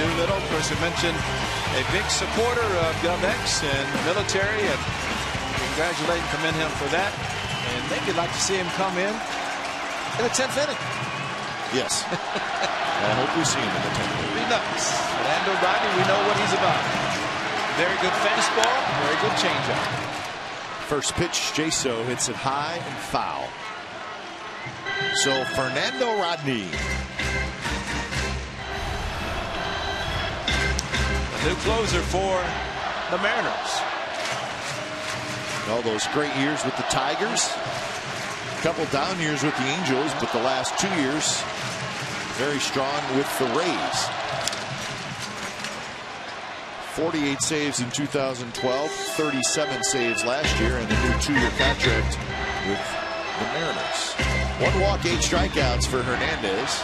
Doolittle, of course, you mentioned a big supporter of GovX and military, and congratulate and commend him for that. And maybe you'd like to see him come in the 10th inning. Yes. I hope we see him in the 10th inning. It'd be nice. Fernando Rodney, we know what he's about. Very good fastball, very good changeup. First pitch, Jaso hits it high and foul. So Fernando Rodney, new closer for the Mariners. All those great years with the Tigers, a couple down years with the Angels, but the last 2 years very strong with the Rays. 48 saves in 2012, 37 saves last year, and a new 2-year contract with the Mariners. 1 walk, 8 strikeouts for Hernandez.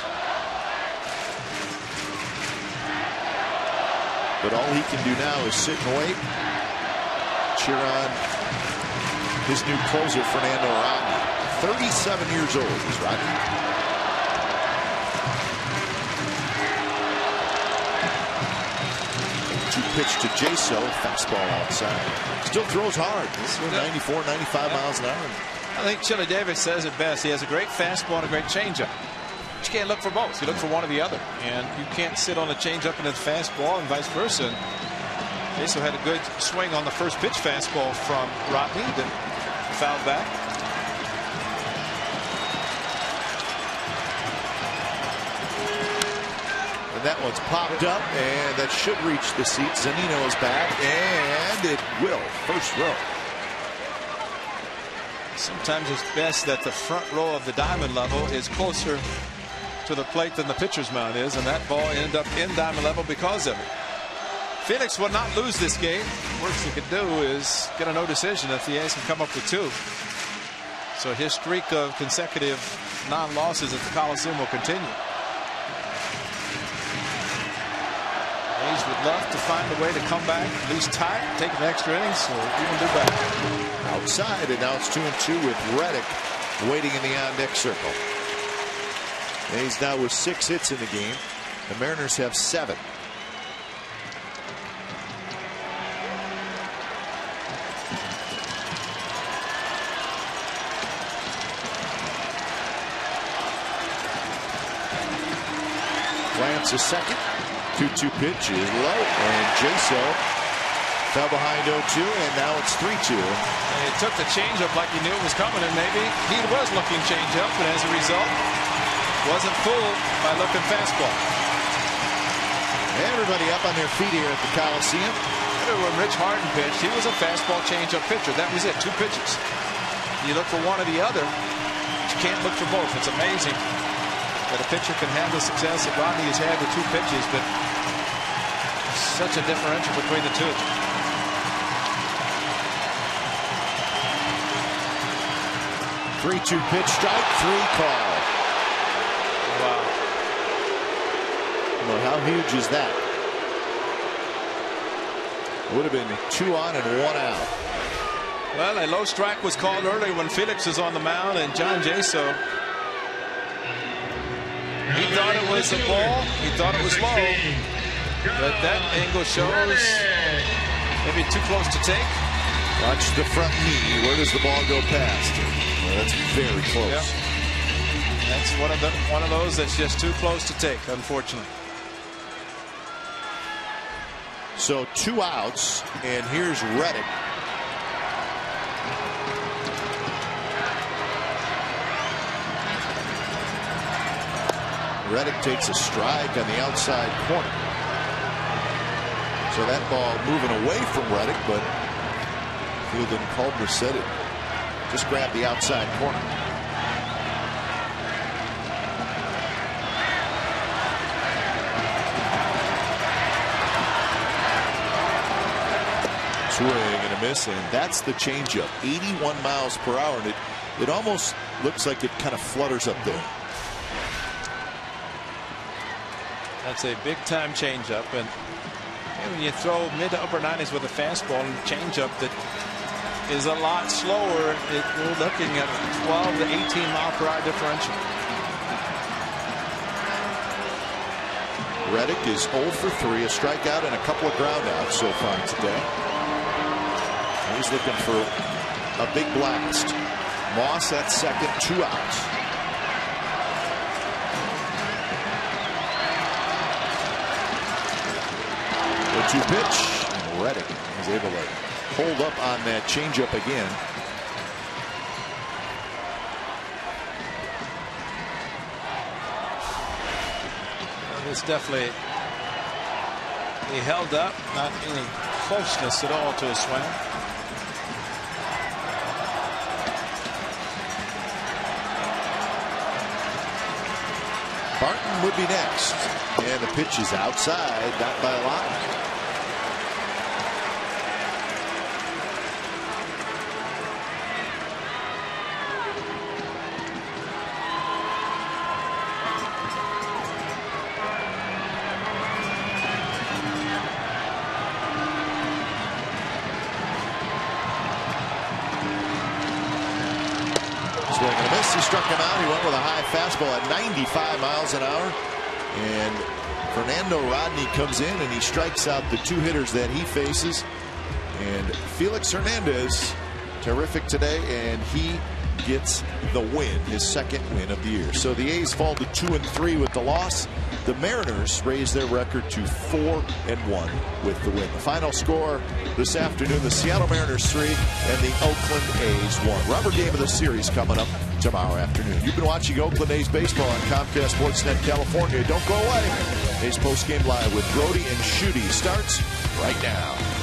But all he can do now is sit and wait, cheer on his new closer, Fernando Rodney. 37 years old is Rodney. Two-pitch to Jaso, fastball outside. Still throws hard. This is 94, 95 miles an hour. I think Chili Davis says it best. He has a great fastball and a great changeup. You can't look for both. You look for one or the other, and you can't sit on a changeup and a fastball and vice versa. Jaso had a good swing on the first pitch fastball from Rodney that fouled back. And that one's popped up, and that should reach the seat. Zunino is back, and it will. First row. Sometimes it's best that the front row of the diamond level is closer to the plate than the pitcher's mound is, and that ball ended up in diamond level because of it. Felix will not lose this game. Worst he could do is get a no decision if the A's can come up with 2. So his streak of consecutive non-losses at the Coliseum will continue. A's would love to find a way to come back, at least tie, take an extra inning, so even do better. Outside, and now it's 2-2 with Reddick waiting in the on-deck circle. A's now with 6 hits in the game. The Mariners have 7. Glance a second. 2-2 pitch is low, and Jaso fell behind 0-2, and now it's 3-2. And he took the changeup like he knew it was coming, and maybe he was looking changeup, and as a result, wasn't fooled by looking fastball. Everybody up on their feet here at the Coliseum. When Rich Harden pitched, he was a fastball changeup pitcher. That was it, 2 pitches. You look for one or the other, but you can't look for both. It's amazing that a pitcher can have the success that Rodney has had with 2 pitches, but such a differential between the 2. Pitch, strike, 3 call. Well, how huge is that? Would have been 2 on and 1 out. Well, a low strike was called early when Felix is on the mound, and John Jaso, he thought it was a ball, he thought it was low, but that angle shows maybe too close to take. Watch the front knee. Where does the ball go past? Well, that's very close. Yep. That's one of those that's just too close to take, unfortunately. So 2 outs, and here's Reddick. Reddick takes a strike on the outside corner. So that ball moving away from Reddick, but Field and Culver said it. Just grab the outside corner. Swing and a miss, and that's the changeup. 81 miles per hour, and it almost looks like it kind of flutters up there. That's a big time changeup, and when you throw mid to upper 90s with a fastball and changeup that is a lot slower, we're looking at 12 to 18 mile per hour differential. Reddick is 0 for 3, a strikeout and a couple of ground outs so far today. He's looking for a big blast. Moss at second, 2 outs. The 2 pitch, and Reddick is able to hold up on that changeup again. It's definitely, he held up, not any closeness at all to his swing. Barton would be next, and the pitch is outside, not by a lot. He struck him out. He went with a high fastball at 95 miles an hour. And Fernando Rodney comes in and he strikes out the 2 hitters that he faces. And Felix Hernandez, terrific today, and he gets the win, his second win of the year. So the A's fall to 2-3 with the loss. The Mariners raise their record to 4-1 with the win. The final score this afternoon: the Seattle Mariners 3 and the Oakland A's 1. Rubber game of the series coming up tomorrow afternoon. You've been watching Oakland A's baseball on Comcast SportsNet California. Don't go away. A's postgame live with Brody and Schutte starts right now.